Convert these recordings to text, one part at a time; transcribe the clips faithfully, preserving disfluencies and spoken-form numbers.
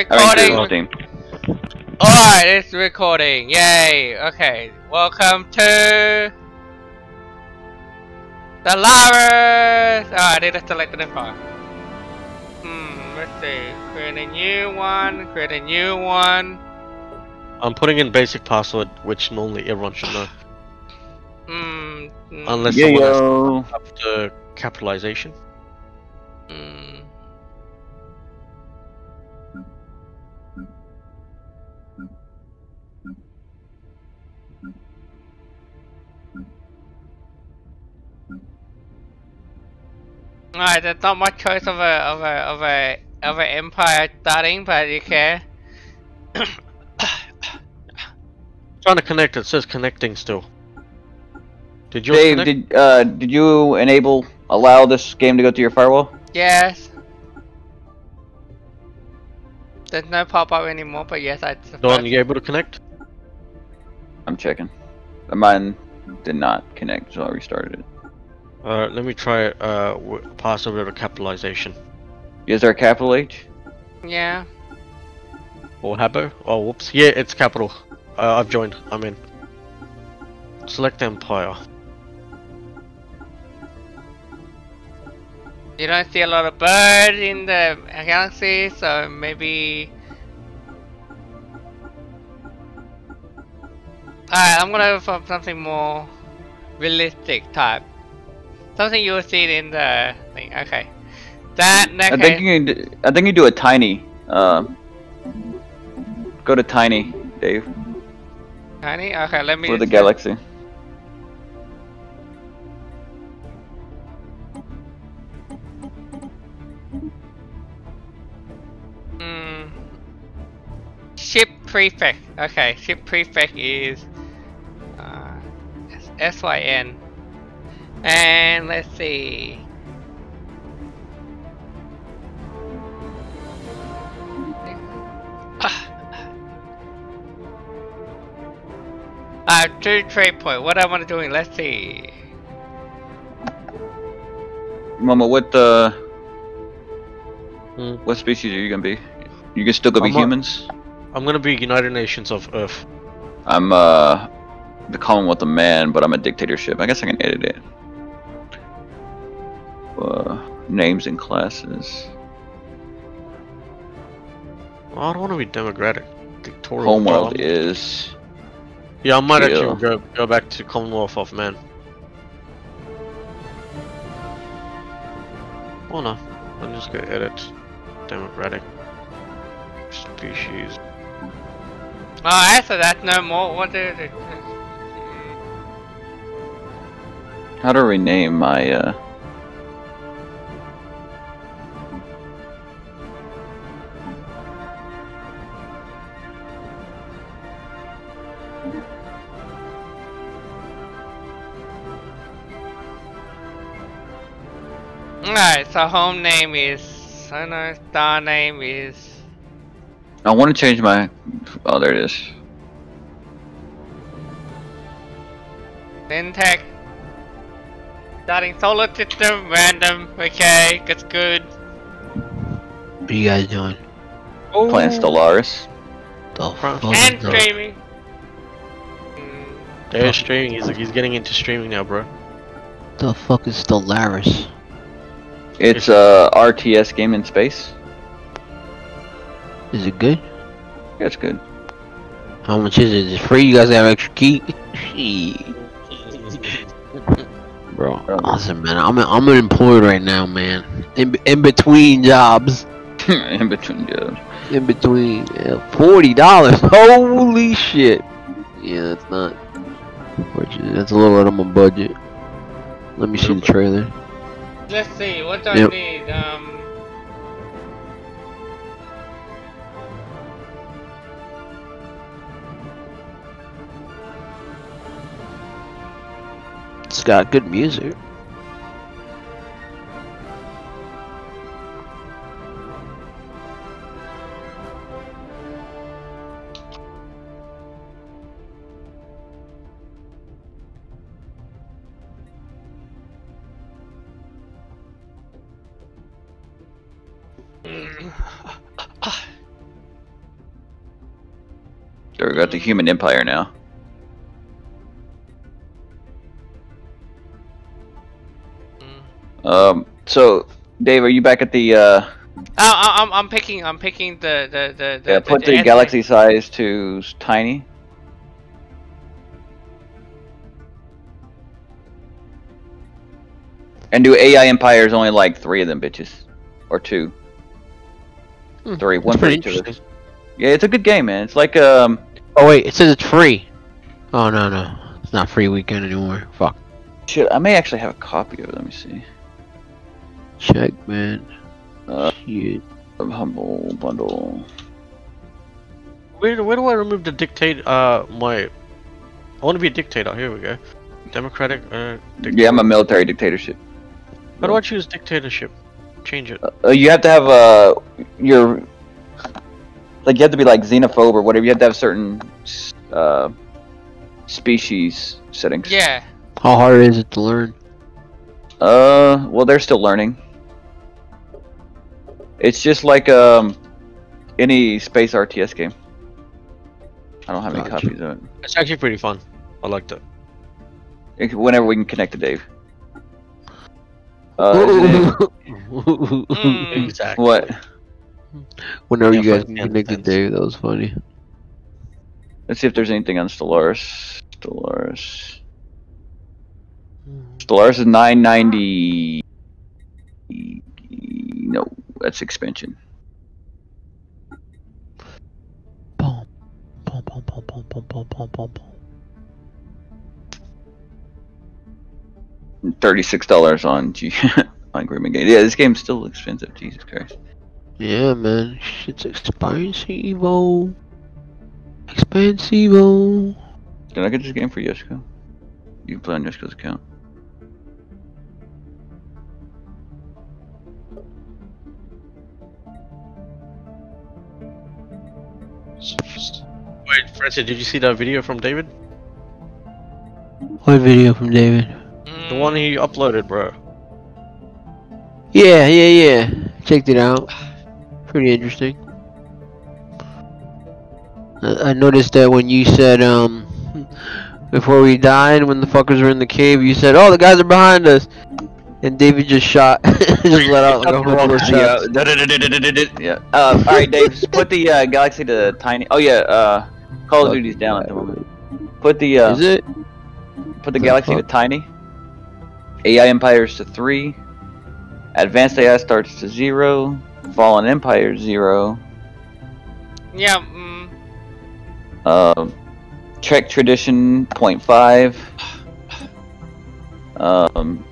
Recording. I mean, recording. Alright, it's recording. Yay. Okay. Welcome to Stellaris. Oh, I need to select an info. Hmm, let's see. Create a new one. Create a new one. I'm putting in basic password, which normally everyone should know. Hmm. Unless yeah, someone has after capitalization. Hmm. Alright, there's not much choice of a of a of a of an empire starting, but you care. Trying to connect. It says connecting still. Did you? Dave, did uh did you enable allow this game to go through your firewall? Yes. There's no pop up anymore, but yes, I. Don, you able to connect? I'm checking. Mine did not connect, so I restarted it. Uh, let me try uh, pass over to capitalization. Is there a capital H? Yeah. Or Habo? Oh, whoops. Yeah, it's capital. Uh, I've joined. I'm in. Select empire. You don't see a lot of birds in the galaxy, so maybe... Alright, I'm gonna go for something more realistic type. Something you will see it in the thing. Okay, that next. I think you. Can do, I think you do a tiny. Uh, go to tiny, Dave. Tiny. Okay, let me. For the galaxy. Hmm. Ship prefect. Okay, ship prefect is uh, S Y N. And let's see. I have two trade point. What am I doing? Let's see. Momo, what uh, hmm. what species are you gonna be? You can still gonna be humans? I'm gonna be United Nations of Earth. I'm uh, the Commonwealth of Man, but I'm a dictatorship. I guess I can edit it. Uh, names and classes. Well, I don't want to be democratic. Dictatorial. Homeworld is. Yeah, I might actually go go back to Commonwealth of Man. Oh no, I'm just gonna edit democratic species. Oh, after that, no more. What is it? How do I rename my? Uh... Alright, so home name is Synice, star name is... I want to change my... Oh, there it is. Syntech. Starting solar system, random, okay, that's good. What are you guys doing? Ooh. Playing Stellaris. The fuck and streaming. Mm. They're streaming, he's, he's getting into streaming now, bro. The fuck is Stellaris? It's a R T S game in space. Is it good? Yeah, it's good. How much is it? Is it free? You guys have extra key? Bro, awesome, man. I'm I'm unemployed right now, man. In in between jobs. in between jobs. In between yeah, forty dollars. Holy shit. Yeah, that's not. That's a little out of my budget. Let me see the trailer. Let's see, what do yep. I need? Um... It's got good music. So we've got the human empire now. Um. So, Dave, are you back at the? Uh, I, I'm I'm picking I'm picking the the the. the yeah, put the, the galaxy size to tiny. And do A I empires, only like three of them bitches, or two, hmm. three, one for each of us. Yeah, it's a good game, man. It's like um. Oh wait, it says it's free. Oh no no, it's not free weekend anymore. Fuck. Shit, I may actually have a copy of it. Let me see. Check, man. Uh, Shit. Humble Bundle. Where, where do I remove the dictate? Uh, my. I want to be a dictator. Here we go. Democratic. Uh, dictator. Yeah, I'm a military dictatorship. How do I choose dictatorship? Change it. Uh, you have to have uh your like you have to be like xenophobe or whatever. You have to have certain uh species settings. Yeah. How hard is it to learn? Uh, well, they're still learning. It's just like um any space R T S game. I don't have any gotcha. copies of it. It's actually pretty fun. I liked it. it whenever we can connect to Dave. Uh, mm, exactly. What? Whenever yeah, you guys connected, Dave, that was funny. Let's see if there's anything on Stellaris. Stellaris. Stellaris is nine ninety. No, that's expansion. Boom, boom, boom, boom, boom, boom, boom, boom, boom, boom. thirty-six dollars on G on Greenman Game. Yeah, this game's still expensive. Jesus Christ. Yeah, man. Shit's expensive-o. Expensive-o. Did I get this game for Yoshiko? You can play on Yoshiko's account. Wait, Francis, did you see that video from David? What video from David? The one he uploaded, bro. Yeah, yeah, yeah. Checked it out. Pretty interesting. I, I noticed that when you said, um, before we died, when the fuckers were in the cave, you said, "Oh, the guys are behind us," and David just shot, just let out like a horrible shot. Yeah. Uh, all right, Dave, put the uh, galaxy to tiny. Oh yeah. Uh, Call of Duty's down at the moment. Put the. Uh, Is it? Put the galaxy to tiny. A I empires to three, advanced A I starts to zero, fallen empire zero. Yeah. Mm. Uh, Trek tradition zero point five. Um,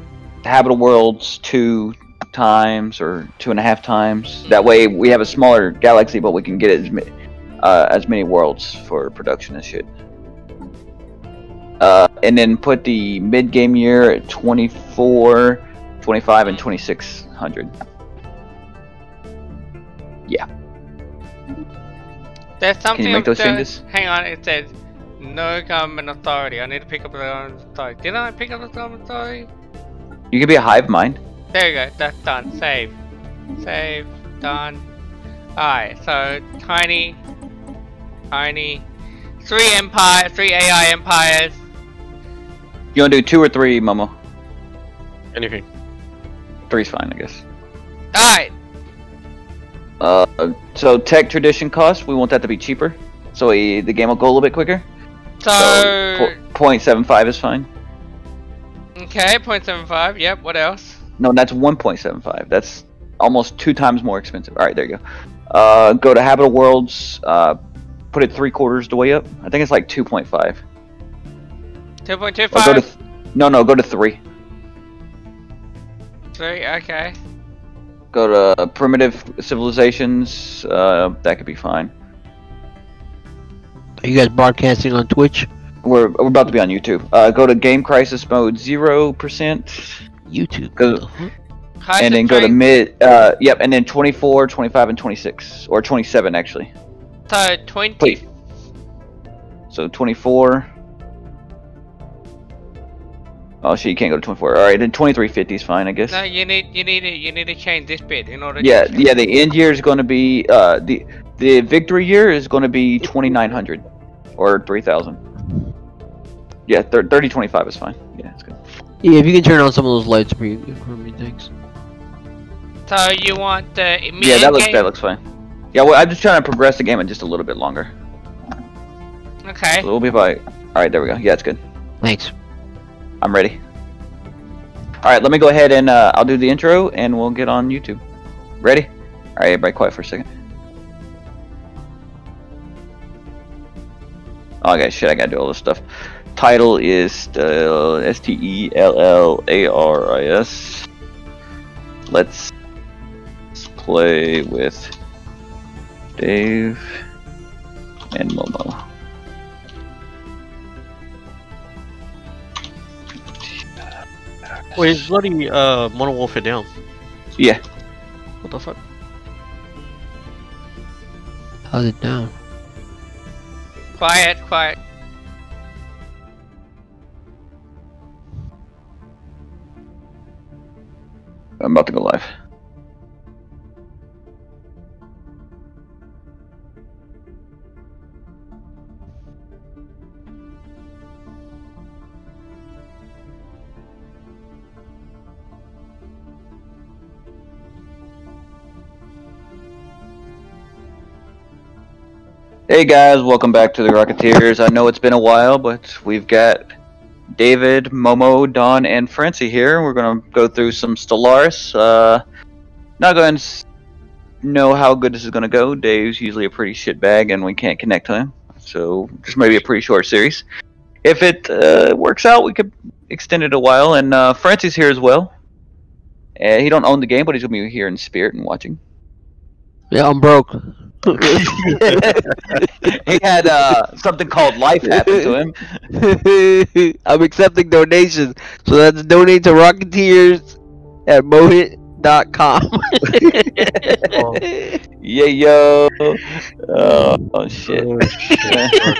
habitable worlds two times or two and a half times. That way we have a smaller galaxy, but we can get as many uh, as many worlds for production and shit. Uh, and then put the mid-game year at twenty-four, twenty-five, and twenty-six hundred. Yeah. There's something. Can you make those changes? Hang on, it says no government authority. I need to pick up the government authority. Didn't I pick up the government authority? You could be a hive mind. There you go. That's done. Save. Save. Done. Alright, so tiny. Tiny. Three empire, three A I empires. You wanna do two or three, Momo? Anything. Three's fine, I guess. Alright! Uh, so tech tradition cost, we want that to be cheaper. So we, the game will go a little bit quicker. So... so zero point seven five is fine. Okay, zero point seven five, yep, what else? No, that's one point seven five. That's almost two times more expensive. Alright, there you go. Uh, go to Habitable Worlds, uh, put it three quarters the way up. I think it's like two point five. two point two five? No, no, go to three. three, okay. Go to primitive civilizations. Uh, that could be fine. Are you guys broadcasting on Twitch? We're, we're about to be on YouTube. Uh, go to Game Crisis Mode zero percent. YouTube. Go, and then go to mid... Uh, yep, and then twenty-four, twenty-five, and twenty-six. Or twenty-seven, actually. So twenty. Please. So twenty-four. Oh shit, you can't go to twenty-four. All right, then twenty-three fifty is fine, I guess. No, you need you need to you need to change this bit in order. Yeah, to yeah. The end year is going to be uh the the victory year is going to be twenty-nine hundred. or three thousand. Yeah, thirty twenty-five is fine. Yeah, it's good. Yeah, if you can turn on some of those lights for you, for me, thanks. So you want the immediate Yeah, that looks game? that looks fine. Yeah, well, I'm just trying to progress the game in just a little bit longer. Okay. So it'll be by. All right, there we go. Yeah, it's good. Thanks. I'm ready. All right, let me go ahead and uh, I'll do the intro and we'll get on YouTube. Ready? All right, everybody, quiet for a second. Oh, guys, shit, I gotta do all this stuff. Title is uh, S T E L L A R I S. Let's play with Dave and Momo. Wait, is bloody uh, Modern Warfare down? Yeah. What the fuck? How's it down? Quiet, quiet. I'm about to go live. Hey guys, welcome back to the Rocketeers. I know it's been a while, but we've got David, Momo, Don, and Francie here. We're going to go through some Stellaris. Uh, not going to know how good this is going to go. Dave's usually a pretty shitbag, and we can't connect to him. So, just maybe a pretty short series. If it uh, works out, we could extend it a while. And uh, Francie's here as well. Uh, he don't own the game, but he's going to be here in spirit and watching. Yeah, I'm broke. He had uh, something called life happen to him. I'm accepting donations, so that's donate to Rocketeers at Mohit dot com. Oh. Yeah, yo. Oh, oh shit.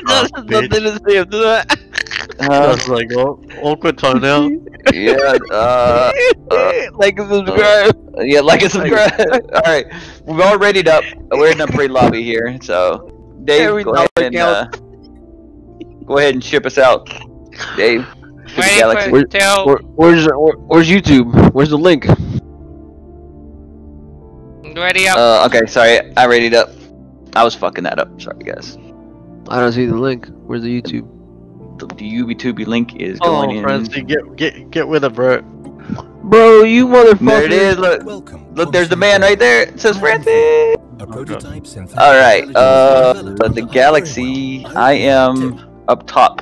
That's nothing to say after that. That's like oh, awkward time now. Yeah. Uh, uh, like and subscribe. Uh, yeah, like and subscribe. All right, we're all readied up. We're in a free lobby here, so Dave, go ahead and uh, go ahead and ship us out, Dave. Wait, Galaxy. Where, where, where's where, where's YouTube? Where's the link? Ready up. Uh, okay, sorry, I readied up. I was fucking that up. Sorry, guys. I don't see the link. Where's the YouTube? The YouTube link is going oh, in. Francie, get get get with it, bro. Bro, you motherfucker! There it is. Look, Welcome. Look, there's the man right there. It says Francie. All right, uh, the Galaxy. I am up top,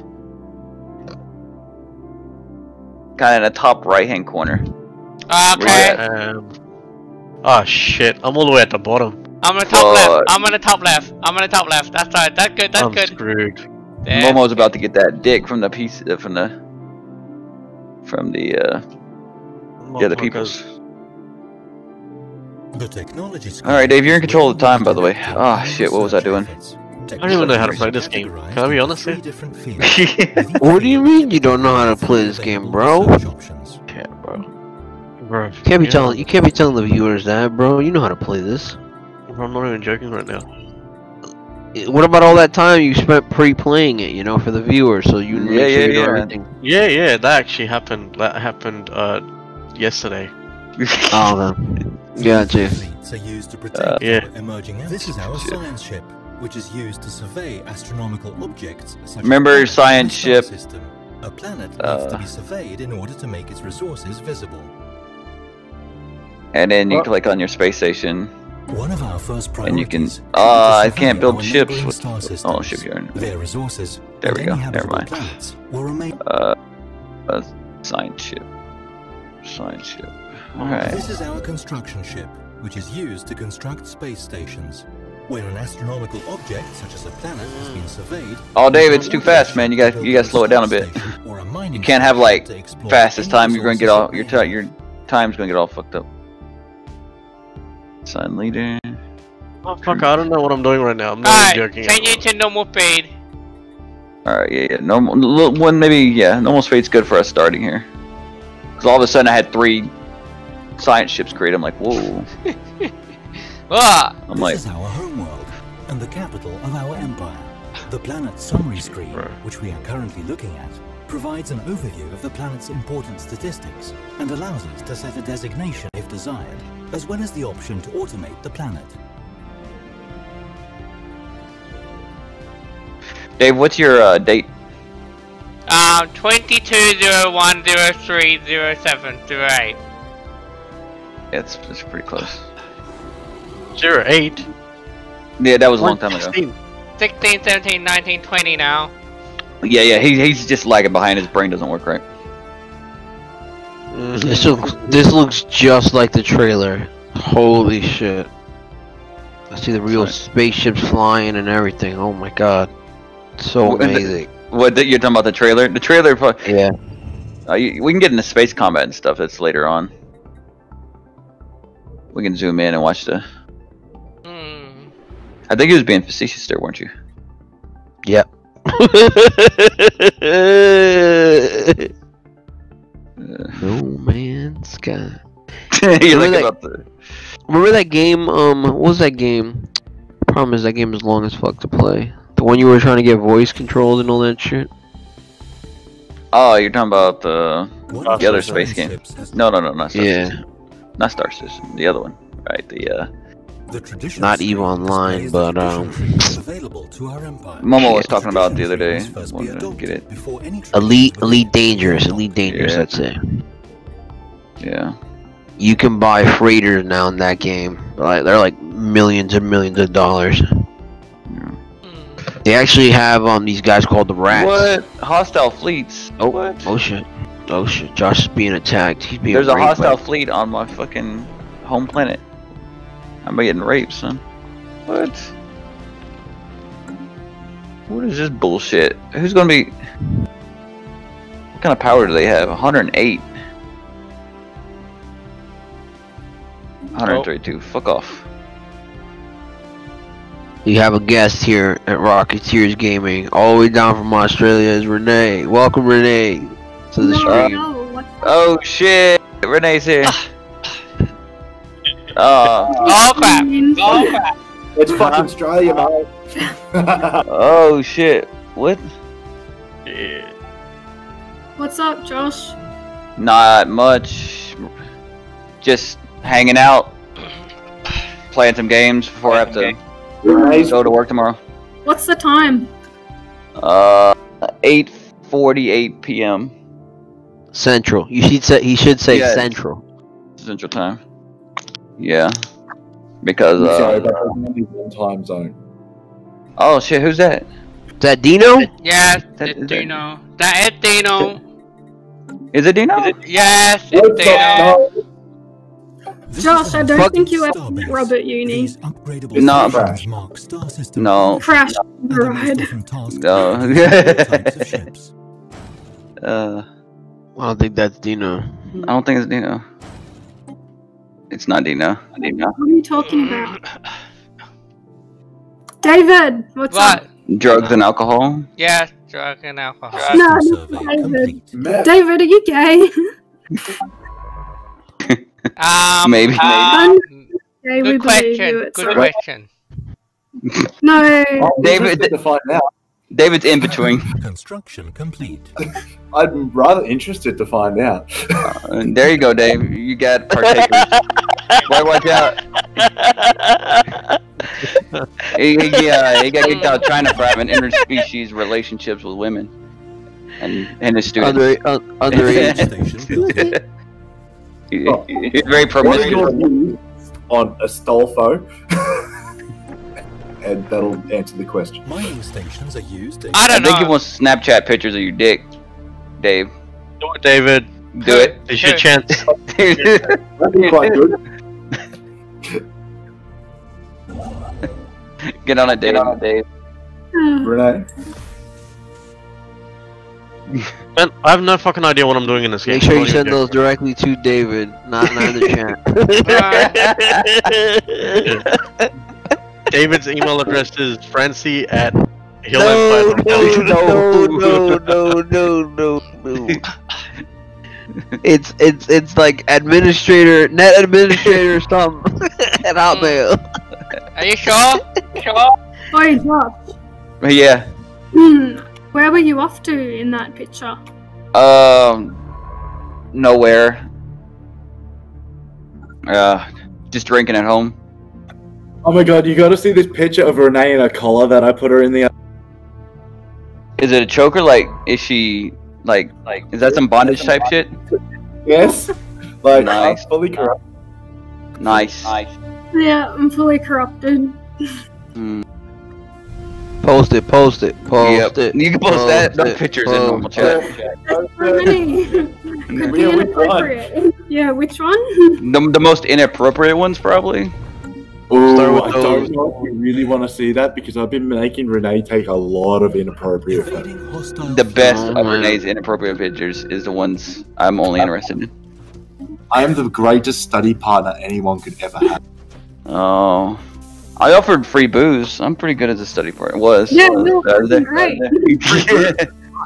kind of in the top right-hand corner. Okay. Um, oh shit! I'm all the way at the bottom. I'm on the top uh, left. I'm on the top left. I'm on the top left. That's right. That's good. That's I'm good. Screwed. Damn. Momo's about to get that dick from the piece uh, from the from the uh Momo the other peoples. The technology's all right, Dave, you're in control of the time, by the way. Oh shit, what was I doing? I don't even know how to play this game. Can I be honest here? What do you mean you don't know how to play this game, bro? Yeah, bro. Bro. You can't be yeah. telling you can't be telling the viewers that, bro. You know how to play this. I'm not even joking right now. What about all that time you spent pre-playing it, you know, for the viewers, so you yeah, make sure yeah, you know yeah. everything? Yeah, yeah, that actually happened. That happened uh, yesterday. Oh, man. Yeah, Jeff. Uh, yeah. This is our science ship, which is used to survey astronomical objects. Such Remember as science ship? System. A planet uh, needs to be surveyed in order to make its resources visible. And then you oh. click on your space station. One of our first and you can. Ah, uh, I can't build ships with. Oh, ship here. Their resources. There we go. Never mind. Uh, a science ship. Science ship. All right. This is our construction ship, which is used to construct space stations. When an astronomical object, such as a planet, has been surveyed. Oh, Dave, it's too fast, man. You got, you got to slow it down a bit. You can't have like fastest time. You're gonna get all your t your time's gonna get all fucked up. Sign leader. Oh fuck! I don't know what I'm doing right now. I'm not right, joking. Change it to normal speed. All right, yeah, yeah. Normal one, maybe yeah. Normal speed's good for us starting here. Cause all of a sudden I had three science ships created. I'm like, whoa. Ah! I'm like. This is our homeworld and the capital of our empire. The planet summary screen, which we are currently looking at, provides an overview of the planet's important statistics and allows us to set a designation if desired, as well as the option to automate the planet. Dave, what's your uh, date? Um, twenty-two oh one oh three oh seven oh eight. That's that's pretty close. zero eight? Yeah, that was a long time ago. sixteen, seventeen, nineteen, twenty now. Yeah, yeah, he, he's just lagging behind. His brain doesn't work right. Mm, this, looks, this looks just like the trailer. Holy shit. I see the real right. spaceships flying and everything. Oh my god. So amazing. What the, you're talking about the trailer? The trailer, yeah. Uh, you, we can get into space combat and stuff. That's later on. We can zoom in and watch the. Mm. I think he was being facetious there, weren't you? Yep. No Man's Sky. You remember, that, about the... remember that game? Um, what was that game? The problem is that game is long as fuck to play. The one you were trying to get voice controlled and all that shit? Oh, you're talking about the, the other space game. No, no, no, not Star yeah. System. Not Star System, the other one. Right, the, uh... The not EVE Online, but, um... Momo was talking about the other day. Wanted to get it. Elite, Elite Dangerous, Elite Dangerous, yeah. That's it. Yeah. You can buy freighters now in that game. Like, they're like millions and millions of dollars. They actually have um these guys called the Rats. What? Hostile fleets? Oh, what? Oh shit. Oh shit. Josh is being attacked. He's being There's raped, a hostile but... fleet on my fucking home planet. I'm getting raped, son. What? What is this bullshit? Who's gonna be... What kind of power do they have? one hundred eight. one hundred thirty-two. Oh. Fuck off. You have a guest here at Rocketeers Gaming, all the way down from Australia is Renee. Welcome, Renee, to the no, stream. No, oh shit, Renee's here. Oh, oh crap! Oh crap! It's fucking Australia, man. Oh shit! What? Yeah. What's up, Josh? Not much. Just hanging out, playing some games before I have to. Game. Go to work tomorrow. What's the time? Uh, eight forty-eight p m Central. You should say. He should say yeah, Central. Central time. Yeah. Because uh. Sorry, but uh time zone. Oh shit! Who's that? Is that Dino? Yeah, it's Dino. That, that is Dino. Is it Dino? Is it, yes, it's What's Dino. Up, no? Josh, I don't think you ever met Robert Uni. No, bro. No. Crash the ride. No. uh, I don't think that's Dino. I don't think it's Dino. It's not Dino. Dino. What are you talking about? David, what's what? up? Drugs and alcohol? Yes, yeah, drugs and alcohol. No, not David. David, are you gay? Um, maybe. Uh, maybe. Okay, good question. Good right. question. No. Oh, David, to find out. David's in between. Construction complete. I'm rather interested to find out. Uh, there you go, Dave. You got partakers. Boy, watch out. he, he, uh, he got kicked out of China for having interspecies relationships with women and and his students. Under, uh, underage. He's oh. very promiscuous. On Astolfo. And that'll answer the question. Mining stations are used in I don't know. I think you want Snapchat pictures of your dick, Dave. Do it, David. Do it. It's your chance. That'd be quite good. Get on it, Dave. Get on it, Dave. Renee. Man, I have no fucking idea what I'm doing in this game. Make sure you send those directly to David, not in the chat. David's email address is Francie at no, no, no, no, no, no, no, no. It's it's it's like administrator, net administrator, some at Hotmail. Are you sure? Sure. Oh, he's not. Yeah. Mm, where were you off to in that picture? Um, nowhere. Uh, just drinking at home. Oh my god, you gotta see this picture of Renee in a collar that I put her in the... Is it a choker? Like, is she... Like, like is that some bondage type shit? Yes. Like, nice. I'm fully corrupt. Nice. Nice. Yeah, I'm fully corrupted. Mm. Post it, post it, post yep. it. You can post, post that. No pictures in normal chat. That's so many. Could be inappropriate. Yeah, which one? The, the most inappropriate ones, probably. Oh, I don't know if you really want to see that because I've been making Renee take a lot of inappropriate photos. The best oh, of Renee's inappropriate pictures is the ones I'm only interested in. I am the greatest study partner anyone could ever have. Oh. I offered free booze. I'm pretty good at the study part. It was. Yeah, uh, no, uh, right.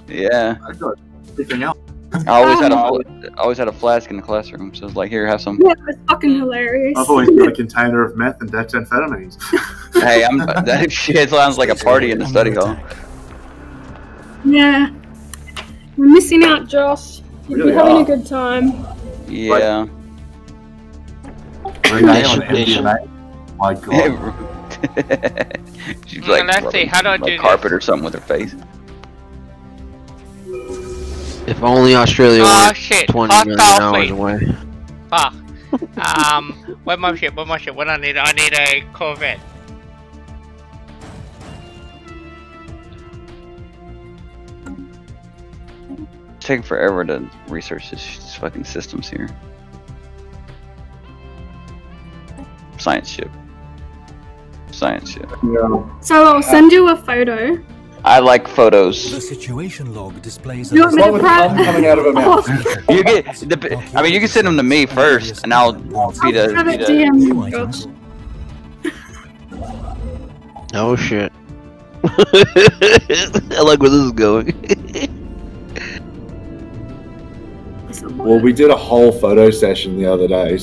Yeah. I got everything else. I always had a, I always had a flask in the classroom, so I was like, "Here, have some." Yeah, it's fucking hilarious. I've always got a container of meth and dexamphetamines. Hey, I'm that shit sounds like a party in the study hall. Yeah, we're missing out, Josh. You're really having are. a good time. Yeah. Renee on N B N. My God. She's like, let's see, how do I do this? Carpet or something with her face. If only Australia oh, went shit. twenty million hours away. Fuck. Um, where my shit, where my shit, what I need, I need a Corvette. It's taking forever to research these fucking systems here. Science ship. Science ship. No. So I'll send you a photo. I like photos. The situation log displays. You want me to coming out of a mouth. You get the, I mean, you can send them to me first, and I'll be the. Have it D M. Oh shit! I like where this is going. Well, we did a whole photo session the other day.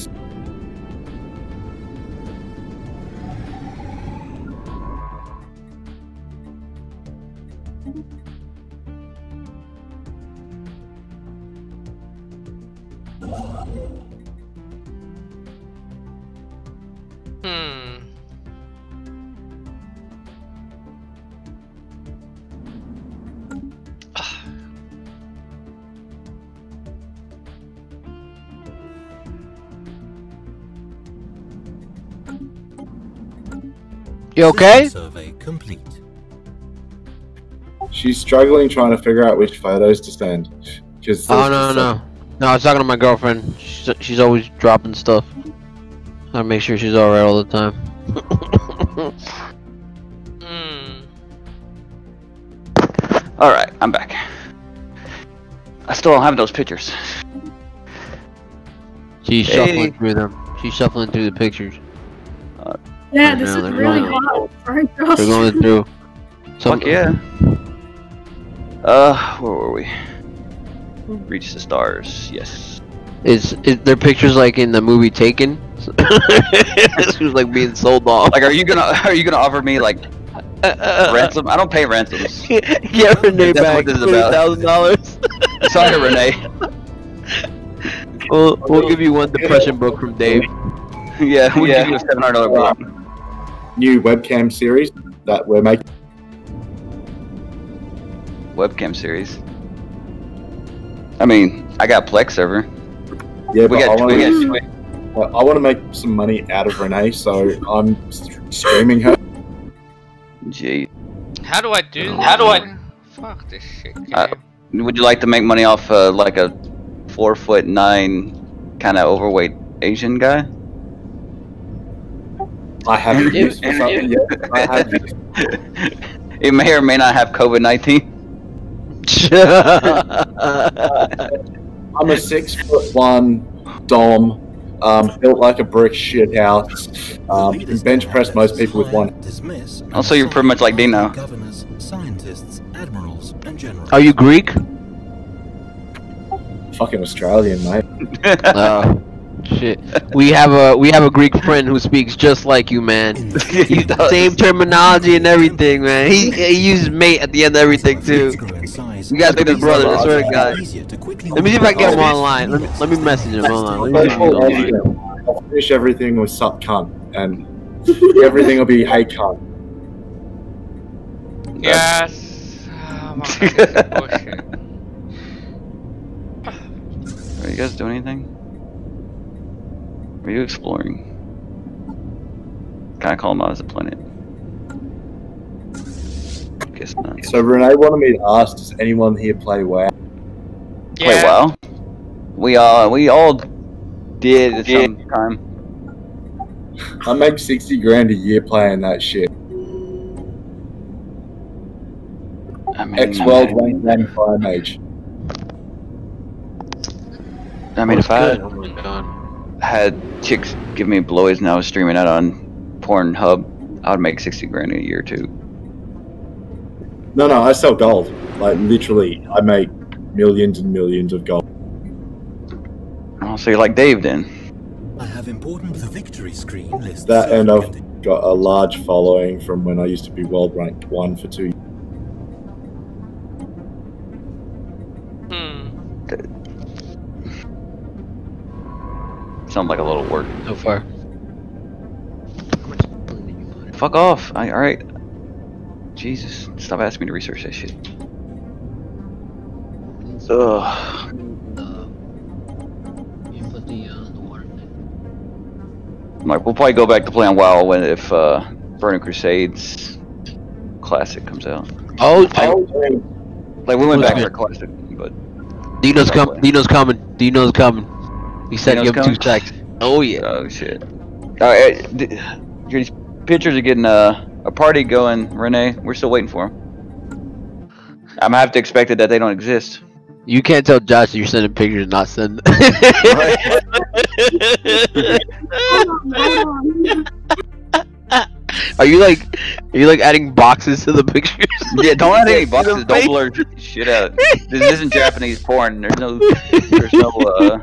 So you okay? Survey complete. She's struggling trying to figure out which photos to send. Oh no no no! I was talking to my girlfriend. She's, she's always dropping stuff. I make sure she's all right all the time. Mm. All right, I'm back. I still don't have those pictures. She's hey. shuffling through them. She's shuffling through the pictures. Uh, Yeah, right this now, is really hard. Right, Josh? They're going through. Fuck yeah. Uh, where were we? Reach the stars. Yes. Is, is there pictures like in the movie Taken? This was like being sold off. Like, are you gonna are you gonna offer me like uh, uh, ransom? I don't pay ransoms. Get Renee back twenty thousand dollars. Sorry, Renee. We'll we'll give you one depression book from Dave. Yeah, we'll yeah. give you a seven hundred dollar book. New webcam series that we're making. Webcam series. I mean, I got Plex server. Yeah, we but got I want to. Well, I want to make some money out of Renee, so I'm streaming her. Gee. How do I do? How do I? Fuck this shit. Uh, would you like to make money off uh, like a four foot nine kind of overweight Asian guy? I haven't used it yet. I have used it. It may or may not have COVID nineteen. I'm a six foot one dom, um, built like a brick shit house. Um, can bench press most people with one. Also, you're pretty much like Dino. Governors, scientists, admirals, and generals. Are you Greek? Fucking Australian, mate. uh, Shit, we have a we have a Greek friend who speaks just like you, man. He same terminology and everything, man. He, he uses mate at the end of everything too. You guys think his brother? I swear to God. Let me see if I get him online. Let me let me message him. Hold on. Let me message him online. Finish everything with sub cunt, and everything will be hey cunt. Yes. Are you guys doing anything? Are you exploring? Can I call him out as a planet? Guess not. So Renee wanted me to ask, does anyone here play WoW? Yeah. Play WoW? We all, we all did at yeah. some time. I make sixty grand a year playing that shit. I mean, X-World one game Fire Mage. I mean, if I... Oh my God. Had chicks give me blowies and I was streaming out on Pornhub, I would make sixty grand a year too. No, no, I sell gold. Like, literally, I make millions and millions of gold. Oh, so you're like Dave then? I have important victory screen lists. That, and I've got a large following from when I used to be world ranked one for two years. Sounds like a little work so far. Fuck off! I, all right. Jesus, stop asking me to research that shit. Ugh. You put the uh, the water thing. Mike, we'll probably go back to playing WoW when if uh, Burning Crusades Classic comes out. Oh, I, like we went back for Classic, but Dino's coming. Dino's coming. Dino's coming. He said give him two checks. Oh yeah. Oh shit. Alright, your pictures are getting uh, a party going, Renee. We're still waiting for them. I'm gonna have to expect it that they don't exist. You can't tell Josh that you're sending pictures, not sending. Are you like, are you like adding boxes to the pictures? Yeah, don't add any boxes. Don't blur shit out. This isn't Japanese porn. There's no, there's no. Uh,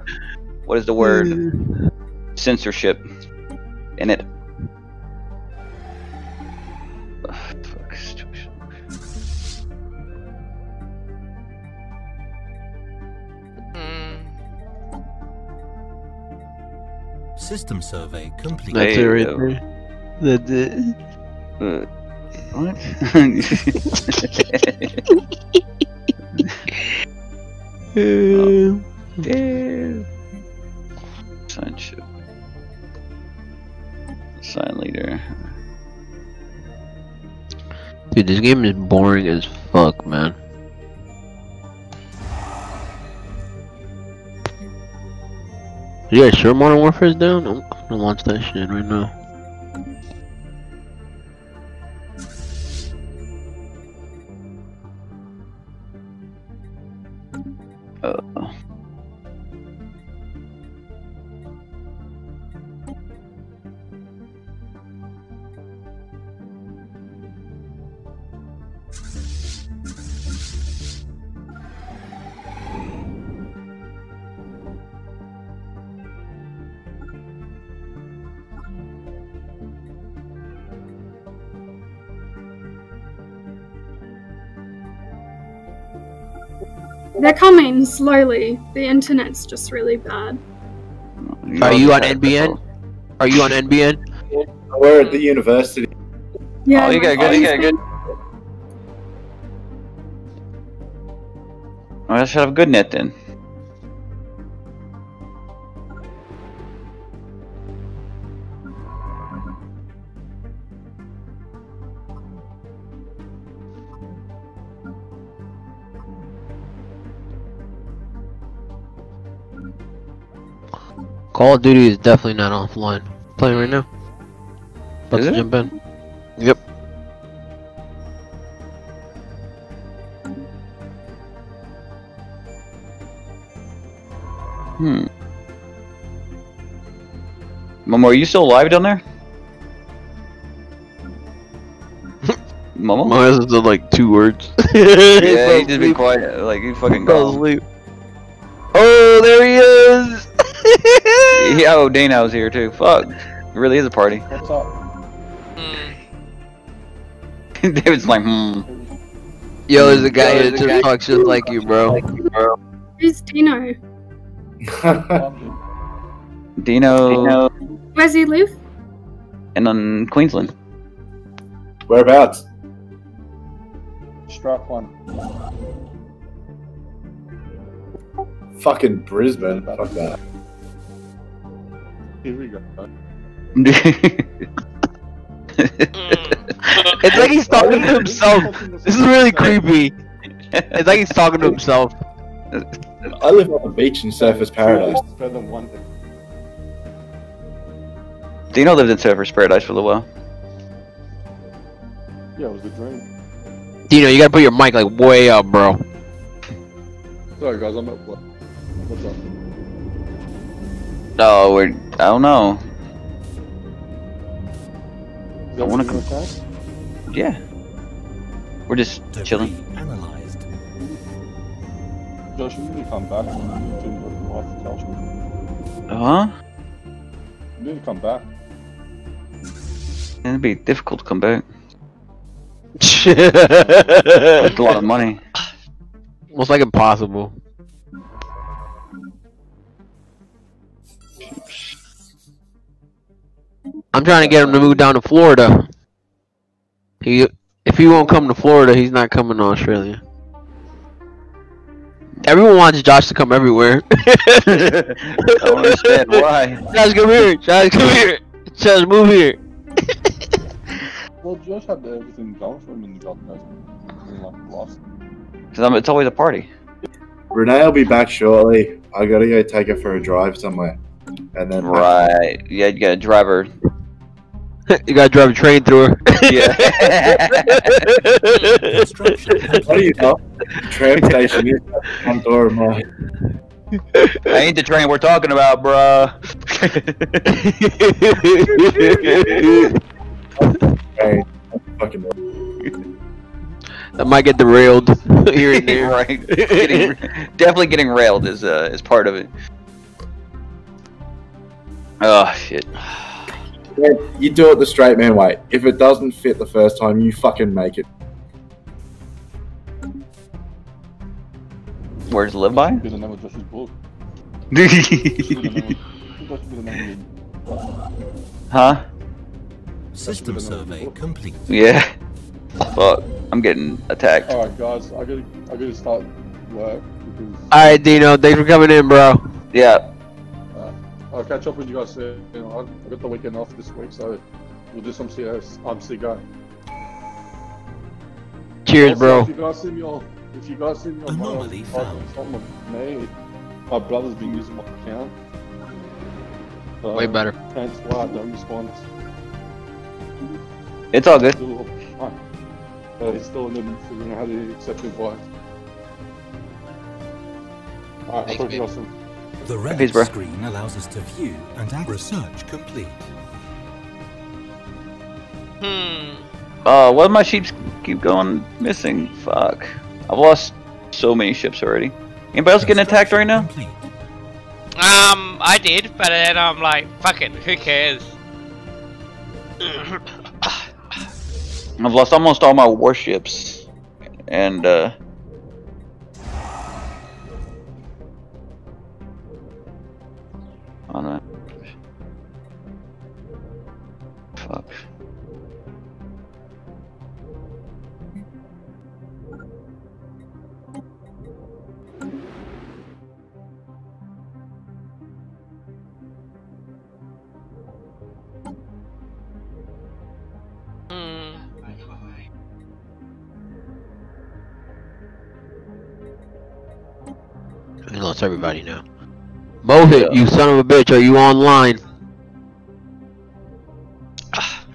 What is the word? Censorship in it. Ugh, fuck. System survey complete. That's it right there. That's it. Uh, what? Oh. Damn. Sign ship. Sign leader. Dude, this game is boring as fuck, man. You guys sure Modern Warfare is down? I'm gonna launch that shit right now. Uh. They're coming slowly. The internet's just really bad. Are you on N B N? Are you on N B N? We're at the university. Yeah. Oh, you got good. You got good. Oh, I should have good net then. Call of Duty is definitely not offline. Playing right now. Let's jump in. Yep. Hmm. Momo, are you still alive down there? Momo? Momo has said like two words. Yeah, he just been quiet. Like, he fucking gone. Oh, there he is! Yo, Dino's here too. Fuck. It really is a party. What's up? Mm. David's like, hmm. Yo, there's a guy Yo, here that just talks just like you, bro. Who's Dino? Dino. Dino. Where's he live? And on Queensland. Whereabouts? Strap one. Fucking Brisbane. Fuck that. Here we go. It's like he's talking to himself. This is really creepy. It's like he's talking to himself. I live on the beach in Surfer's Paradise. Dino lived in Surfer's Paradise for a little while. Yeah, it was a dream. Dino, you gotta put your mic like way up, bro. Sorry guys, I'm at work. What's up? No, we're... I don't know. I wanna come... Yeah. We're just chilling. Josh, you need to come back. Uh-huh? You need to come back. It'd be difficult to come back. That's a lot of money. Almost like impossible. I'm trying to get him to move down to Florida. He, if he won't come to Florida, he's not coming to Australia. Everyone wants Josh to come everywhere. I don't understand why. Josh, come here. Josh, come here. Josh, move here. Well, Josh had everything done for him in the Gold Coast. Because it's always a party. Renee will be back shortly. I gotta go take her for a drive somewhere. And then right. Back. Yeah, you gotta drive her. You gotta drive a train through her. Yeah. What do you know? Train station is front door of mine. I ain't the train we're talking about, bruh. Right. Fucking that might get derailed here and there. Right. Getting, definitely getting railed is uh is part of it. Oh shit. You do it the straight man way. If it doesn't fit the first time, you fucking make it. Where's to live by? Huh? System survey complete. Yeah. Fuck. I'm getting attacked. Alright guys, I gotta I gotta start work because... Alright Dino, thanks for coming in, bro. Yeah. Uh, I'll catch up with you guys soon. You know, I got the weekend off this week, so we'll do some C S. I'm C G. Cheers, also, bro. If you guys see me on if you guys see me on my, found. my my brother's been using my account. So, way better. That's why I don't respond. It's all good. But it's still in figuring out how to accept invites. Alright, I'll talk to you soon. The red Peace, screen allows us to view and have research complete. Hmm. Oh, uh, why do my sheep keep going missing? Fuck. I've lost so many ships already. Anybody else getting attacked right now? Complete. Um, I did, but then I'm like, fuck it, who cares? I've lost almost all my warships, and uh... oh no. Fuck. We lost everybody now. Mohit, yeah. You son of a bitch, are you online? I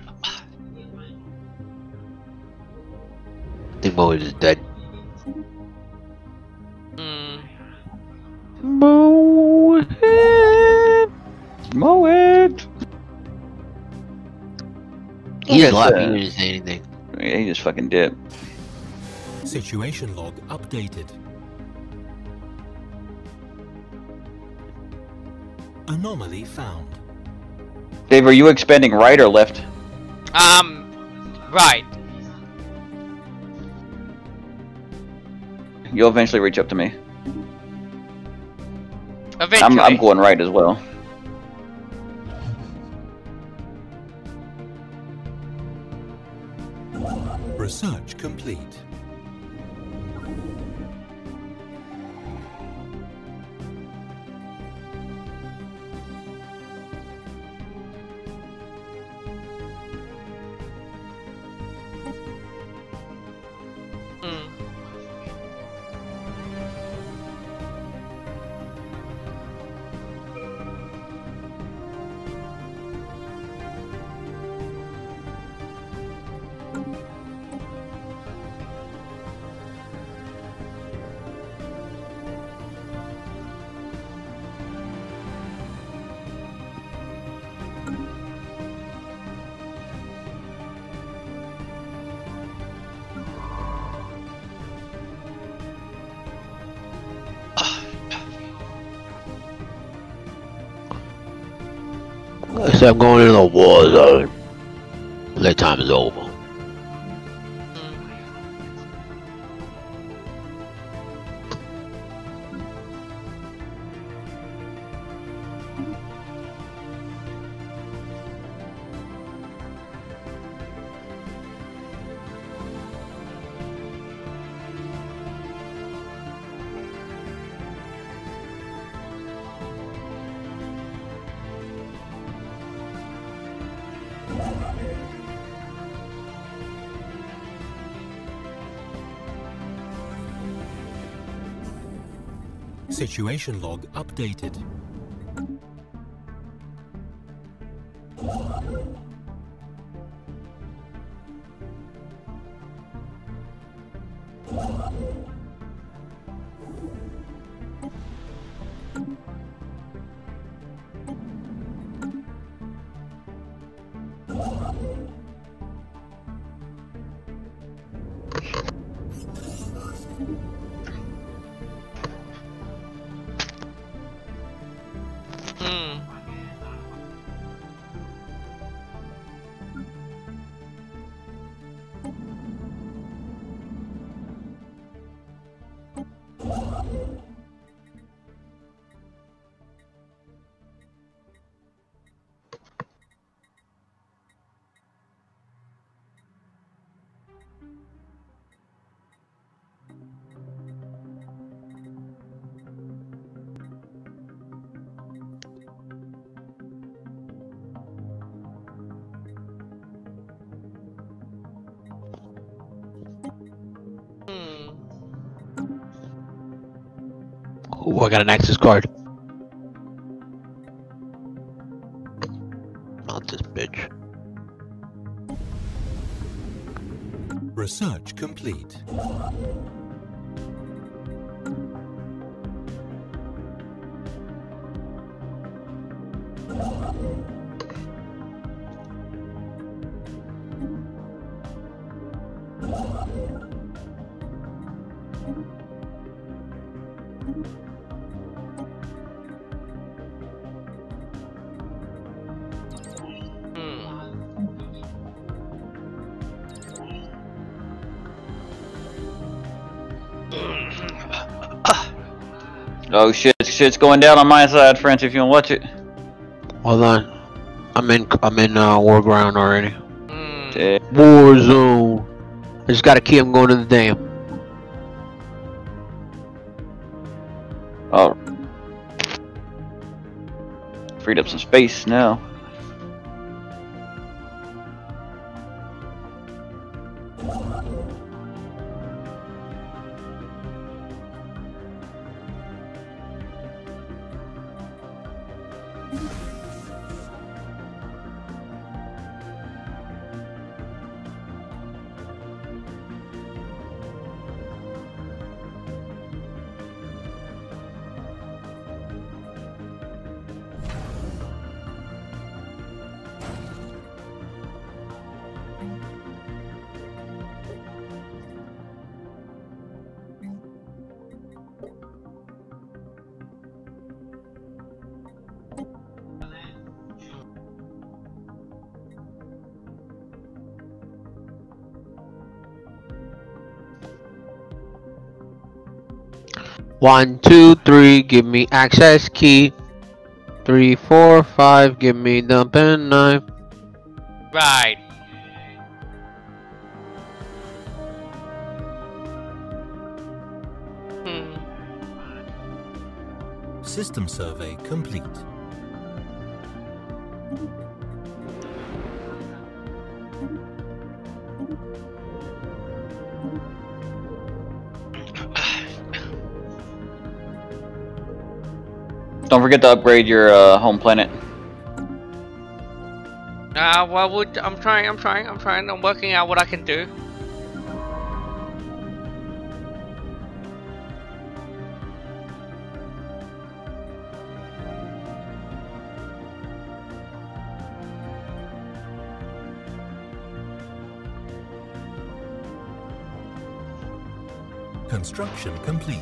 think Mohit is dead. Mm. Mohit! Mohit! He didn't laugh, he didn't say anything. Yeah, he just fucking dipped. Situation log updated. Anomaly found. Dave, are you expanding right or left? Um, right. You'll eventually reach up to me. Eventually. I'm, I'm going right as well. Research complete. I'm going into the war zone. Playtime is over. Situation log updated. Ooh, I got an access card. Not this bitch. Research complete. Oh shit, shit's going down on my side, French, if you wanna watch it. Hold on. I'm in I'm in uh war ground already. Mm. War zone. I just got a key, I'm going to the dam. Oh. Freed up some space now. one two three, give me access key. Three four five, give me the pen knife. Right. hmm. System survey complete. Don't forget to upgrade your uh, home planet. Nah, uh, well, would I'm trying, I'm trying, I'm trying. I'm working out what I can do. Construction complete.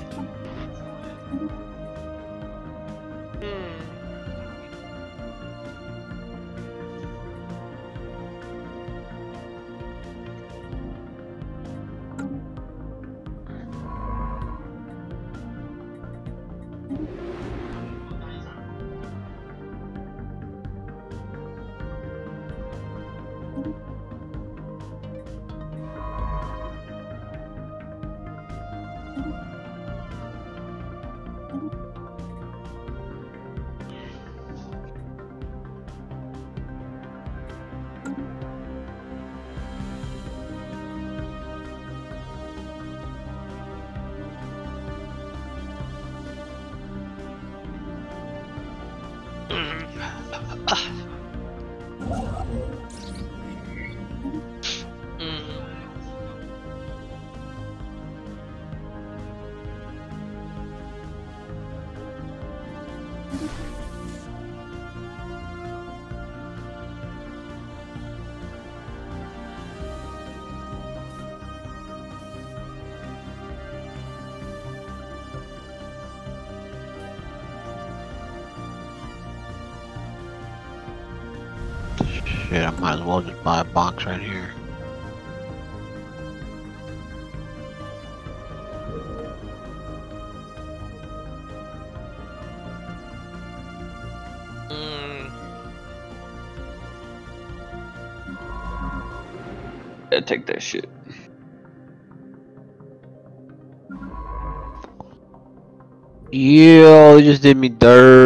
I might as well just buy a box right here. Mm. Yeah, take that shit. Yo, it just did me dirt.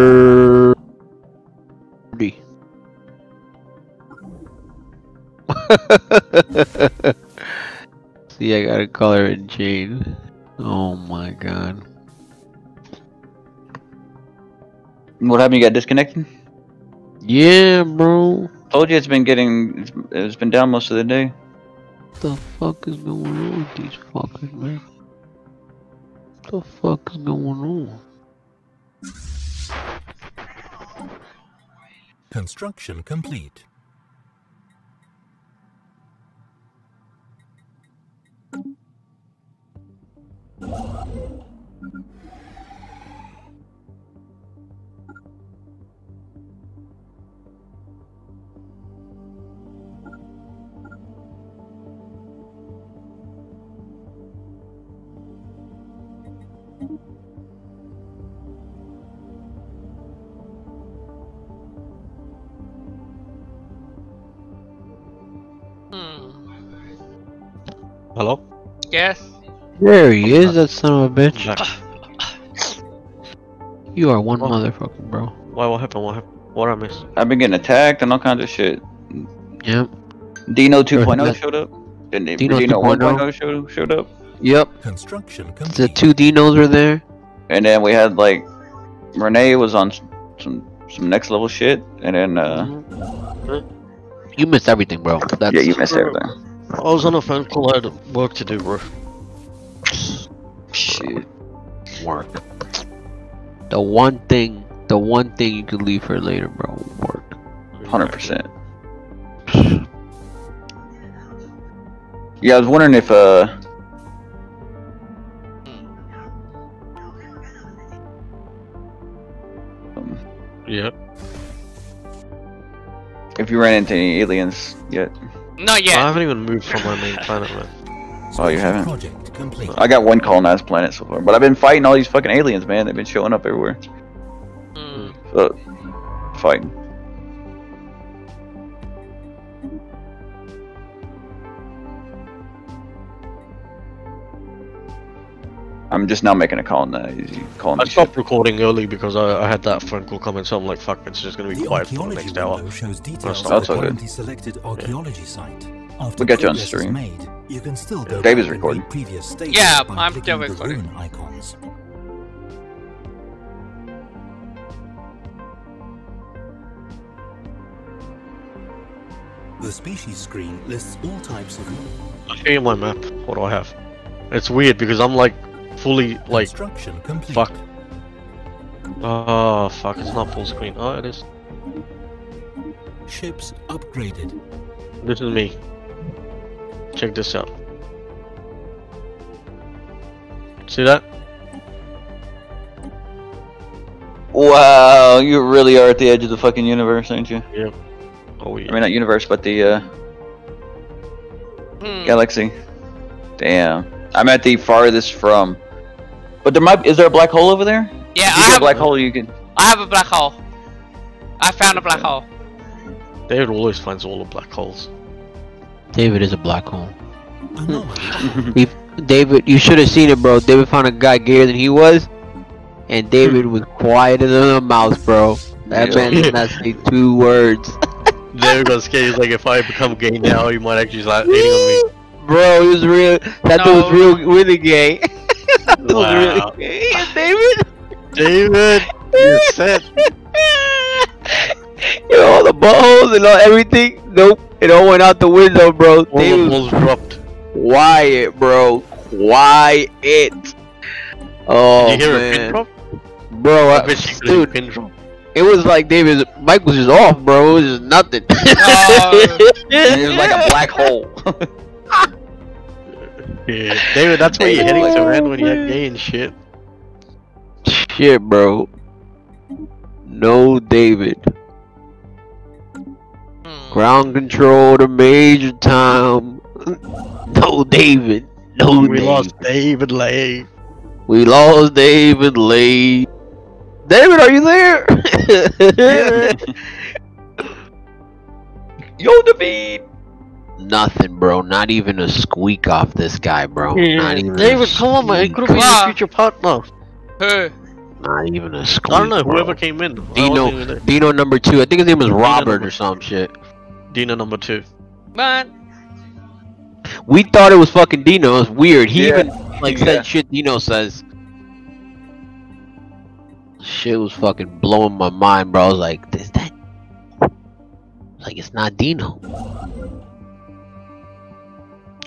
See, I gotta color it jade. Oh my god. What happened? You got disconnected? Yeah, bro. Told you it's been getting. It's, it's been down most of the day. What the fuck is going on with these fuckers, man? What the fuck is going on? Construction complete. Hello? Yes. There he is, that son of a bitch. You are one what? motherfucker, bro. Why? What happened? What happened? What I missed? I've been getting attacked and all kinds of shit. Yep. Dino two point oh showed up. Didn't Dino, Dino one point oh showed, showed up. Yep. Construction. The two Dinos were there. And then we had like Renee was on some some next level shit, and then uh. Mm-hmm. You missed everything, bro. That's yeah, you missed everything. I was on a phone call, I had work to do, bro. Shit. Work. The one thing, the one thing you could leave for later, bro. Work. one hundred percent. Yeah, I was wondering if, uh... Um, yep. If you ran into any aliens yet. Not yet. I haven't even moved from my main planet, man. Oh, you haven't? complete. I got one colonized planet so far, but I've been fighting all these fucking aliens, man. They've been showing up everywhere. Mm. So, fighting. I'm just now making a call now. I stopped recording early because I, I had that phone call coming, so I'm like, fuck, it's just going to be quiet for the next hour. That's all good. We'll get you on stream. Dave is recording. Yeah, I'm still recording. The species screen lists all types of... I'll show you my map. What do I have? It's weird because I'm like... fully like fuck. Oh fuck, it's not full screen. Oh, it is. Ships upgraded. This is me. Check this out. See that? Wow, you really are at the edge of the fucking universe, aren't you? Yeah. Oh yeah. I mean not universe, but the uh mm. galaxy. Damn. I'm at the farthest from. But there might—is there a black hole over there? Yeah, I have a black hole. You can. I have a black hole. I found a black hole. David always finds all the black holes. David is a black hole. he, David, you should have seen it, bro. David found a guy gayer than he was, and David was quieter than a mouse, bro. That man did not say two words. David got scared. He's like, if I become gay now, he might actually start hating on me. Bro, it was real. That no. was real, really gay. That wow. was really gay, David. David, you're set. You know, all the buttholes and all everything. Nope, it all went out the window, bro. All David the was dropped. Quiet, bro. Quiet. Oh Did you hear man. a pin drop? Bro, I, dude, pin drop. It was like David's mic was just off, bro. It was just nothing. Oh. It was like a black hole. Yeah, David, that's where you're hitting to, man, when you're gay and shit. Shit, bro. No, David. Mm. Ground control to major time. No, David. No, we David. lost David Lay. We lost David Lay. David, are you there? Yo, David. Nothing, bro. Not even a squeak off this guy, bro. Yeah. Not even David, come on, man. It could be your future partner. Hey. Not even a squeak. I don't know. Bro. Whoever came in. Dino, Dino number two. I think his name was Dino Robert or some shit. Dino number two. Man. We thought it was fucking Dino. It's weird. He yeah. even like yeah. said shit Dino says. Shit was fucking blowing my mind, bro. I was like, is that? Like, it's not Dino.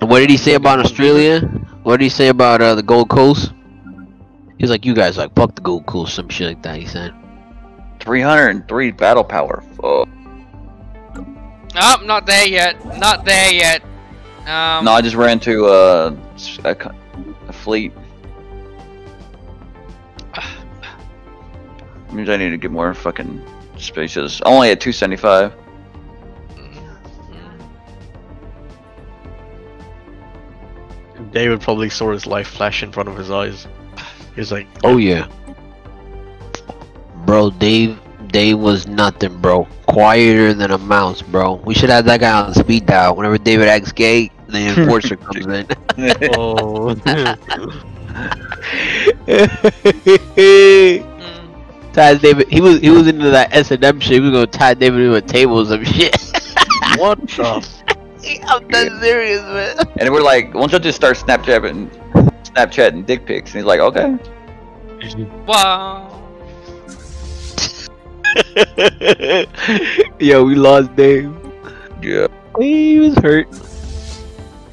What did he say about Australia? What did he say about uh, the Gold Coast? He's like, you guys like fuck the Gold Coast, some shit like that. He said, three hundred three battle power. Fuck. Oh, not there yet. Not there yet. Um, no, I just ran to uh, a, a fleet. Means I need to get more fucking spaces. Only at two seventy-five. David probably saw his life flash in front of his eyes. He's like, oh yeah, bro. Dave, Dave was nothing, bro. Quieter than a mouse, bro. We should have that guy on speed dial. Whenever David acts gay, the enforcer comes in. Oh. Ty David, he was he was into that S and M shit. We were gonna tie David to a table or some shit. What the? I'm not yeah. serious, man. And we're like, won't you just start Snapchatting, Snapchatting dick pics? And he's like, okay. Wow. Yo, we lost Dave. Yeah. He was hurt.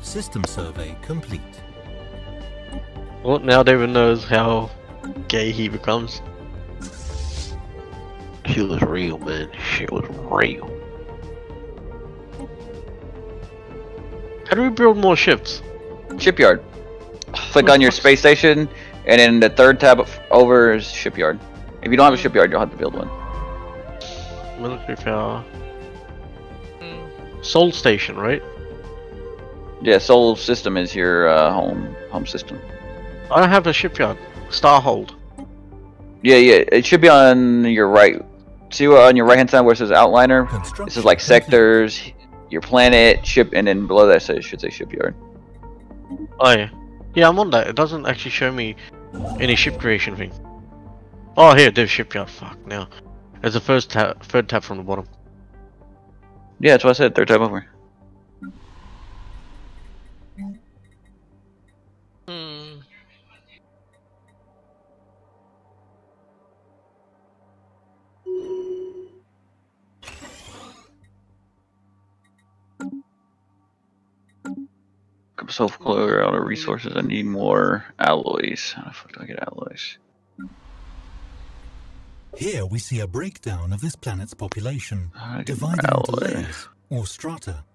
System survey complete. Well, now David knows how gay he becomes. She was real, man. She was real. How do we build more ships? Shipyard. Click on your space station, and then the third tab over is shipyard. If you don't have a shipyard, you'll have to build one. Military power. Soul station, right? Yeah, Soul System is your uh, home home system. I don't have a shipyard. Starhold. Yeah, yeah. It should be on your right. See uh, on your right hand side where it says Outliner. This is like sectors, your planet, ship, and then below that says should say shipyard. Oh yeah, yeah. I'm on that. It doesn't actually show me any ship creation thing. Oh here, there's shipyard. Fuck now. There's the first tab, third tab from the bottom. Yeah, that's what I said. Third tab over. Self clear out of resources. I need more alloys. How the fuck do I get alloys? Here we see a breakdown of this planet's population, divided into layers or strata.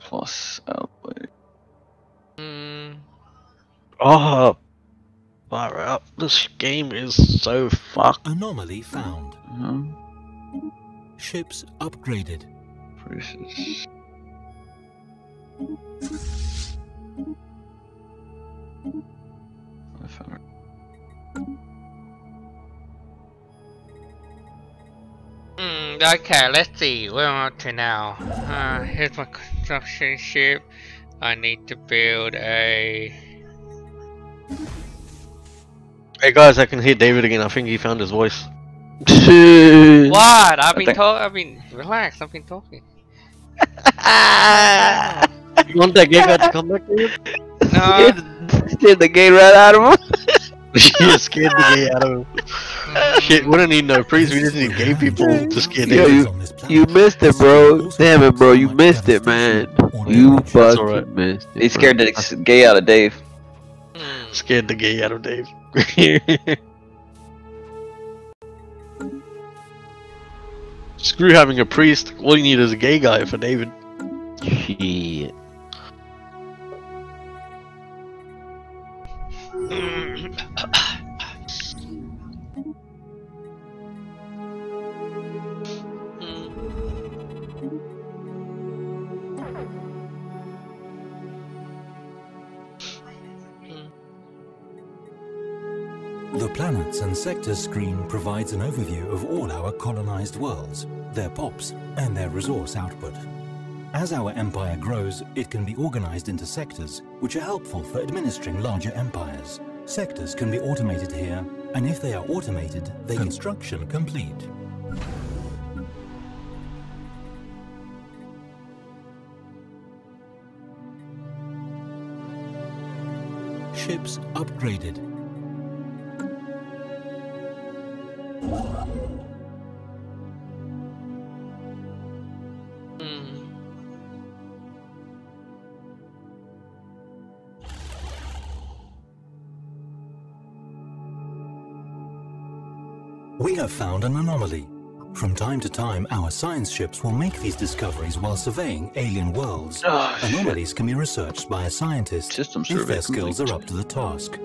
Plus alloy. Mm. Oh, fire up! This game is so fucked. Anomaly found. Mm-hmm. Ships upgraded. Prices. I found her. Mm, okay, let's see. Where are we to now? Uh, here's my construction ship. I need to build a. Hey guys, I can hear David again. I think he found his voice. What? I've been talking. I've been relax. I've been talking. You want that gay guy to come back to you? No. Scared, scared the gay right out of him? Yeah, scared the gay out of him. Shit, we don't need no priests, we just need gay people to scare the gays on this planet. You missed it, bro. Damn it, bro. You missed it, man. You fucking right. missed it. He scared the gay out of Dave. Scared the gay out of Dave. Screw having a priest. All you need is a gay guy for David. Shit. The Planets and Sectors screen provides an overview of all our colonized worlds, their pops, and their resource output. As our empire grows, it can be organized into sectors, which are helpful for administering larger empires. Sectors can be automated here, and if they are automated, they construction complete. Ships upgraded. We have found an anomaly. From time to time, our science ships will make these discoveries while surveying alien worlds. Oh, Anomalies shit. can be researched by a scientist System if their skills complete. are up to the task.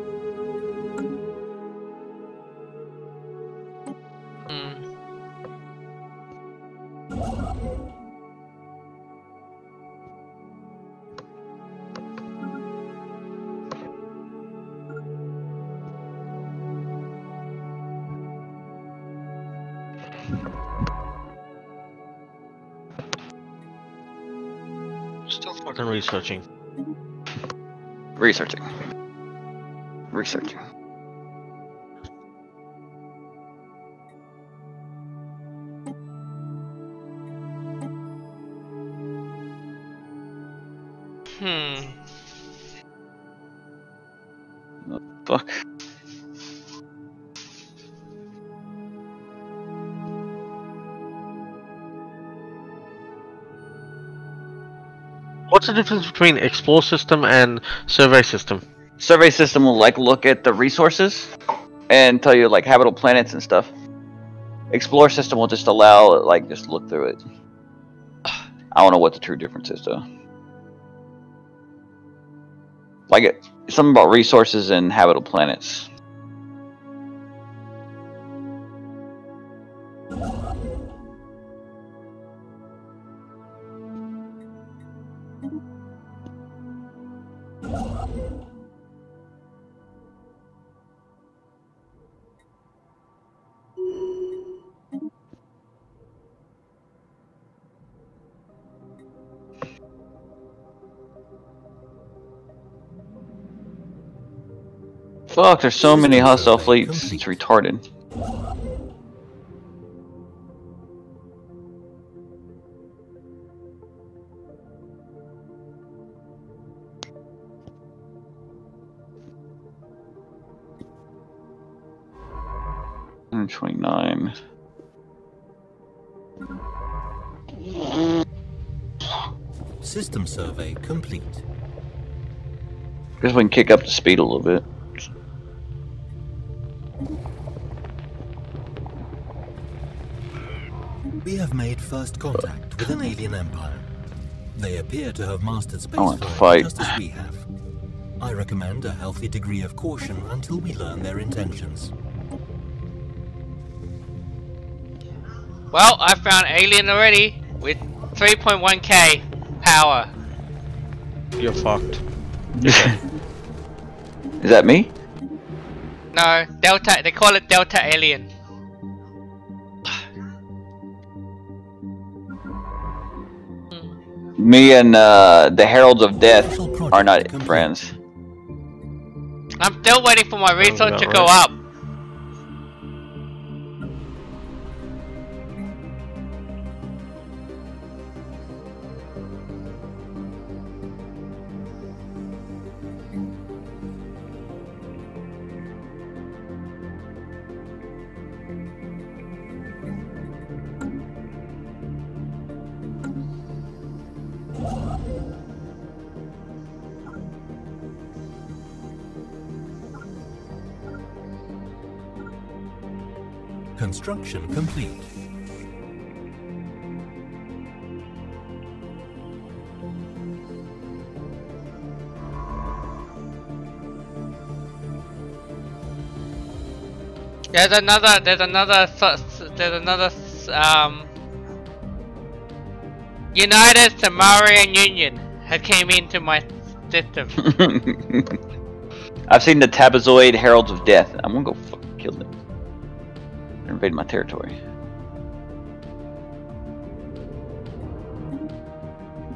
Researching. Researching. Researching. Hmm. What the fuck? What's the difference between explore system and survey system? Survey system will like look at the resources and tell you like habitable planets and stuff. Explore system will just allow like just look through it. I don't know what the true difference is though. Like it, something about resources and habitable planets. Fuck, there's so many hostile fleets, it's retarded. one twenty-nine. System survey complete. Guess we can kick up the speed a little bit. We have made first contact with an alien empire. They appear to have mastered spaceflight just as we have. I recommend a healthy degree of caution until we learn their intentions. Well, I found alien already with three point one K power. You're fucked. Is that me? No, Delta. They call it Delta Alien. Me and uh, the Heralds of Death are not friends. I'm still waiting for my resource to go up. Construction complete. There's another, there's another, there's another, um, United Samarian Union has came into my system. I've seen the Tabazoid Heralds of Death. I'm gonna go fucking kill them. Invade my territory.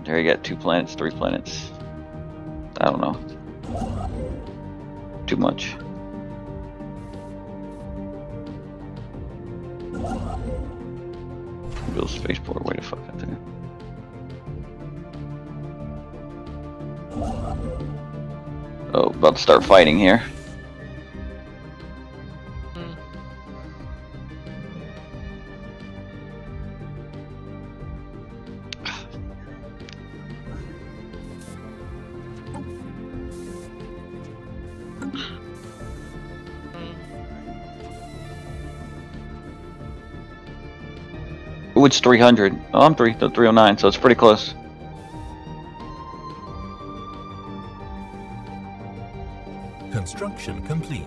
There you got two planets, three planets. I don't know. Too much. Build a spaceport. Way to fuck out there. Oh, about to start fighting here. It's three hundred. Oh, I'm three, three oh nine, so it's pretty close. Construction complete.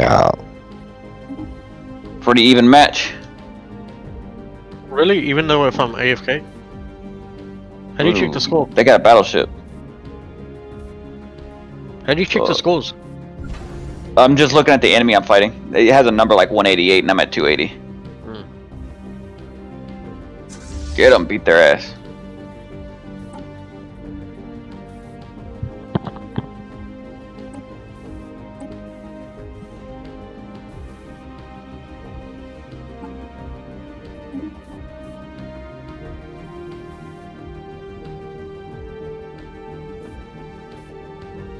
Oh. Pretty even match. Really? Even though if I'm A F K? How do you check the score? They got a battleship. How do you check uh, the scores? I'm just looking at the enemy I'm fighting. It has a number like one eighty-eight and I'm at two eighty. Hmm. Get them, beat their ass.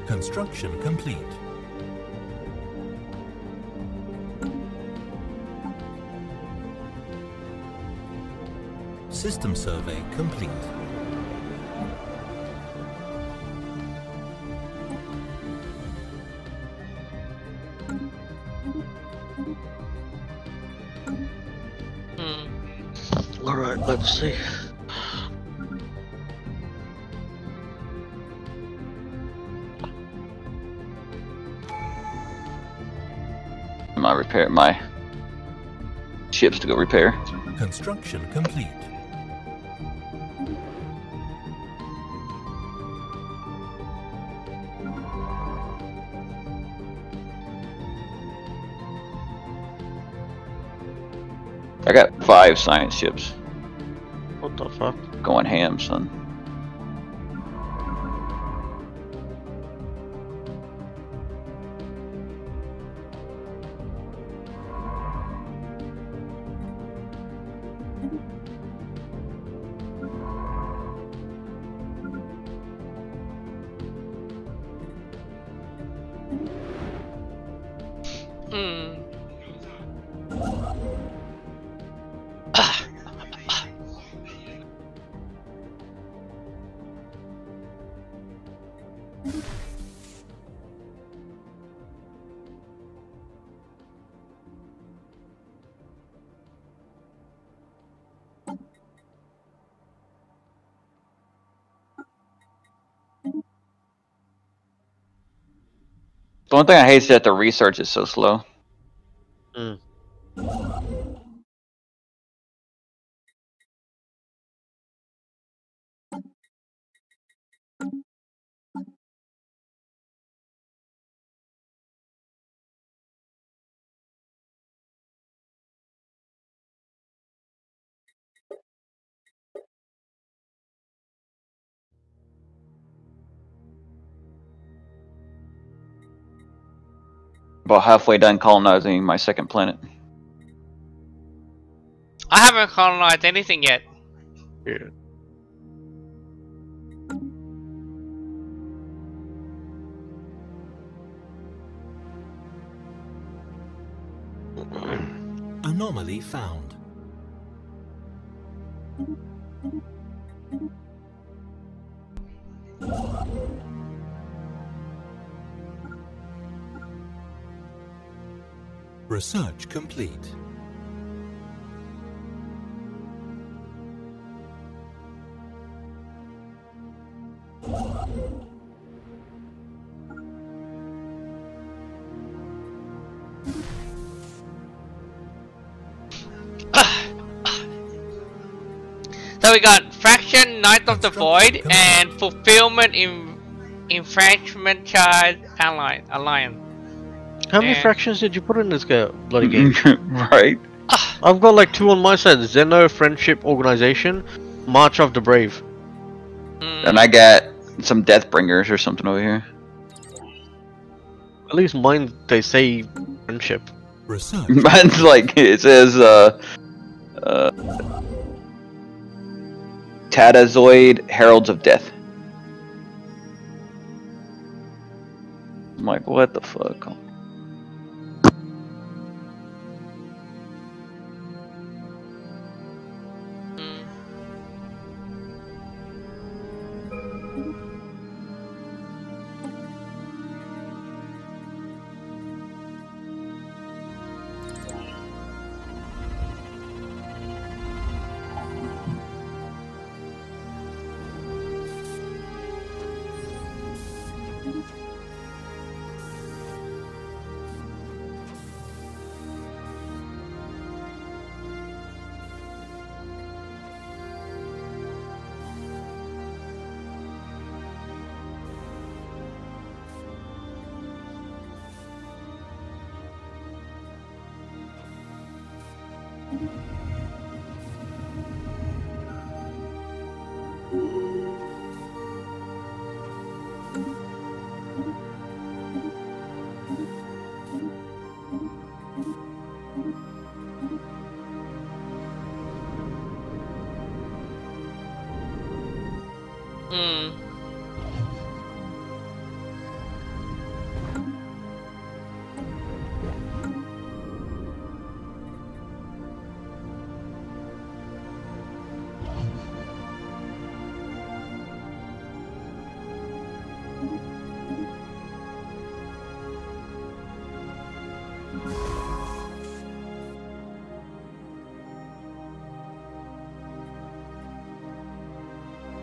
Construction complete. System survey complete. Hmm. All right, let's see. my repair, my ships to go repair. Construction complete. I got five science ships. What the fuck? Going ham, son. The one thing I hate is that the research is so slow. Mm. About halfway done colonizing my second planet. I haven't colonized anything yet. Yeah. Anomaly found. Research complete. So we got Fraction, Knight of the Void, and Fulfillment in Enfranchisement Child Alliance. How many and fractions did you put in this bloody game? Right. I've got like two on my side: Zeno, Friendship, Organization, March of the Brave. Mm. And I got some Deathbringers or something over here. At least mine, they say Friendship. Research. Mine's like it says uh, uh, Tabazoid, Heralds of Death. I'm like, what the fuck?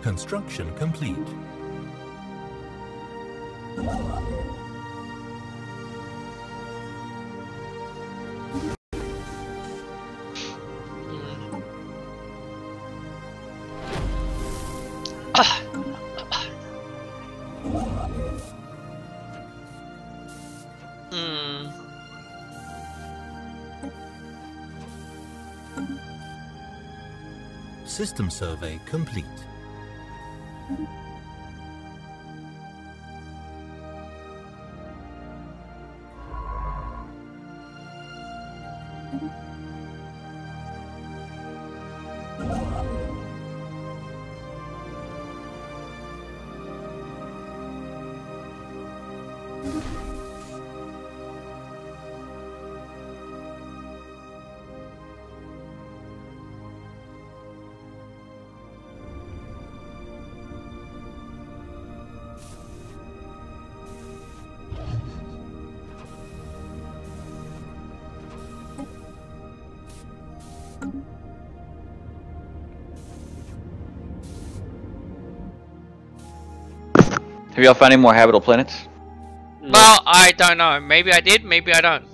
Construction complete. Hmm. System survey complete. Have y'all found any more habitable planets? No. Well, I don't know. Maybe I did, maybe I don't.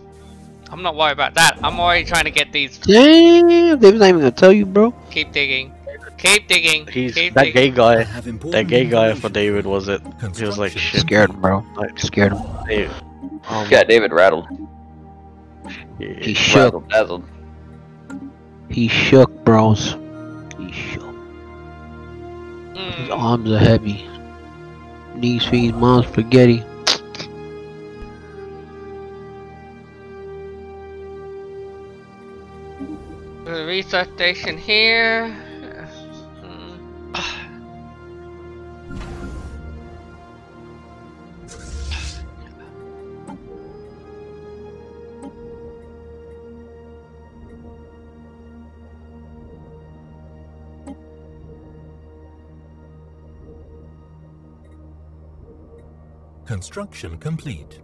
I'm not worried about that. I'm already trying to get these. Damn, they was not even gonna tell you, bro. Keep digging. Keep digging. He's Keep that digging. gay guy. That gay guy for David, was it? He was like, shit. Scared him, bro. Like, scared him. Dude. Um, yeah, David rattled. Yeah, he shook. Rattled, dazzled. He shook, bros. He shook. Mm. His arms are heavy. Knees, feet, mom's spaghetti. The research station here. Construction complete.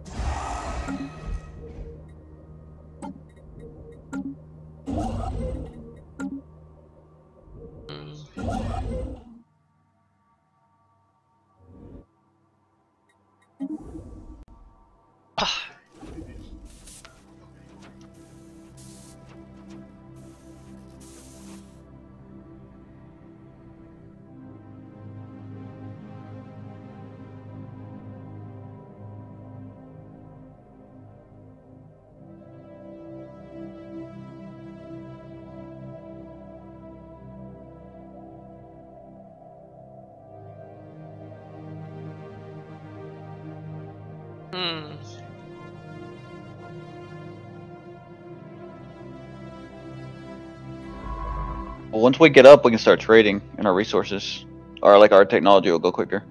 Once we get up, we can start trading and our resources, or like our technology will go quicker.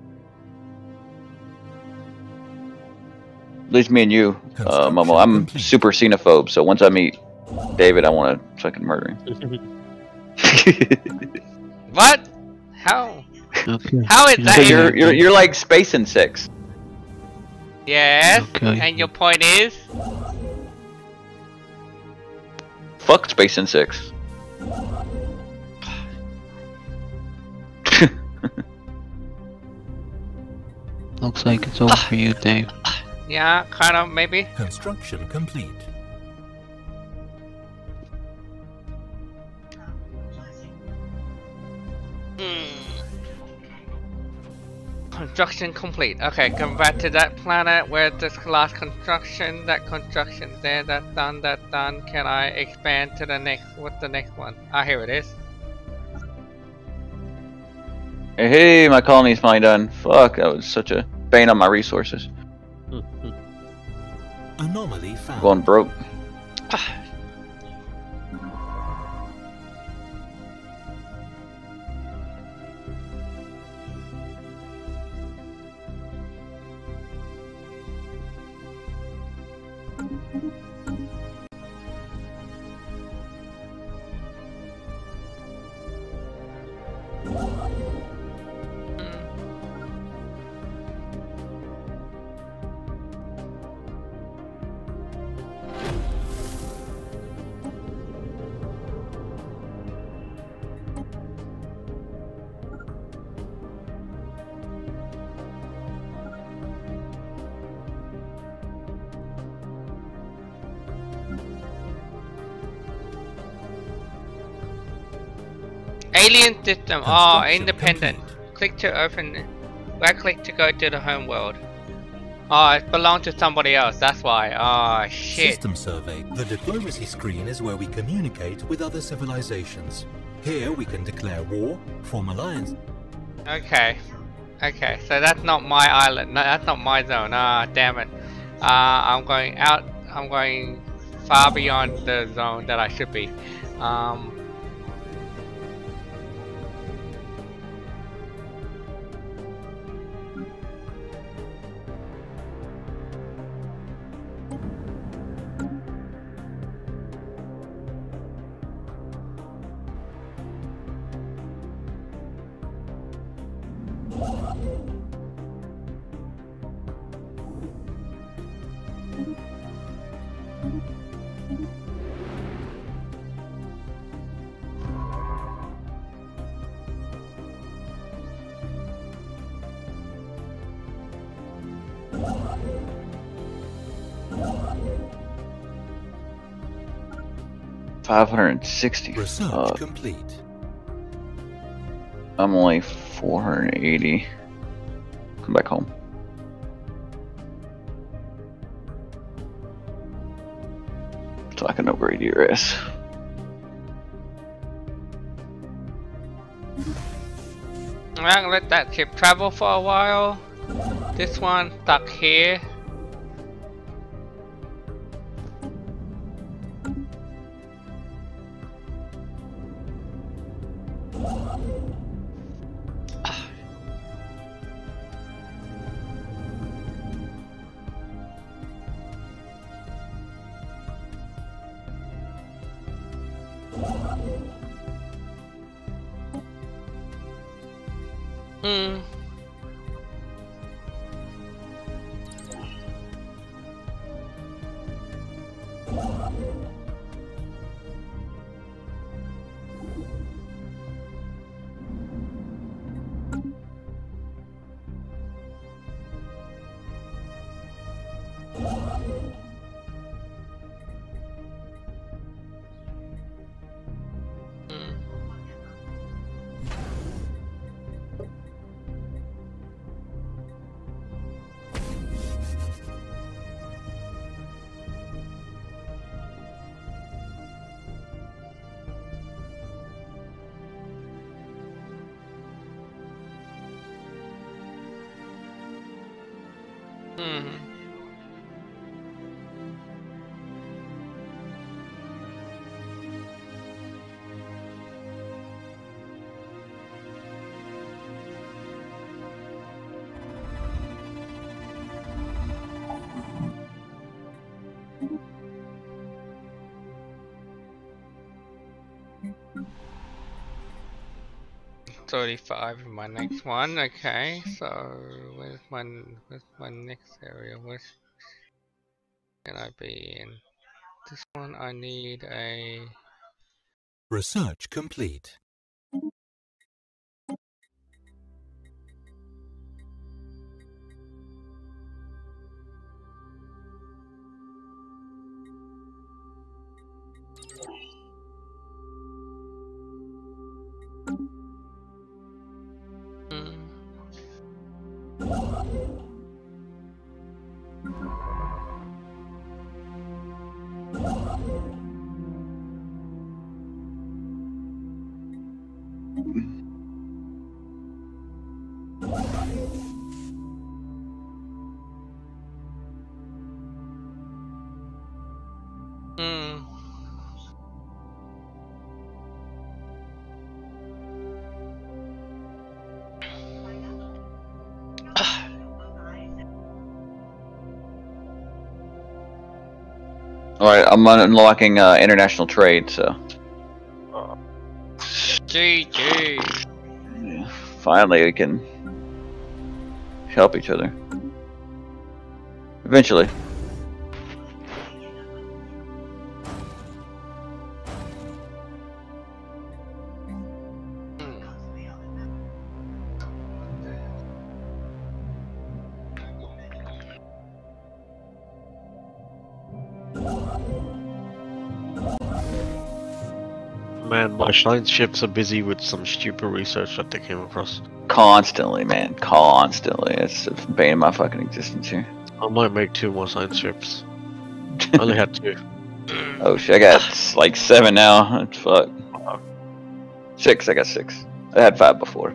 At least me and you, uh, Momo. I'm super xenophobe, so once I meet David, I want to fucking murder him. What? How? Okay. How is that? So you're, you're you're like space insects. Yes. Okay. And your point is? Fuck space insects. Looks like it's over for you, Dave. Yeah, kind of, maybe. Construction complete. Mm. Construction complete. Okay, come back to that planet where this last construction, that construction there, that's done, that's done. Can I expand to the next, what's the next one? Ah, here it is. Hey, my colony's finally done. Fuck, that was such a bane on my resources. Anomaly found. Going broke. Alien system. Oh, independent. Click to open. Right click to go to the home world. Oh, it belonged to somebody else, that's why. Oh, shit. System survey. The diplomacy screen is where we communicate with other civilizations. Here we can declare war, form alliance. Okay. Okay, so that's not my island. No, that's not my zone. Ah, damn it. Uh, I'm going out. I'm going far beyond the zone that I should be. Um... five hundred sixty. Research uh, complete. I'm only four hundred eighty. Come back home. So I can upgrade your ass. I'm gonna let that ship travel for a while. This one stuck here. thirty-five in my next one. Okay, so where's my where's my next area? Where's can I be in? This one I need a research complete. Alright, I'm unlocking uh, international trade, so. G G! Yeah, finally, we can help each other. Eventually. Man, my shine ships are busy with some stupid research that they came across. Constantly, man. Constantly. It's a bane of my fucking existence here. I might make two more sign strips. I only had two. Oh shit, I got like seven now. Fuck. Six, I got six. I had five before.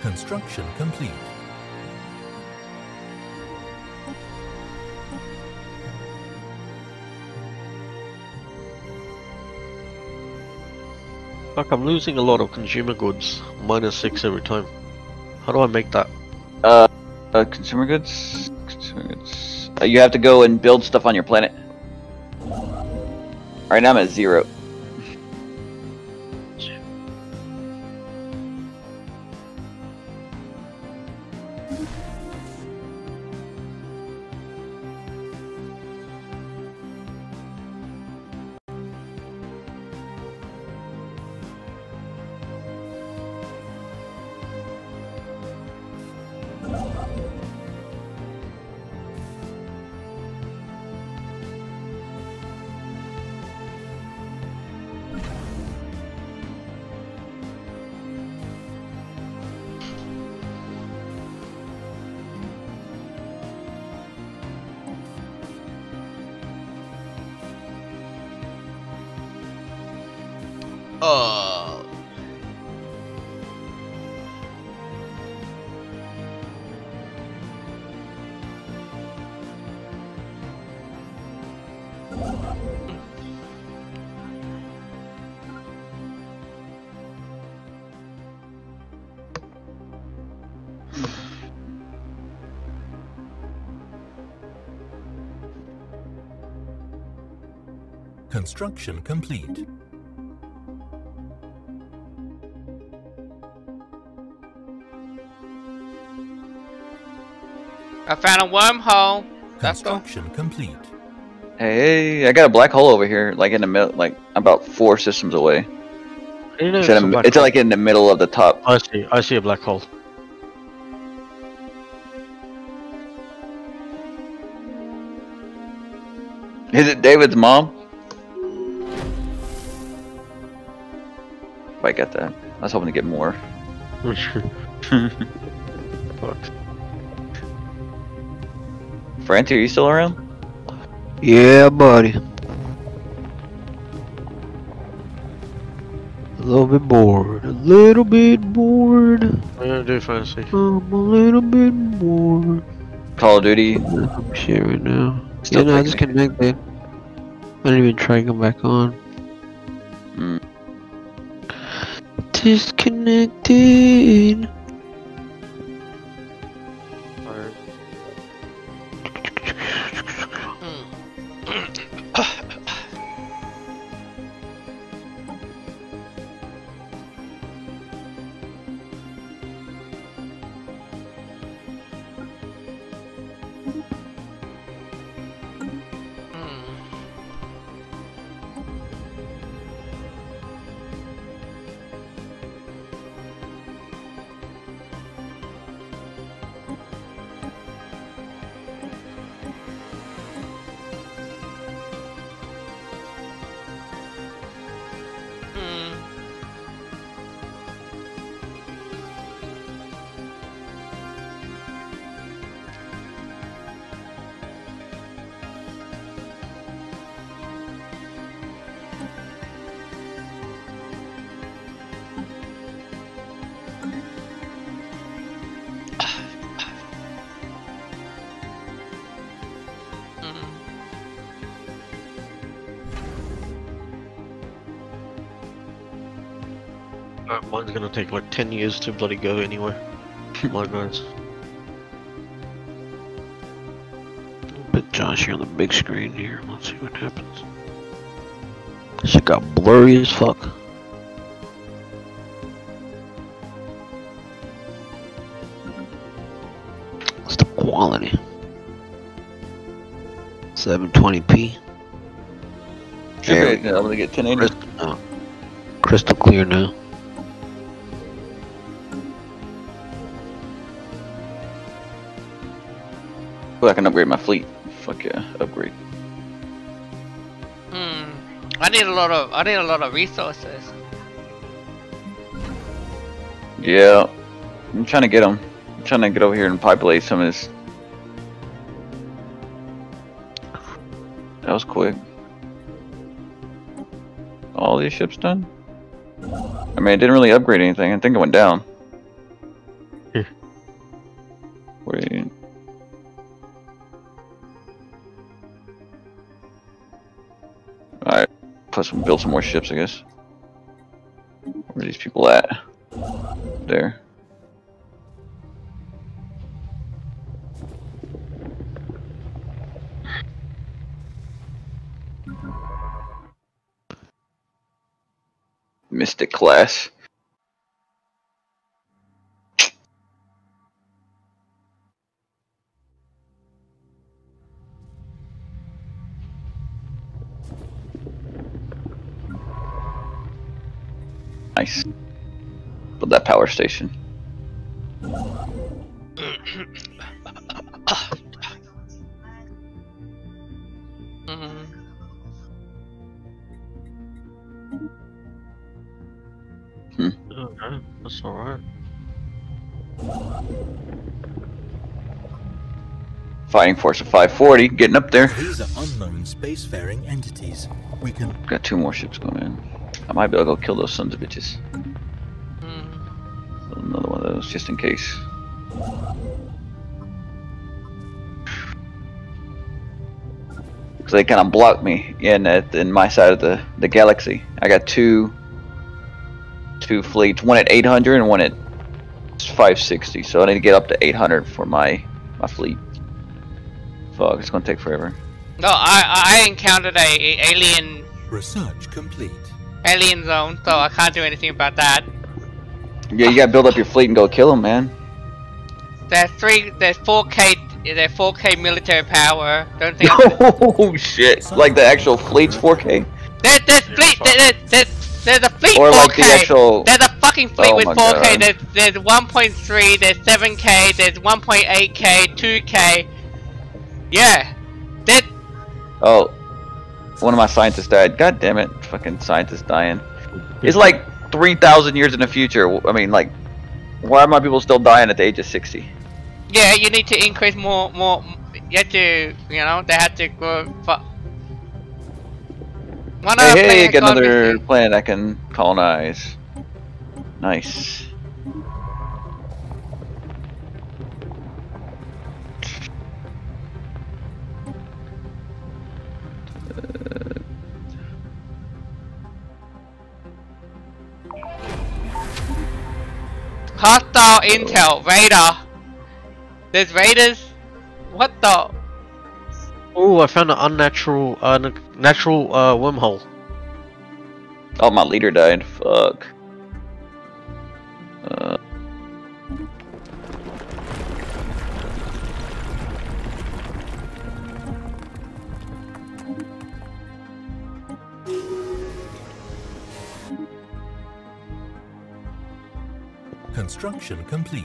Construction complete. Fuck, I'm losing a lot of consumer goods. Minus six every time. How do I make that? Uh, uh consumer goods? Consumer goods. Uh, you have to go and build stuff on your planet. Right now I'm at zero. Construction complete. I found a wormhole. Construction That's complete. Hey, I got a black hole over here, like in the middle, like about four systems away. You know, it's it's, a, it's like in the middle of the top. I see. I see a black hole. Is it David's mom? I got that. I was hoping to get more. Francie, are you still around? Yeah, buddy. A little bit bored. A little bit bored. What are you gonna do, Francie? I'm a little bit bored. Call of Duty. I'm shit right now. Still yeah, no, I just connected. I didn't even try to come back on. Mm. Disconnected. Alright. Mine's gonna take like ten years to bloody go anywhere. My guys. Put Josh here on the big screen here. Let's see what happens. Shit got blurry as fuck. What's the quality? seven twenty p. There we go. I'm gonna get ten eighty. Crystal, no. Crystal clear now. I can upgrade my fleet. Fuck yeah, upgrade. Hmm. I need a lot of I need a lot of resources. Yeah, I'm trying to get them. I'm trying to get over here and populate some of this. That was quick. All these ships done? I mean, I didn't really upgrade anything. I think it went down. Wait. Alright. Plus, we'll build some more ships, I guess. Where are these people at? There. Mystic class. Nice. Build that power station. That's alright. Fighting force of five forty, getting up there. These are unknown spacefaring entities. We can. Got two more ships going in. I might be able to go kill those sons of bitches. Mm. Another one of those, just in case. Because they kind of blocked me in at in my side of the the galaxy. I got two. Two fleets, one at eight hundred and one at five sixty, so I need to get up to eight hundred for my my fleet. Fuck, it's gonna take forever. No, I I encountered a, a alien research complete alien zone, so I can't do anything about that. Yeah, you gotta build up your fleet and go kill them, man. There's three, there's four K, there's four K military power. Don't think. Oh shit! Like the actual fleet's four K. There's there's fleet there's there's. There's a fleet or four K. Like the actual... There's a fucking fleet oh with four K. There's, there's one point three. There's seven K. There's one point eight K. two K. Yeah. That. Oh, one of my scientists died. God damn it! Fucking scientists dying. It's like three thousand years in the future. I mean, like, why are my people still dying at the age of sixty? Yeah, you need to increase more. More. You have to. You know, they have to grow. One hey, hey get another planet I can colonize. Nice. Uh, Hostile oh. intel, radar. There's raiders. What the? Oh, I found an unnatural, uh, natural uh, wormhole. Oh, my leader died. Fuck. Uh. Construction complete.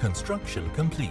Construction complete.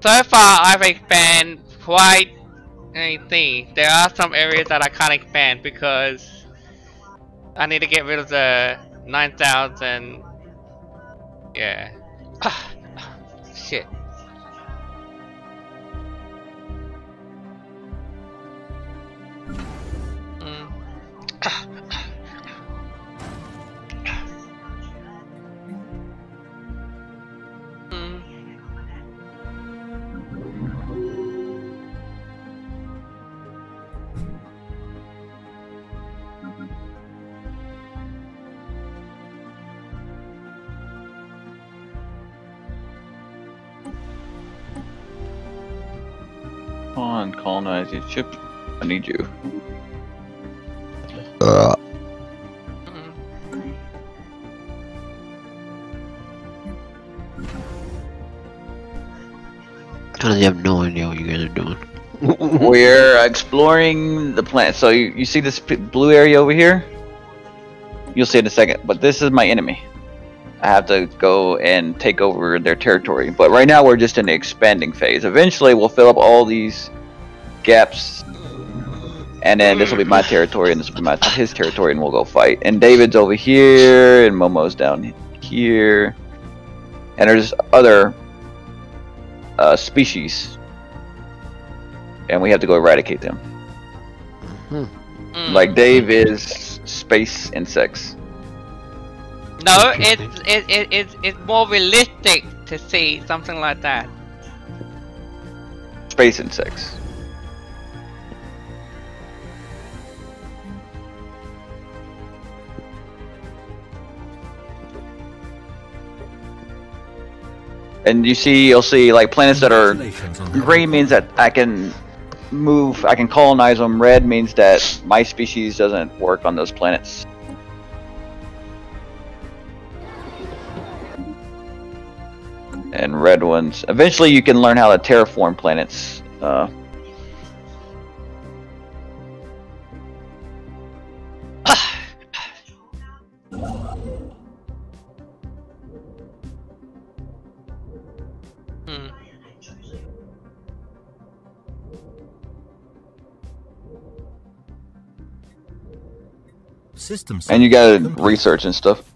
So far, I've expanded quite anything. There are some areas that I can't expand because I need to get rid of the nine thousand. Yeah. Shit. Colonize your ship. I need you. Uh. I honestly have no idea what you guys are doing. We're exploring the planet. So you, you see this p blue area over here? You'll see in a second. But this is my enemy. I have to go and take over their territory. But right now we're just in the expanding phase. Eventually we'll fill up all these gaps, and then this will be my territory, and this will be my, his territory, and we'll go fight. And David's over here, and Momo's down here, and there's other uh, species, and we have to go eradicate them. Mm-hmm. Like Dave is space insects. No, it's it, it, it's it's more realistic to see something like that. Space insects. And you see, you'll see like planets that are green means that I can move, I can colonize them. Red means that my species doesn't work on those planets. And red ones. Eventually, you can learn how to terraform planets. Uh, Systems. And you gotta research and stuff.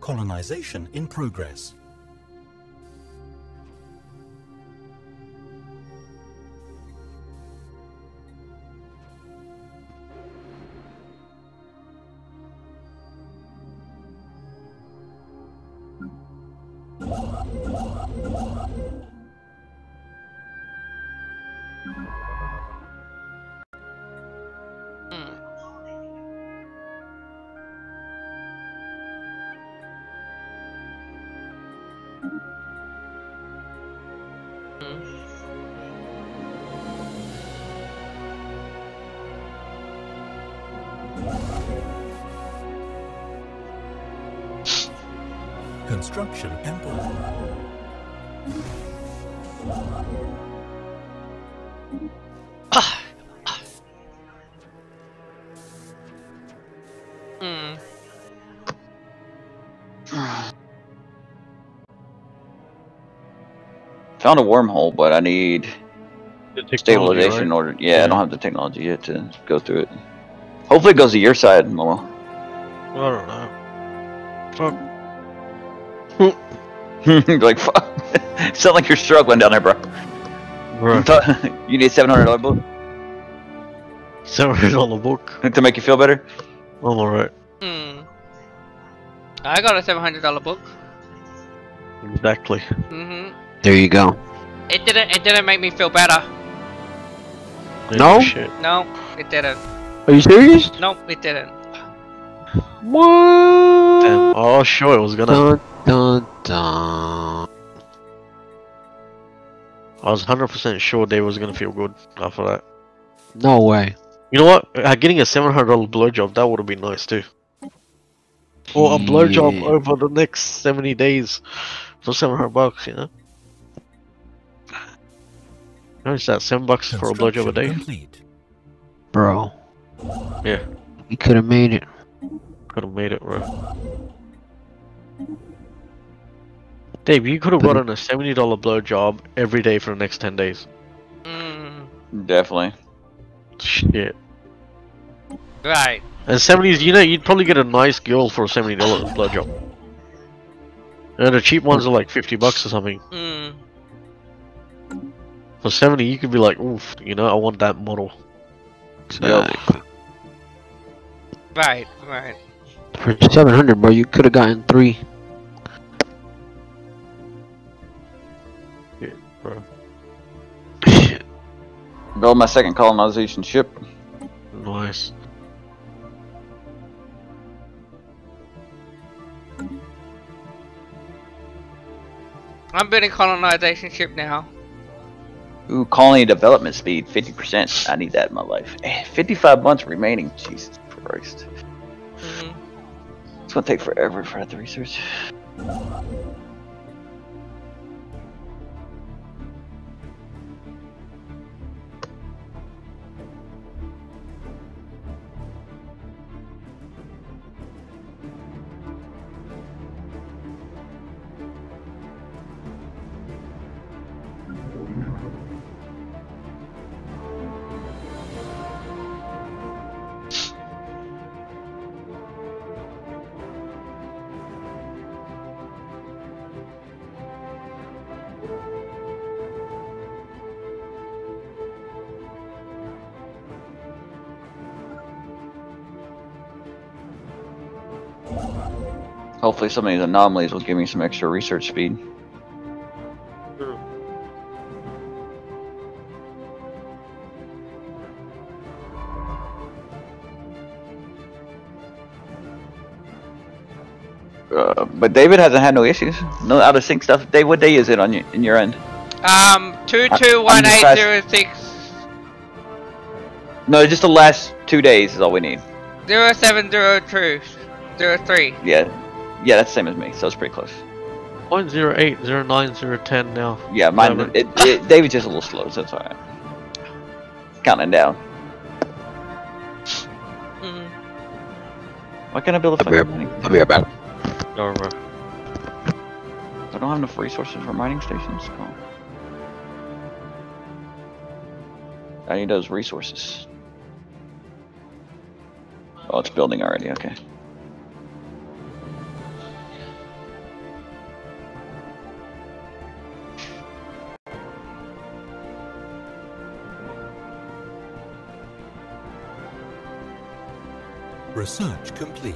Colonization in progress. Construction empire. Ah. Ah. Mm. Found a wormhole, but I need stabilization in order. Yeah, yeah, I don't have the technology yet to go through it. Hopefully it goes to your side, Momo. I don't know. Fuck. You're like, fuck. You sound like you're struggling down there, bro. Right. You need seven hundred dollar book? seven hundred dollar book? To make you feel better? I'm alright. Hmm. I got a seven hundred dollar book. Exactly. Mm-hmm. There you go. It didn't, it didn't make me feel better. No? No, it didn't. Are you serious? Nope, it didn't. What? Damn. Oh, sure, it was gonna. Dun, dun, dun. I was one hundred percent sure Dave was gonna feel good after that. No way. You know what? Uh, getting a seven hundred dollar blowjob, that would have been nice too. Or a blowjob yeah. over the next seventy days for seven hundred bucks, you know? How is that? seven bucks for a blowjob a day? Complete. Bro. Yeah. You could have made it. Could have made it, bro. Dave, you could have gotten a seventy dollar blowjob every day for the next ten days. Mm. Definitely. Shit. Right. And seventies, you know, you'd probably get a nice girl for a seventy dollar blowjob. And the cheap ones are like fifty bucks or something. Mm. For seventy, you could be like, oof, you know, I want that model. So, right, right. For seven hundred, bro, you could have gotten three. Shit, bro. Shit. Build my second colonization ship. Nice. I'm building colonization ship now. Ooh, colony development speed, fifty percent. I need that in my life. fifty-five months remaining. Jesus Christ. Mm-hmm. It's gonna take forever for that to research. Hopefully some of these anomalies will give me some extra research speed. Sure. Uh, but David hasn't had no issues. No out of sync stuff. Dave, what day is it on your, in your end? Um, two two one eight zero six. No, just the last two days is all we need. zero seven zero two zero three. Yeah. Yeah, that's the same as me, so it's pretty close. one zero eight zero nine zero one zero now. Yeah, mine. It, it, David's just a little slow, so it's alright. Counting down. Mm. Why can't I build a fucking mining station? I'll be right back. I don't have enough resources for mining stations. Oh. I need those resources. Oh, it's building already, okay. Research complete.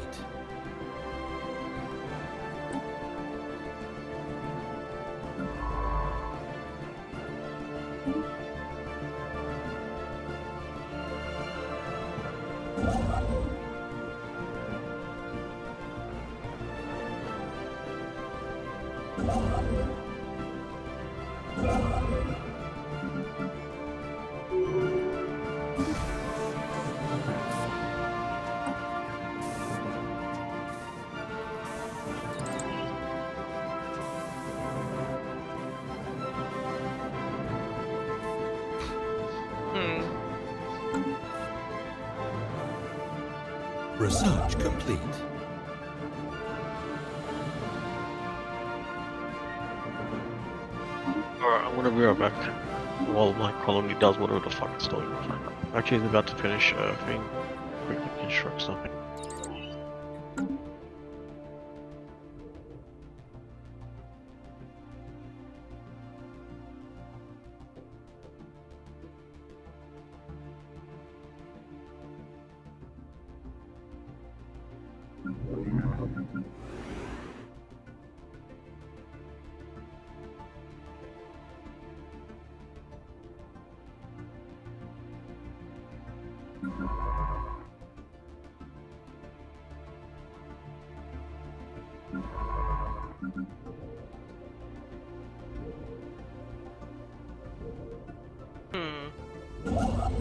Research complete. Alright, I'm gonna be right back. While well, my colony does whatever the fuck it's doing. Actually, it's about to finish a uh, thing. This truck's open.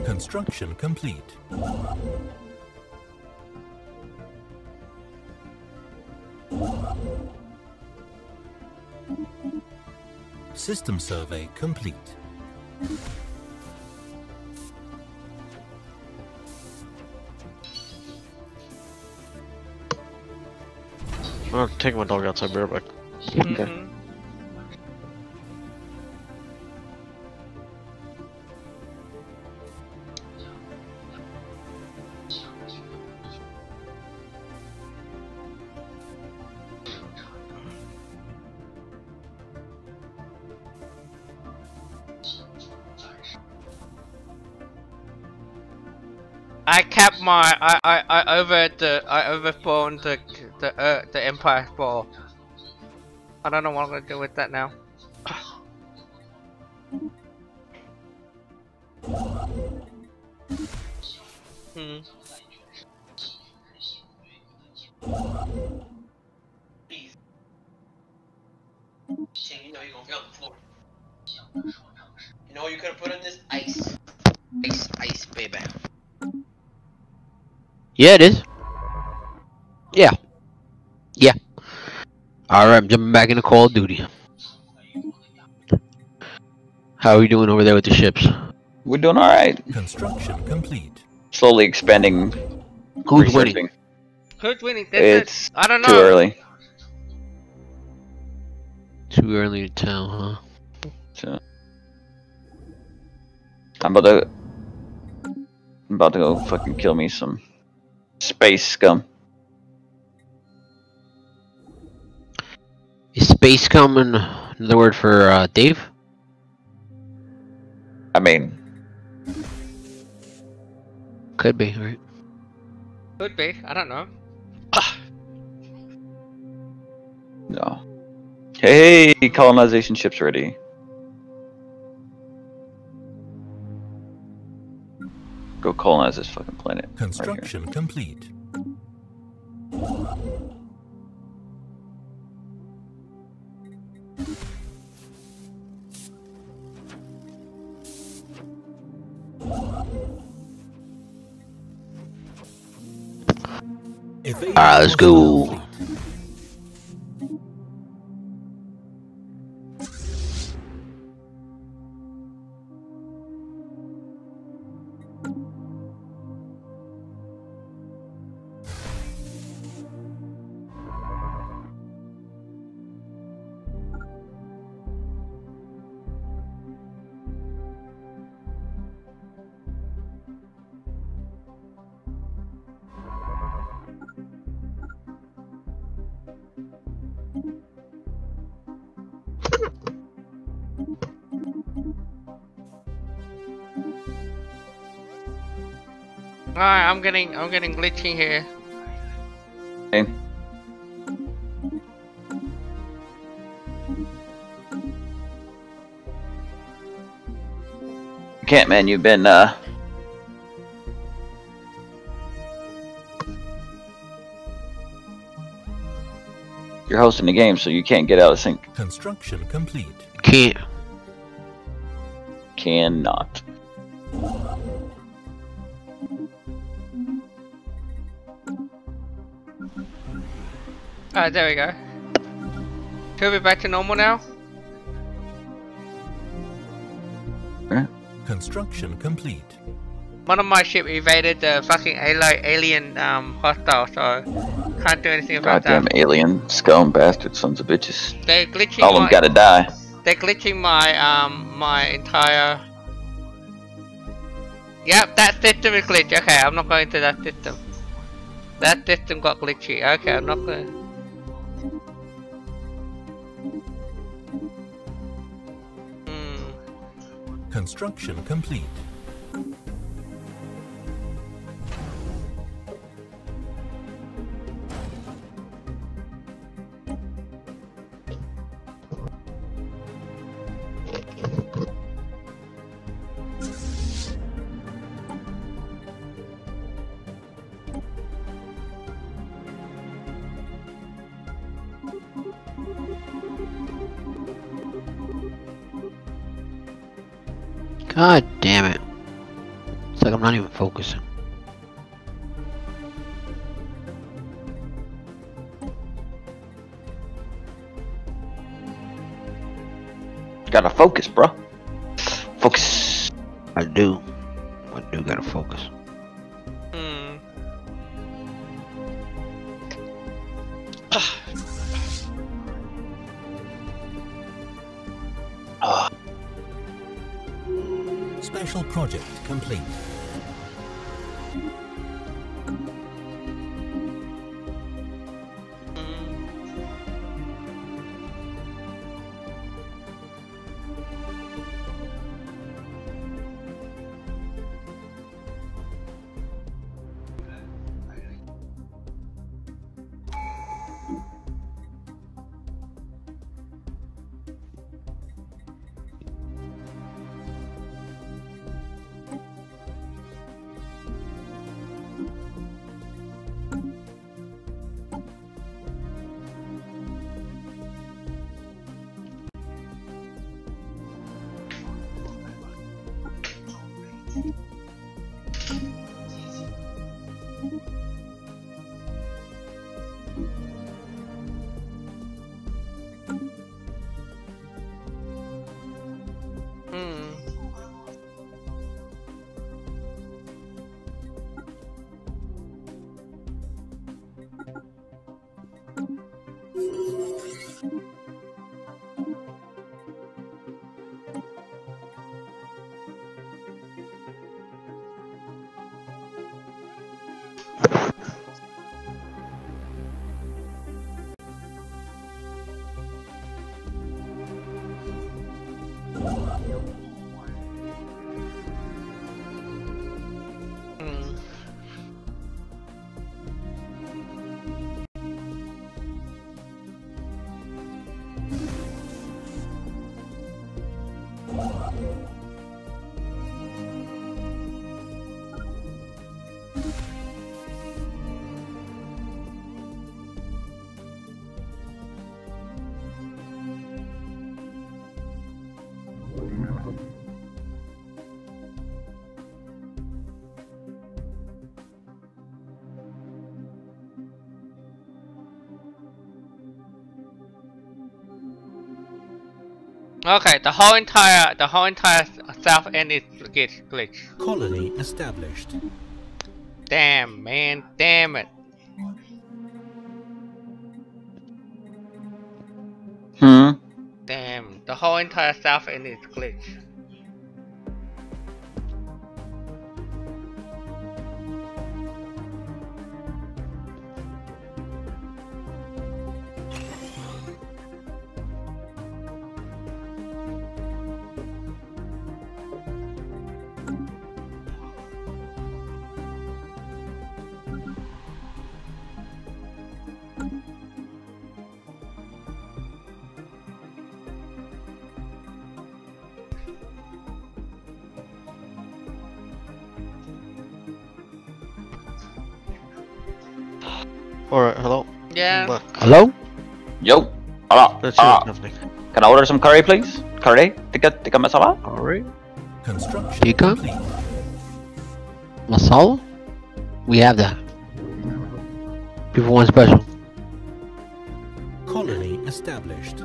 Construction complete. System survey complete. I'm taking my dog outside, be right back. Okay. I kept my I I I over the I overthrown the the uh, the Empire ball. I don't know what I'm gonna do with that now. hmm. You know you're gonna be on the floor. You know what you could have put in this ice, ice, ice, baby. Yeah, it is. Yeah. Yeah. Alright, I'm jumping back into Call of Duty. How are we doing over there with the ships? We're doing alright. Construction complete. Slowly expanding. Who's winning? Who's winning? It's I don't know. Too early. Too early to tell, huh? So, I'm about to... I'm about to go fucking kill me some... space scum. Is space scum another word for uh, Dave? I mean, could be, right? Could be. I don't know. No. Hey, colonization ship's ready. Go colonize this fucking planet. Construction right complete. Alright, let's go. Alright, I'm getting I'm getting glitchy here. Okay. You can't, man, you've been uh you're hosting the game, so you can't get out of sync. Construction complete. Can't. Cannot. Alright, there we go. Should we be back to normal now? Huh? Construction complete. One of my ship evaded the fucking alien um, hostile, so can't do anything about Goddamn that. Goddamn alien scum bastard sons of bitches. They're glitching. All of them gotta die. They're glitching my um my entire. Yep, that system is glitched. Okay, I'm not going to that system. That system got glitchy. Okay, I'm not gonna. Mm. Construction complete. God damn it. It's like I'm not even focusing. You gotta focus, bro. Focus. I do. I do gotta focus. Mm. Ah. Special project complete. Okay, the whole entire, the whole entire south end is glitched. Colony established. Damn, man, damn it. Hmm? Damn, the whole entire south end is glitched. Alright, hello? Yeah. Look. Hello? Yo. Hello. That's uh, nothing. Can I order some curry, please? Curry? Tikka, tikka masala? Curry? Construction. Tikka? Masala? We have that. People want special. Colony established.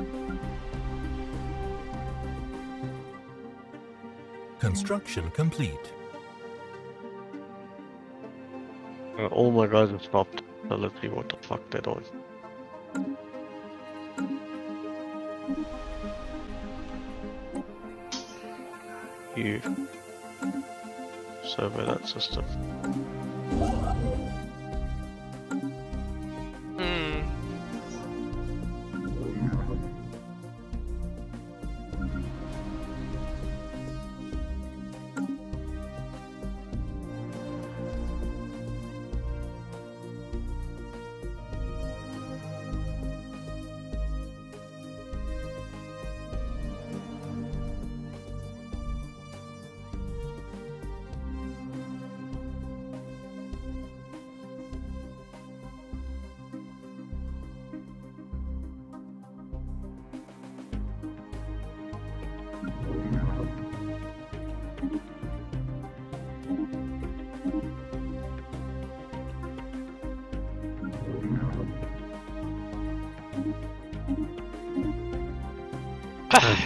Construction complete. Uh, all my guys have stopped. So let's see what the fuck that was. You survey that system.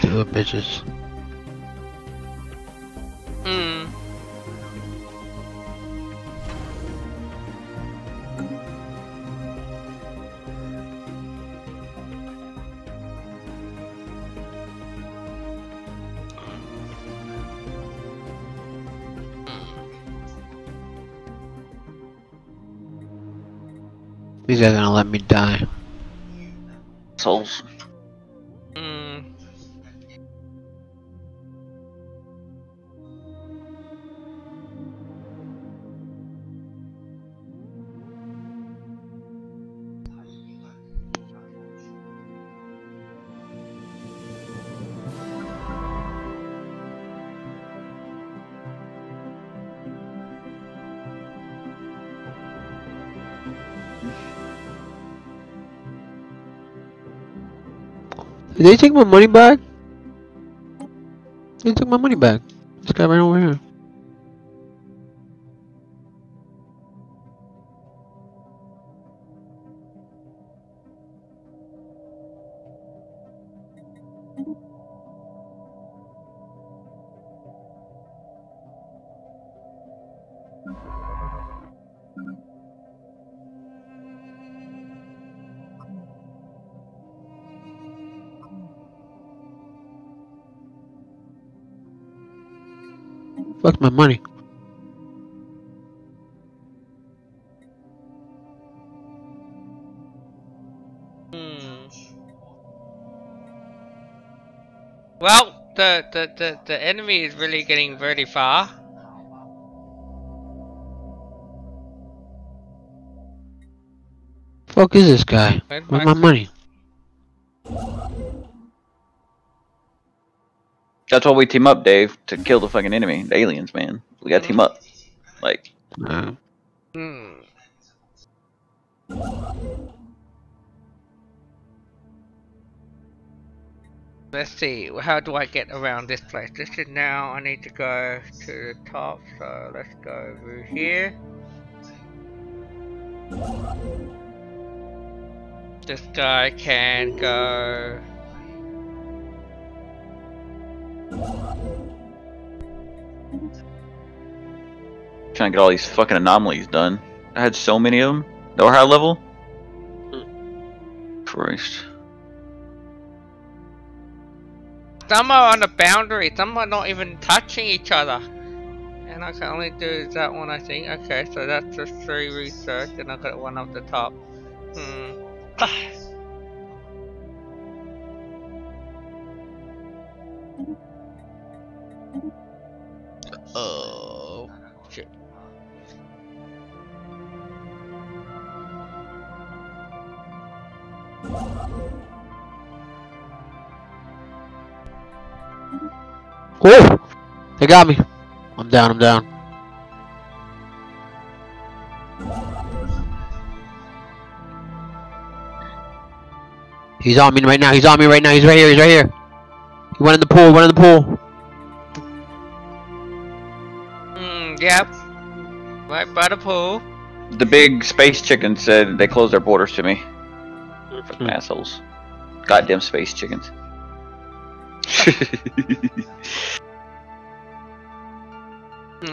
Little bitches. Hmm. These guys are gonna let me die. Souls. Mm. Did they take my money back? They took my money back. This guy right over here. Fuck my money. Hmm. Well, the, the, the, the enemy is really getting very far. Fuck is this guy? Where's my money? That's why we team up, Dave, to kill the fucking enemy, the aliens, man. We gotta team up. Like... Uh, mm. Let's see, how do I get around this place? This is now, I need to go to the top, so let's go over here. This guy can go... Trying to get all these fucking anomalies done. I had so many of them. They were high level. Mm. Christ. Some are on the boundary. Some are not even touching each other. And I can only do that one, I think. Okay, so that's just three research, and I got one off the top. Hmm. Oh shit. Whoa! They got me. I'm down, I'm down. He's on me right now, he's on me right now, he's right here, he's right here. He went in the pool, went in the pool. Yep. Right by the pool. The big space chicken said they closed their borders to me. Fucking assholes. Goddamn space chickens.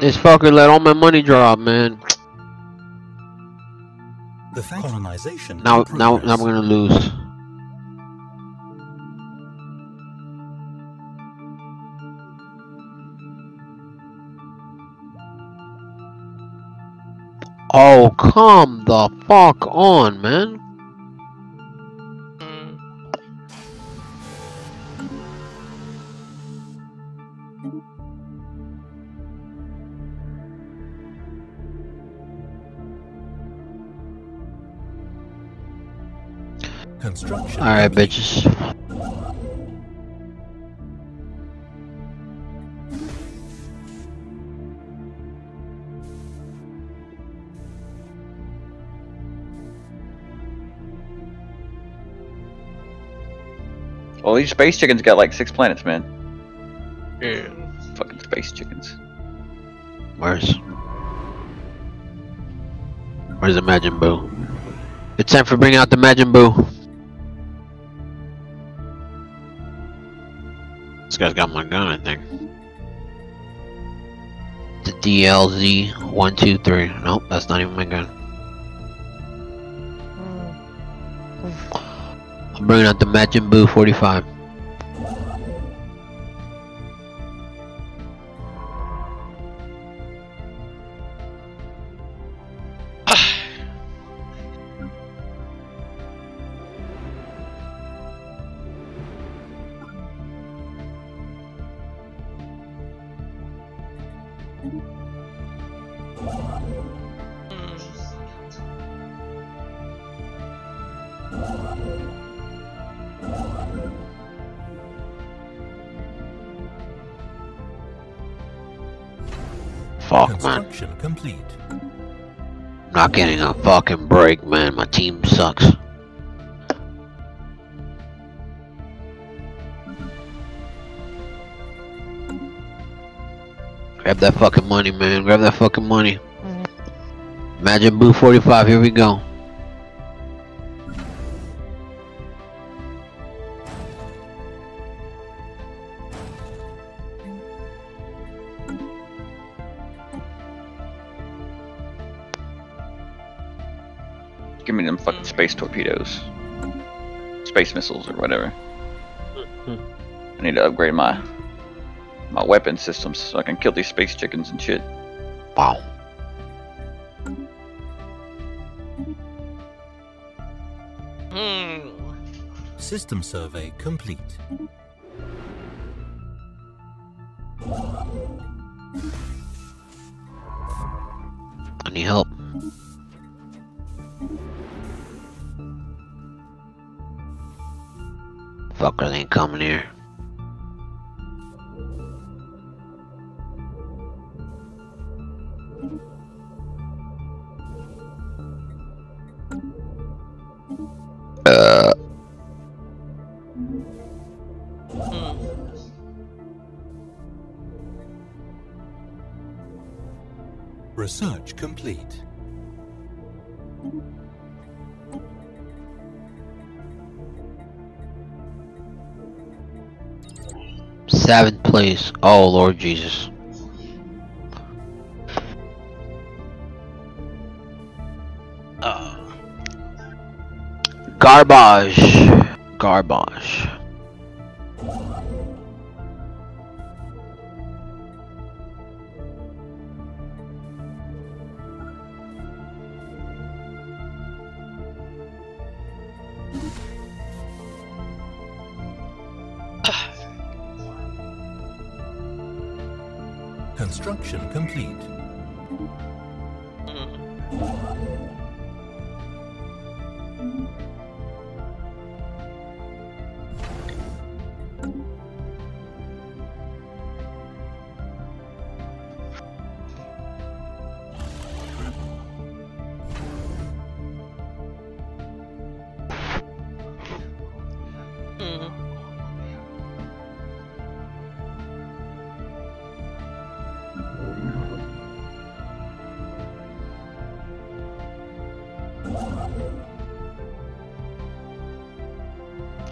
This fucker let all my money drop, man. The colonization. Now, now, now we're gonna lose. Oh, come the fuck on, man. Construction. All right, bitches. Well, these space chickens got like six planets, man. Yeah. Fucking space chickens. Where's... Where's the Majin Buu? It's time for bringing out the Majin Buu. This guy's got my gun, I think. The D L Z one two three. Nope, that's not even my gun. I'm bringing out the matching boo forty-five. Complete. I'm not getting a fucking break, man. My team sucks. Grab that fucking money, man. Grab that fucking money. Imagine Boo forty-five. Here we go. Give me them fucking space torpedoes. Space missiles or whatever. I need to upgrade my my weapon systems so I can kill these space chickens and shit. Wow. System survey complete. I need help. Fuckers ain't coming here. Uh. Research complete. Seventh place. Oh Lord Jesus. Uh, garbage. Garbage. Construction complete.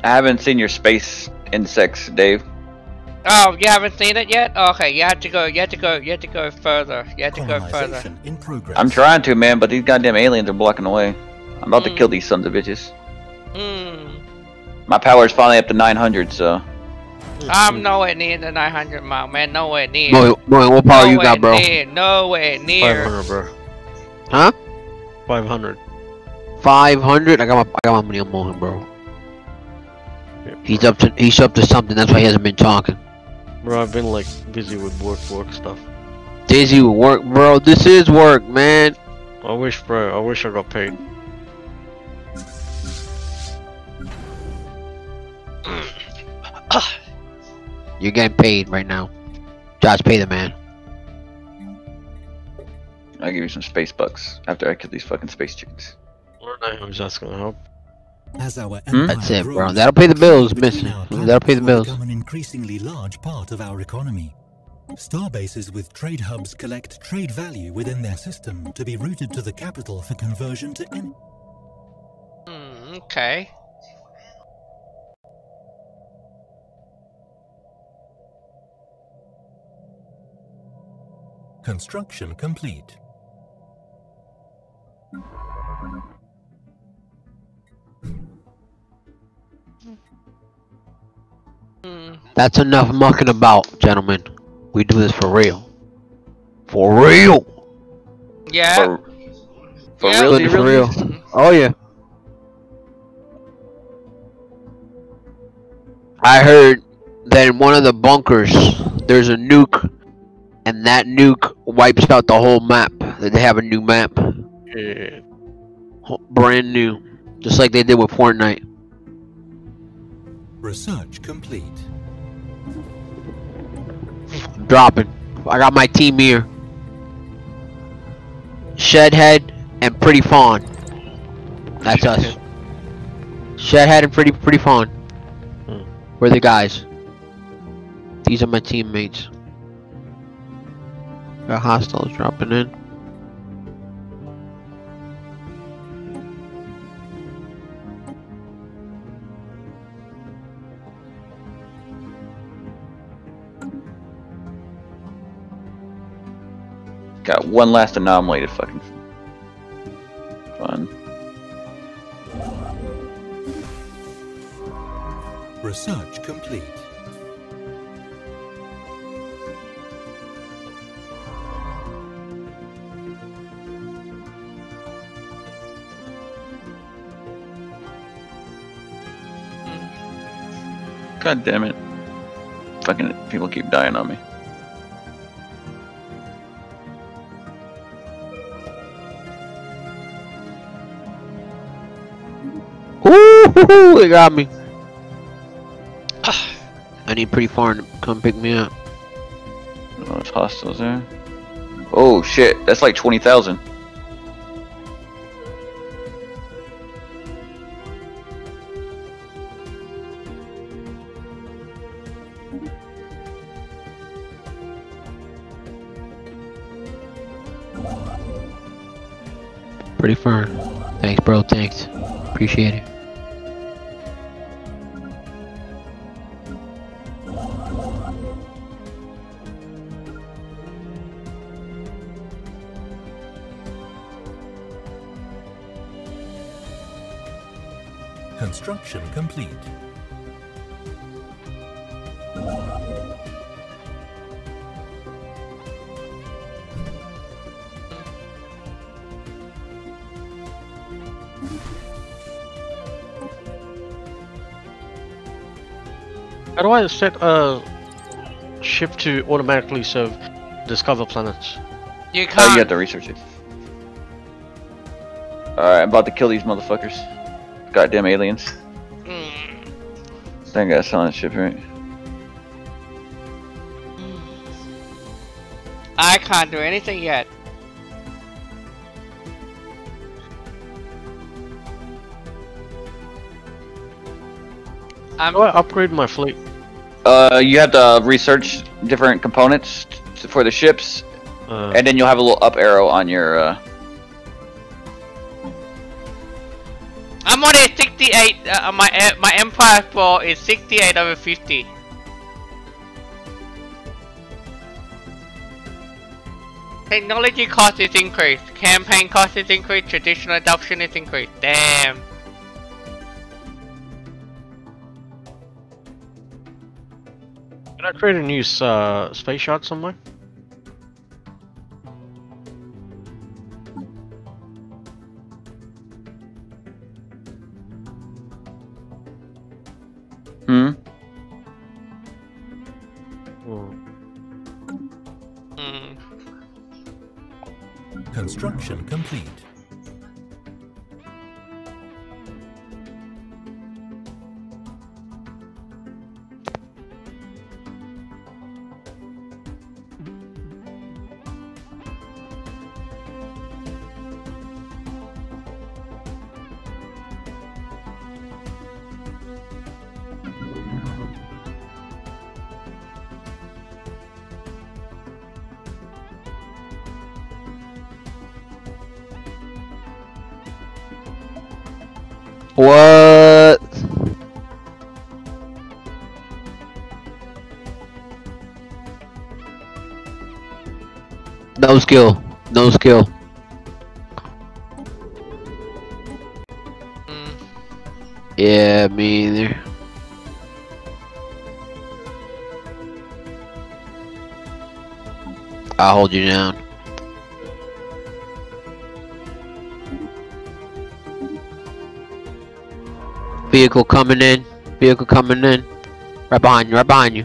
I haven't seen your space insects, Dave. Oh, you haven't seen it yet? Okay, you have to go. You have to go. You have to go further. You have to go further. In progress. I'm trying to, man, but these goddamn aliens are blocking the way. I'm about mm. to kill these sons of bitches. Mm. My power is finally up to nine hundred, so. I'm nowhere near the nine hundred mile, man. Nowhere near. Boy, boy what power nowhere you got, bro? Near, nowhere near. five hundred, bro. Huh? five hundred. five hundred. I got my. I got my money on Mohan, bro. He's up to he's up to something. That's why he hasn't been talking. Bro, I've been like busy with work, work stuff. Busy with work, bro. This is work, man. I wish, bro. I wish I got paid. You're getting paid right now. Josh, pay the man. I'll give you some space bucks after I kill these fucking space chickens. Or not, I'm just gonna help. As our hmm? That's it, bro. That'll pay the bills, missing. That'll pay the bills. An increasingly large part of our economy. Star bases with trade hubs collect trade value within their system to be routed to the capital for conversion to in. Mm, okay. Construction complete. That's enough mucking about, gentlemen. We do this for real. For real! Yeah. For, for yeah, real, for real. Oh, yeah. I heard that in one of the bunkers, there's a nuke, and that nuke wipes out the whole map. They have a new map. Yeah. Brand new. Just like they did with Fortnite. Research complete. I'm dropping. I got my team here. Shedhead and Pretty Fawn. That's us. Shedhead and Pretty Pretty Fawn. Hmm. We're the guys. These are my teammates. Got hostiles dropping in. Got one last anomaly to fucking fun. Research complete. God damn it. Fucking people keep dying on me. Woohoo! They got me. I need Pretty Far to come pick me up. Oh, it's hostiles there. Oh shit! That's like twenty thousand. Pretty Far. Thanks, bro. Thanks. Appreciate it. Construction complete. How do I set a ship to automatically serve discover planets? You can't. Oh, you have to research it. Alright, I'm about to kill these motherfuckers. Goddamn aliens. Mm. I think I got a silent ship, right? I can't do anything yet. I'm... How do I upgrade my fleet? Uh, you have to research different components for the ships, uh. and then you'll have a little up arrow on your, uh... I'm on a sixty-eight. Uh, my uh, my Empire ball is sixty-eight over fifty. Technology cost is increased. Campaign cost is increased. Traditional adoption is increased. Damn. Can I create a new uh, space shot somewhere? Hmm. Mm. Construction complete. What? No skill. No skill. Mm. Yeah, me either. I'll hold you down. Vehicle coming in. Vehicle coming in. Right behind you. Right behind you.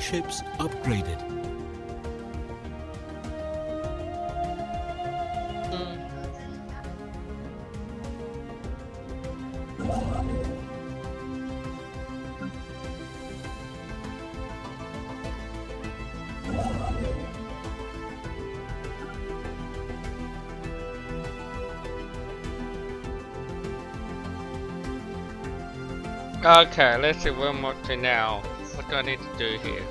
Ships upgraded. Okay, let's see one more thing now. What do I need to do here?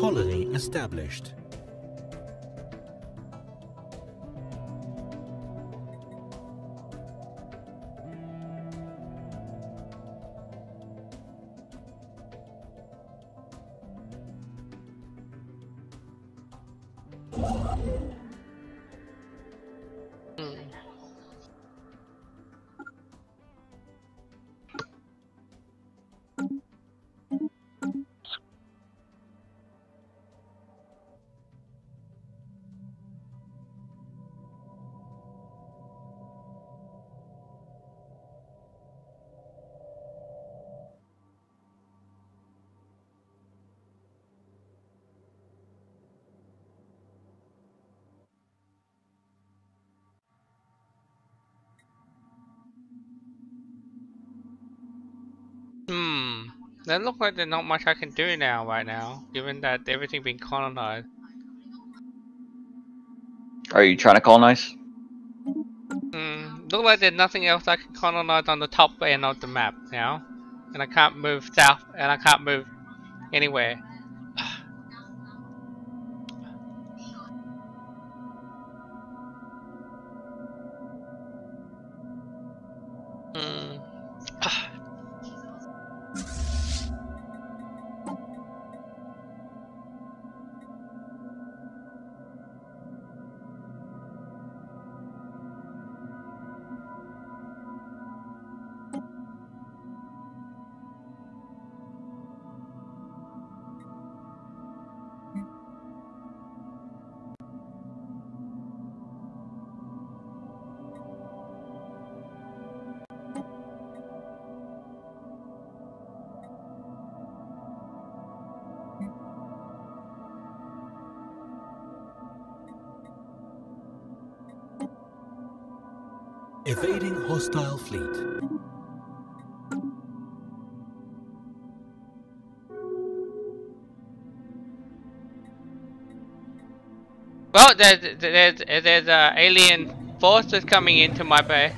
Colony established. That looks like there's not much I can do now, right now, given that everything being colonized. Are you trying to colonize? Mm, look like there's nothing else I can colonize on the top end of the map now, and I can't move south, and I can't move anywhere. Evading hostile fleet. Well, there's there's there's uh, alien forces coming into my bay.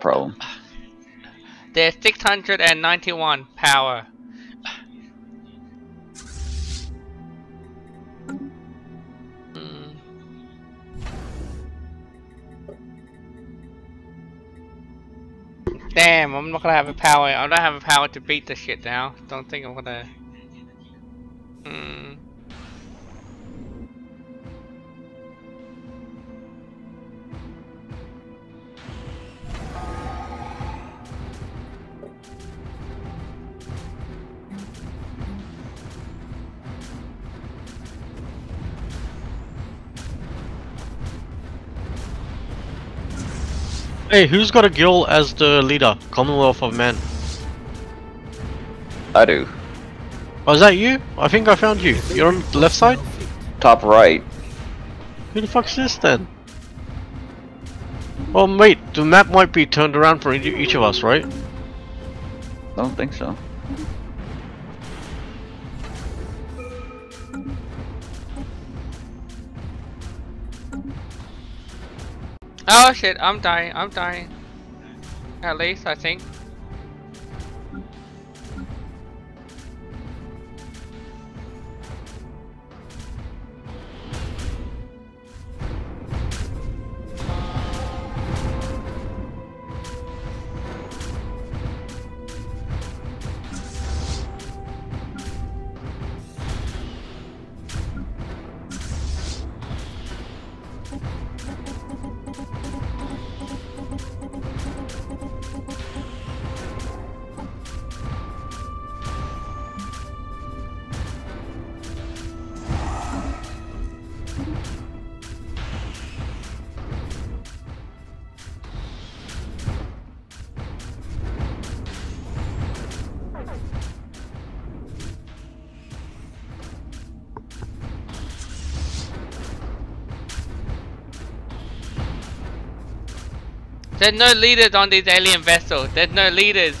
Problem. There's six hundred ninety-one power. Damn, I'm not gonna have a power. I don't have a power to beat this shit now. Don't think I'm gonna. Hmm. Hey, who's got a girl as the leader? Commonwealth of Man. I do. Oh, is that you? I think I found you. You're on the left side? Top right. Who the fuck's this then? Oh mate, the map might be turned around for each of us, right? I don't think so. Oh shit, I'm dying, I'm dying. At least, I think. There's no leaders on these alien vessels. There's no leaders.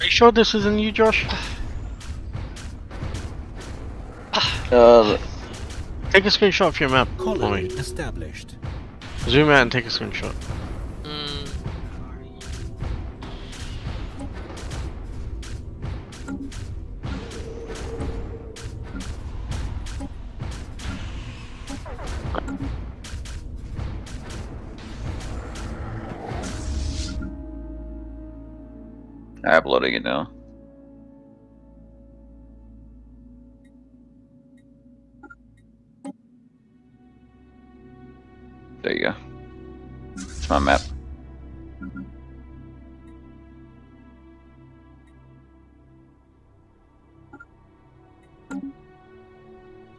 Are you sure this isn't you, Josh? Uh, take a screenshot of your map. Colony established. Zoom out and take a screenshot. Mm. I'm uploading it now. There you go. It's my map.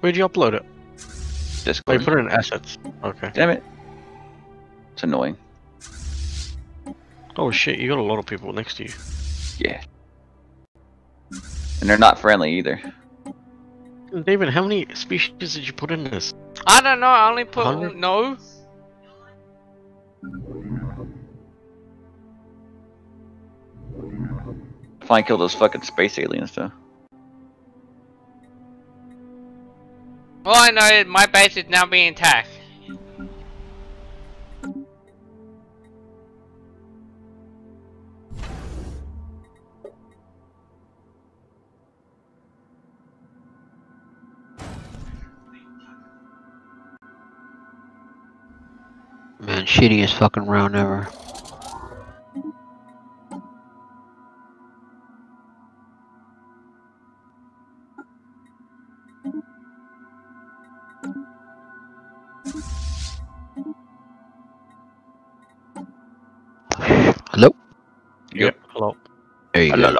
Where'd you upload it? Discord. Oh, you put it in assets. Okay. Damn it. It's annoying. Oh shit, you got a lot of people next to you. Yeah. And they're not friendly either. David, how many species did you put in this? I don't know, I only put one. No. Finally kill those fucking space aliens though. Well, I know my base is now being attacked. Man, shittiest fucking round ever. Hello? Yep, hello. There you hello. Go.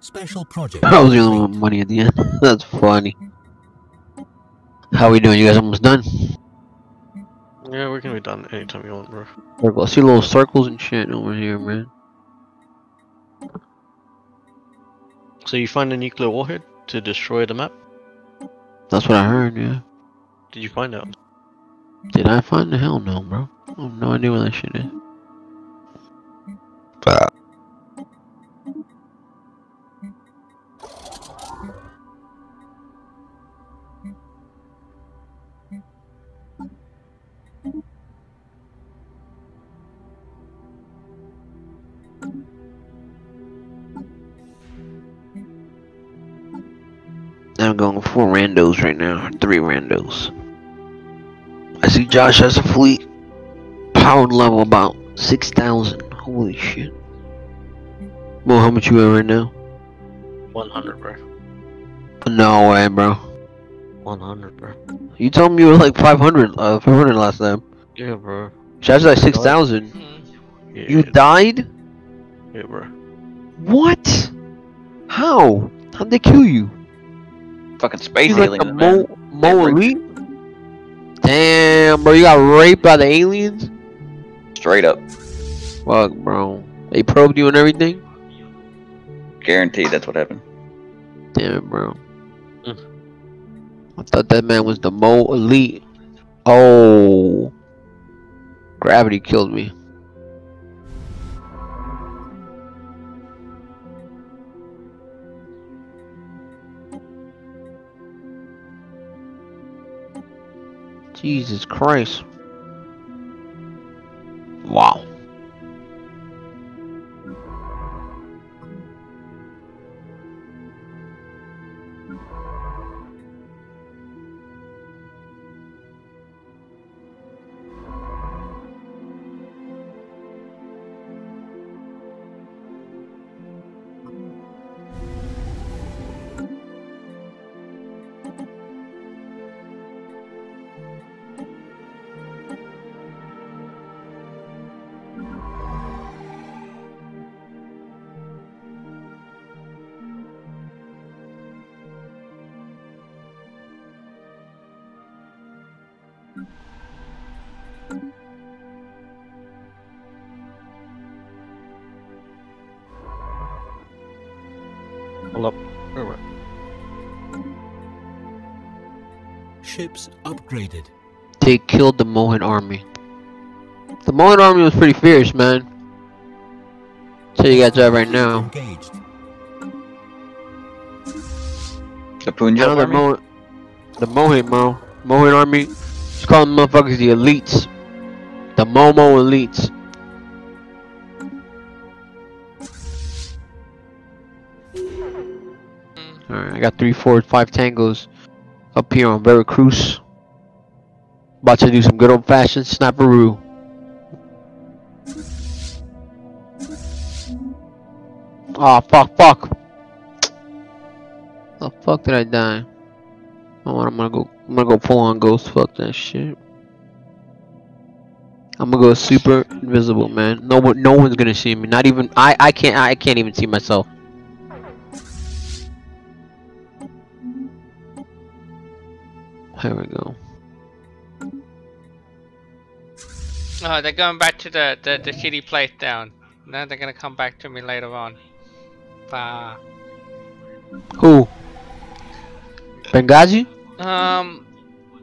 Special project. I was the only one with money at the end. That's funny. How we doing? You guys almost done? Yeah, we can be done anytime you want, bro. Circle. I see little circles and shit over here, man. So you find a nuclear warhead to destroy the map? That's what I heard, yeah. Did you find out? Did I find the hell no, bro? I have no idea where that shit is. Bah. I'm going four randos right now, three randos. I see Josh has a fleet power level about six thousand. Holy shit. Well, how much you at right now? one hundred, bro. No way, bro. one hundred, bro. You told me you were like five hundred, uh, five hundred last time. Yeah, bro. Josh is like six thousand. Mm-hmm. Yeah, you yeah. died? Yeah, bro. What? How? How'd they kill you? Fucking space aliens, like a man. Mo Elite? Damn, bro, you got raped by the aliens? Straight up. Fuck, bro. They probed you and everything? Guaranteed that's what happened. Damn it, bro. Mm. I thought that man was the Mo Elite. Oh. Gravity killed me. Jesus Christ. Wow. Ships upgraded. They killed the Mohan Army. The Mohan Army was pretty fierce, man. So you guys are right now. Engaged. The Punjab Army? Mo the Mohan, Mo. Mohan Army. Just call them motherfuckers the Elites. The Momo Elites. Alright, I got three, four, five tangos. Up here on Veracruz, about to do some good old-fashioned snapperoo. Ah, oh, fuck, fuck. The fuck did I die? Oh, I'm gonna go. I'm gonna go full on ghost. Fuck that shit. I'm gonna go super invisible, man. No one, no one's gonna see me. Not even I. I can't. I can't even see myself. Here we go. Oh, they're going back to the, the, the shitty place down. Now they're gonna come back to me later on. Bah. Who? Benghazi? Um.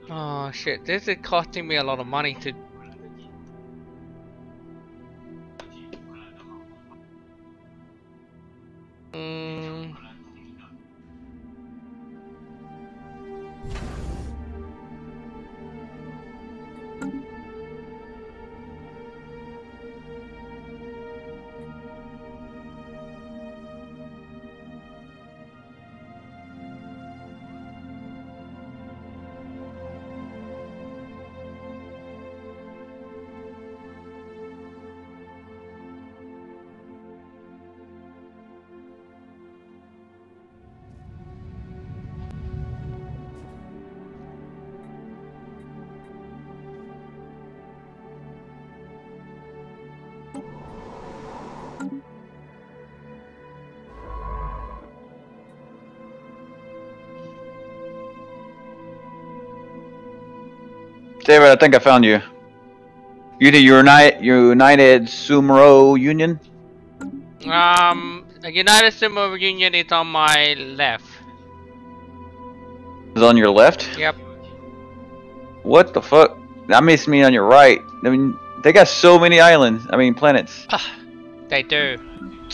Oh shit, this is costing me a lot of money to... Mm. David, I think I found you. You the United, United Samarian Union? Um, United Samarian Union is on my left. It's on your left? Yep. What the fuck? That makes me on your right. I mean, they got so many islands. I mean, planets. Uh, they do.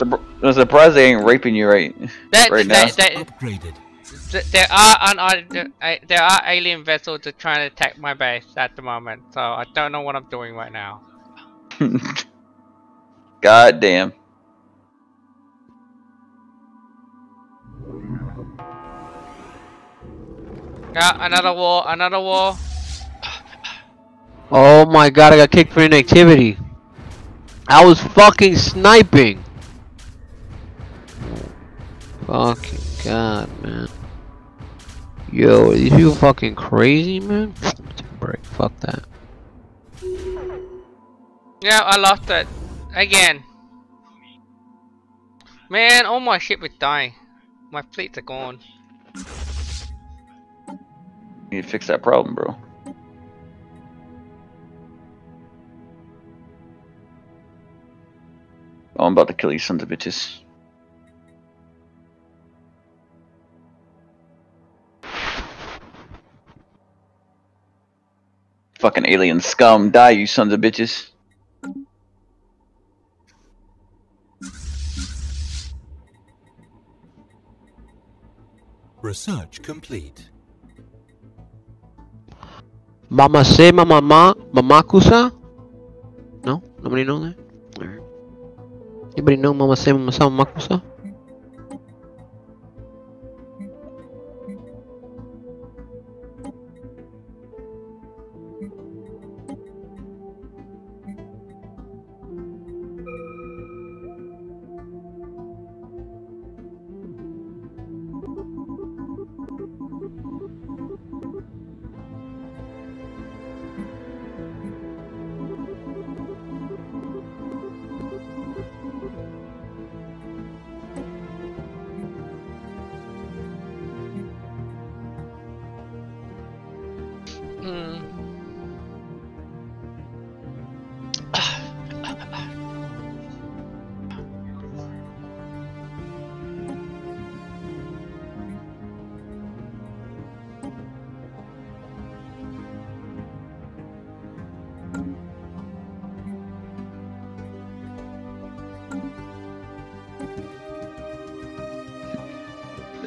I'm surprised they ain't raping you right, that, right that, now. That, upgraded. There are un there are alien vessels that are trying to attack my base at the moment, so I don't know what I'm doing right now. God damn. Yeah, another war, another war. Oh my god, I got kicked for inactivity. I was fucking sniping. Fucking god, man. Yo, are you fucking crazy, man? Break. Fuck that. Yeah, I lost that. Again. Man, all my shit was dying. My plates are gone. You need to fix that problem, bro. Oh, I'm about to kill you sons of bitches. Fucking alien scum, die you sons of bitches. Research complete. Mama say mama ma mamakusa? No? Nobody know that? Alright. Anybody know mama say mama sa mamakusa?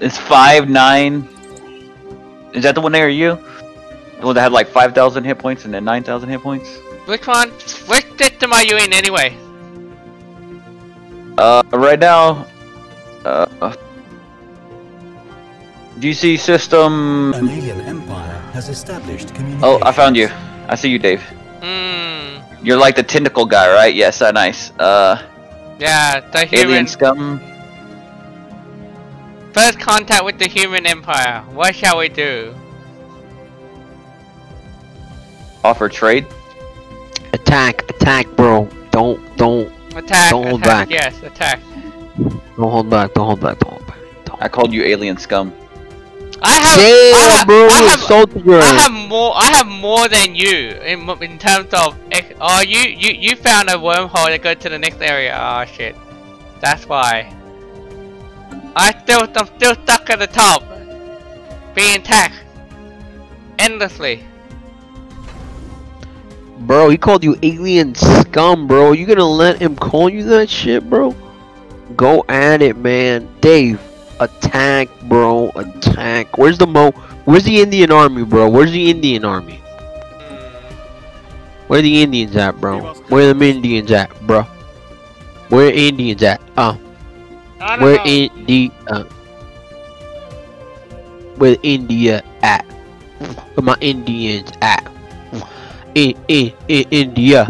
It's five nine. Is that the one near you? The one that had like five thousand hit points and then nine thousand hit points? Which one? Which did to my U N anyway? Uh, right now... Uh... D C system... An alien empire has established communication. Oh, I found you. I see you, Dave. Mm. You're like the tentacle guy, right? Yes, yeah, so nice. Uh... Yeah, the human... Alien scum. First contact with the human empire. What shall we do? Offer trade. Attack, attack, bro. Don't, don't. Attack. Don't hold attack, back. Yes, attack. Don't hold back. Don't hold back. Don't hold back. Don't. I called you alien scum. I have, Damn, I have, bro, I have, so good. I have more. I have more than you in in terms of. Oh, you you you found a wormhole to go to the next area. Oh shit. That's why. I still, I'm still stuck at the top, being attacked endlessly. Bro, he called you alien scum, bro. You gonna let him call you that shit, bro? Go at it, man. Dave, attack, bro. Attack. Where's the mo? Where's the Indian army, bro? Where's the Indian army? Where the Indians at, bro? Where the Indians at, bro? Where Indians at? Uh. Where India? Uh, where India at? Where my Indians at? In in in India.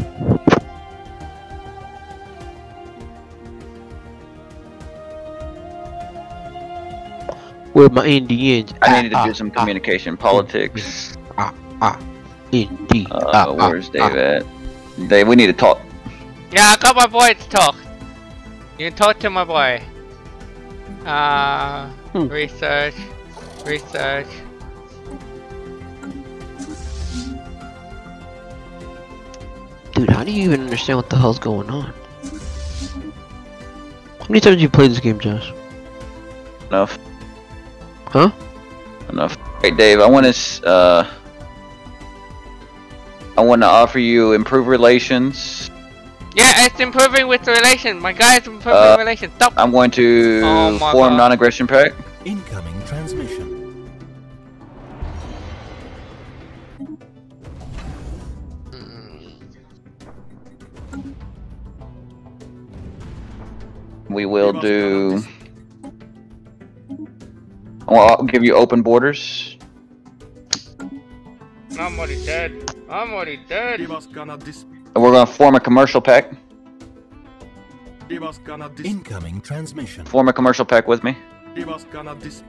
Where my Indians? I needed to do some communication politics. Ah ah. India. Where's Dave at? Dave, we need to talk. Yeah, I got my boy to talk. You can talk to my boy. Uh, hmm. research, research. Dude, how do you even understand what the hell's going on? How many times have you played this game, Josh? Enough. Huh? Enough. Hey, Dave, I want to, uh... I want to offer you improved relations. Yeah, it's improving with the relation. My guy is improving uh, relation. Stop. I'm going to oh form non-aggression pact. Incoming transmission. We will do. Well, I'll give you open borders. I'm already dead. I'm already dead. He was gonna dis We're gonna form a commercial pact. Incoming transmission. Form a commercial pact with me. He was gonna dis.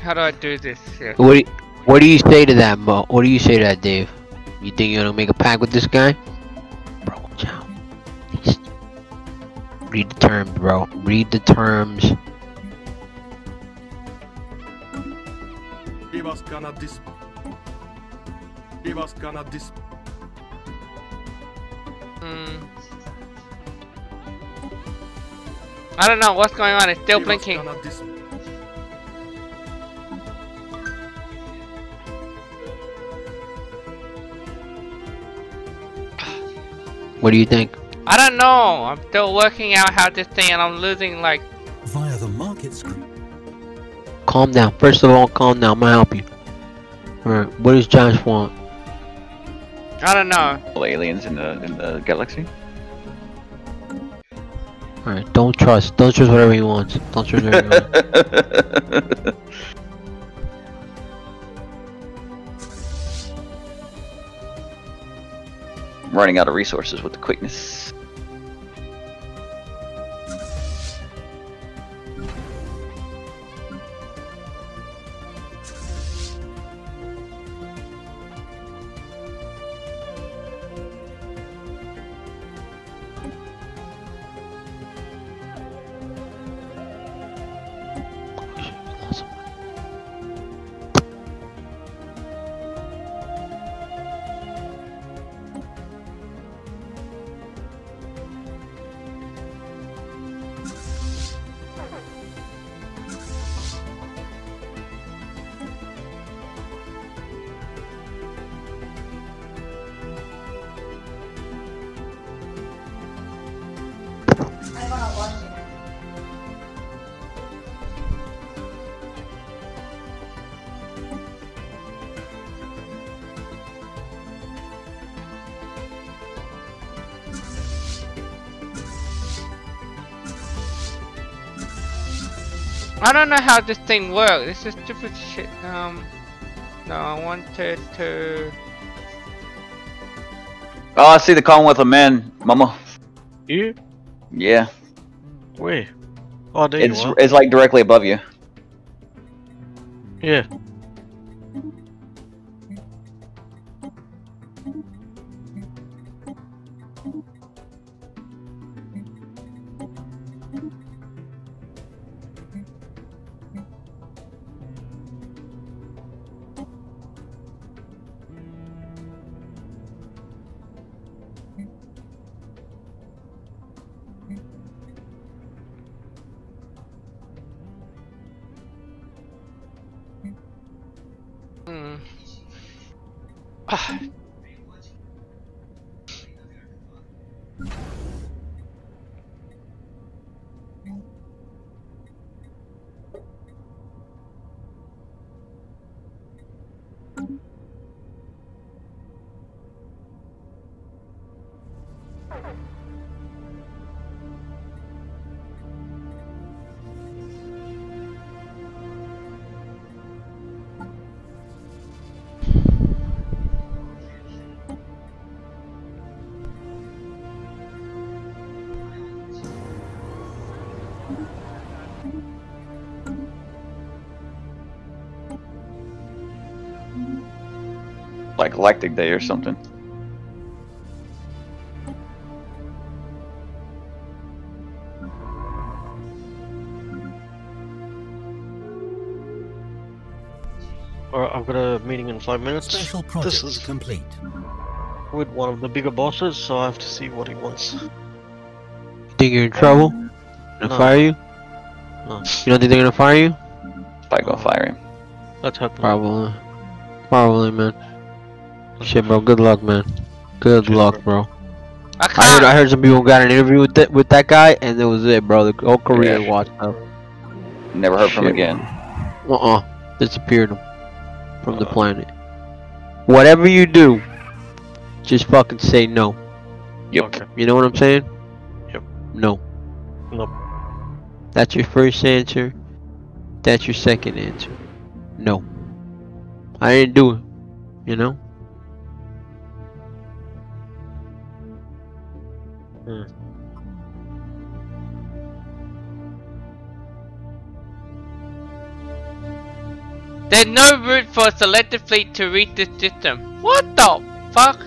How do I do this here? What do you, what do you say to that, Mo? What do you say to that, Dave? You think you're gonna make a pact with this guy? Bro, watch out. He's... Read the terms, bro. Read the terms. He was gonna dis. He was gonna dis. Mm. I don't know what's going on. It's still he blinking. What do you think? I don't know. I'm still working out how this thing, and I'm losing like via the market screen. Calm down. First of all, calm down. I'm gonna help you. All right. What does Josh want? I don't know. All aliens in the in the galaxy. All right. Don't trust. Don't trust whatever he wants. Don't trust whatever. I'm running out of resources with the quickness. I don't know how this thing works. This is stupid shit. Um, no, I wanted to. Oh, I see the Commonwealth of Man, Momo. You? Yeah. Where? Oh, there it's, you are. It's like directly above you. Yeah. Like Galactic Day or something. Alright, I've got a meeting in five minutes. Special project this is complete. With one of the bigger bosses, so I have to see what he wants. You think you're in trouble? Gonna no. fire you? No. You don't think they're gonna fire you? Probably gonna fire him. That's happening. Probably. Probably, man. Shit, bro. Good luck, man. Good Shit, luck, bro. bro. I, I heard. I heard some people got an interview with that with that guy, and that was it, bro. The whole Korean yeah. watched up. Never heard Shit, from him again. Bro. Uh uh. Disappeared him from uh -oh. the planet. Whatever you do, just fucking say no. Yep. Okay. You know what I'm saying? Yep. No. Nope. That's your first answer. That's your second answer. No. I didn't do it. You know? Hmm. There's no route for a selected fleet to reach this system. What the fuck?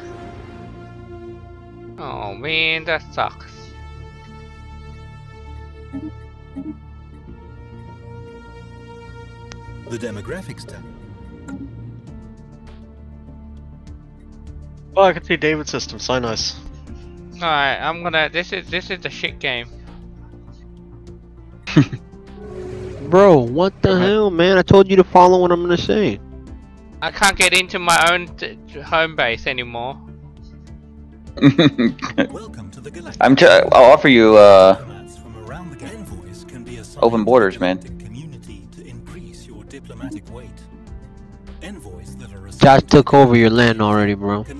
Oh man, that sucks. The demographics tab. Oh, I can see David's system. Synice. Alright, I'm gonna. This is this is the shit game. Bro, what the hell, man? I told you to follow what I'm gonna say. I can't get into my own t home base anymore. Welcome to the I'm t I'll offer you uh, open borders, man. Josh took over your land already, bro. I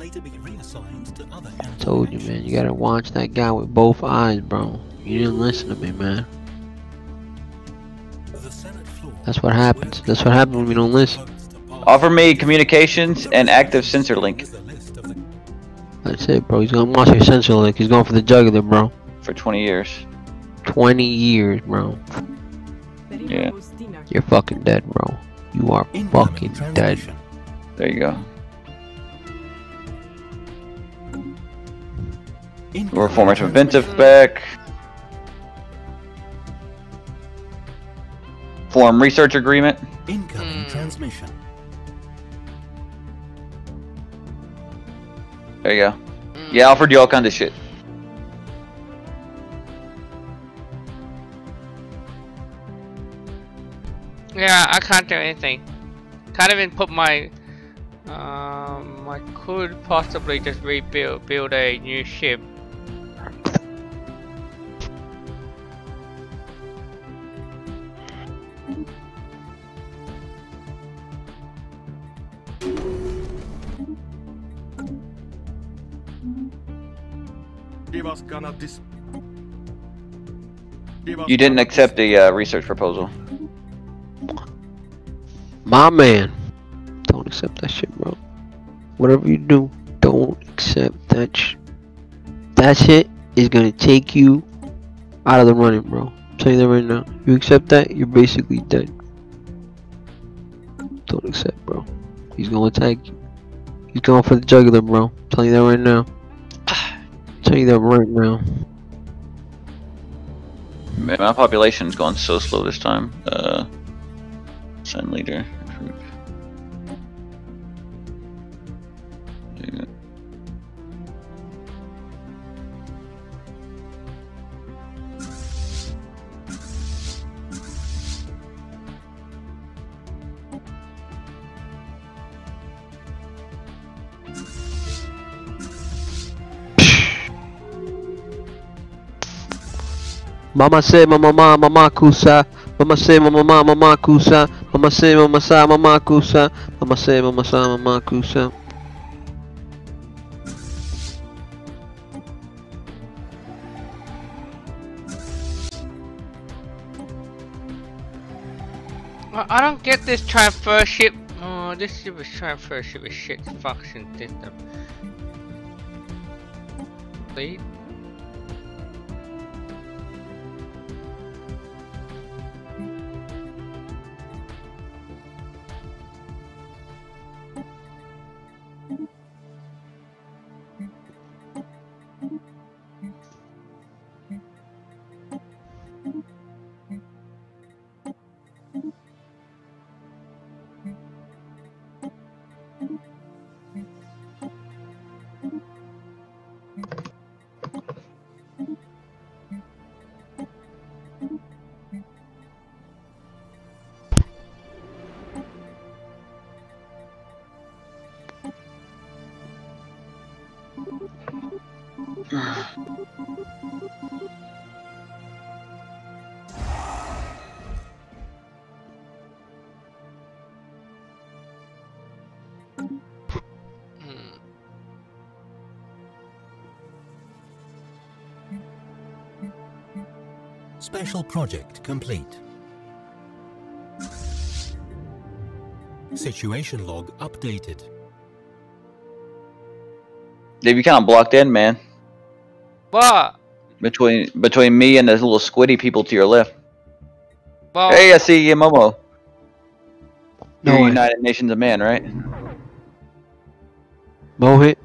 told you, man. You gotta watch that guy with both eyes, bro. You didn't listen to me, man. That's what happens. That's what happens when we don't listen. Offer me communications and active sensor link. That's it, bro. He's gonna watch your sensor link. He's going for the jugular, bro. For twenty years. twenty years, bro. Yeah. You're fucking dead, bro. You are fucking dead. There you go. We're forming some offensive back. Form research agreement. Incoming transmission. There you go. Yeah, I offered you all kinds of shit. Yeah, I can't do anything. Can't even put my. Um, I could possibly just rebuild, build a new ship. You didn't accept the uh, research proposal. My man. Don't accept that shit, bro. Whatever you do, don't accept that shit. That shit is gonna take you out of the running, bro. I'm telling you that right now. You accept that, you're basically dead. Don't accept, bro. He's gonna attack you. He's going for the jugular, bro. I'm telling you that right now. Tell you that right now. Man, my population's gone so slow this time. Uh, sign leader. Yeah. Mama say mama mama mama kusa. Mama say mama mama mama kusa. Mama say mama sa mama kusa. Mama say mama sa mama kusa. I don't get this transfer ship. Oh, this ship is transfer ship is shit function system. Please. special project complete. Situation log updated. Dave, you kind of blocked in, man. What? Between between me and those little squiddy people to your left. Well, hey, I see you, Momo. No, you're United Nations of Man, right? Mohit.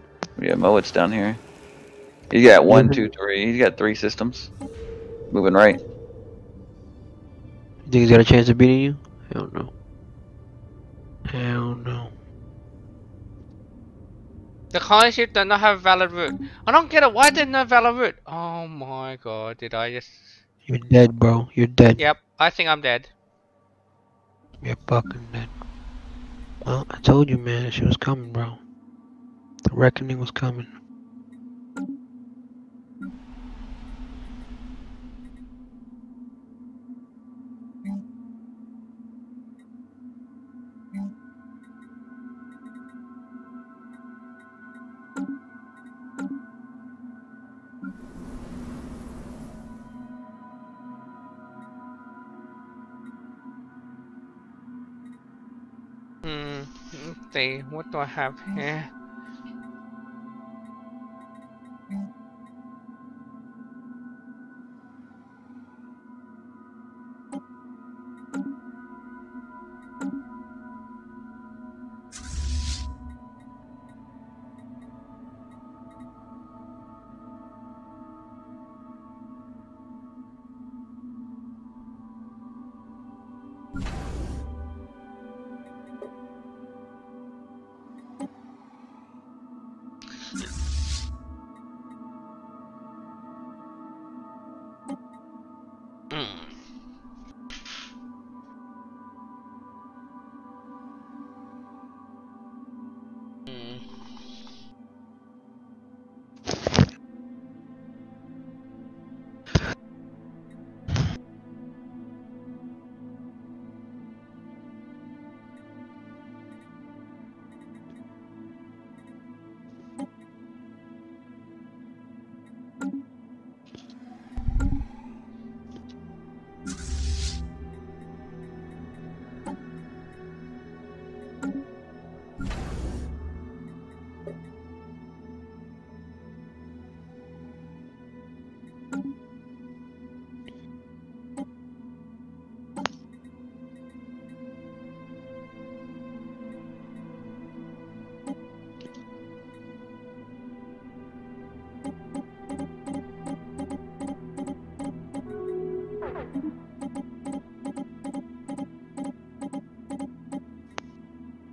Yeah, Mohit's down here. He's got one, two, three. He's got three systems. Moving right. You think he's got a chance of beating you? I don't know. I don't know. The colony ship does not have valid route. I don't get it. Why didn't I have valid route? Oh my god, did I just... You're dead, bro. You're dead. Yep, I think I'm dead. You're fucking dead. Well, I told you, man. She was coming, bro. The reckoning was coming. What do I have here?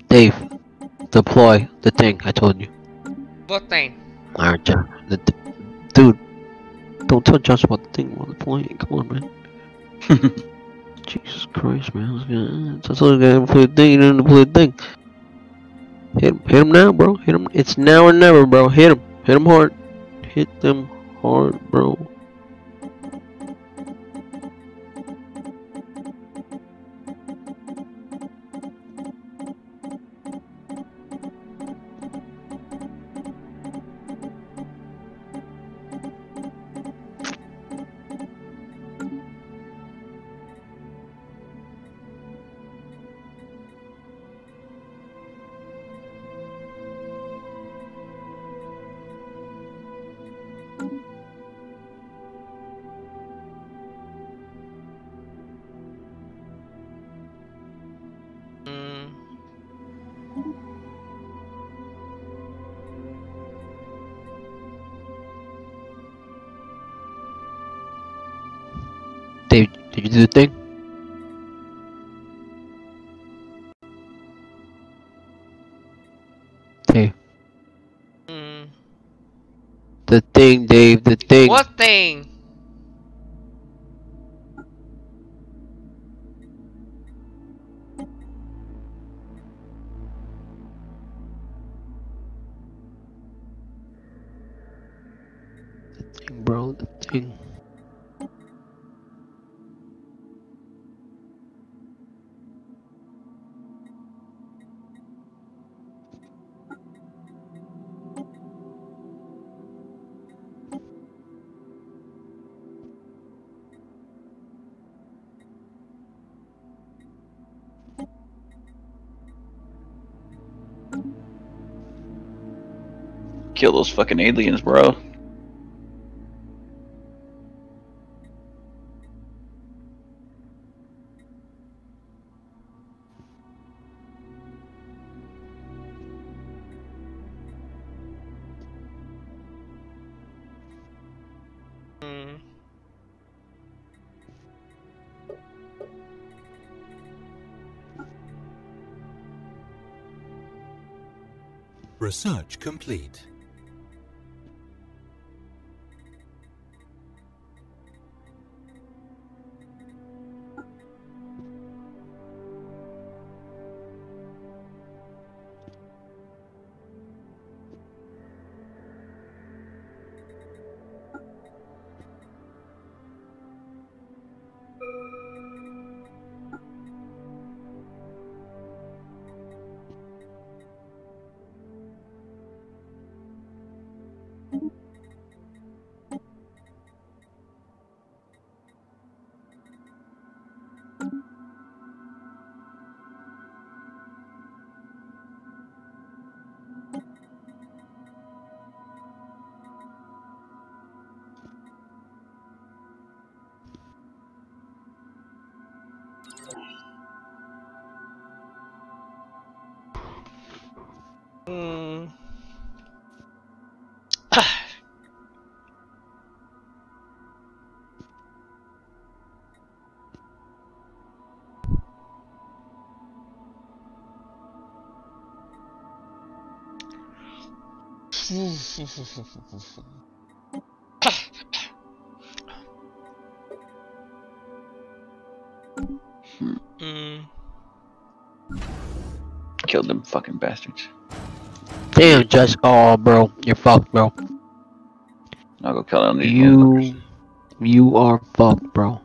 Dave, deploy the thing I told you. What thing? Alright, Josh. The th dude, don't tell Josh about the thing while deploying. Come on, man. Jesus Christ, man. I told you to deploy the thing. You didn't deploy the thing. Hit him, hit him now, bro. Hit him. It's now or never, bro. Hit him. Hit him hard. Hit them hard, bro. Did you do the thing? Hey. Mm. The thing, Dave, the thing. What thing? The thing, bro, the thing. Kill those fucking aliens, bro. Research complete. mm. Killed them fucking bastards. Damn, Josh. Oh, bro, you're fucked, bro. I'll go kill them. These you, you are fucked, bro.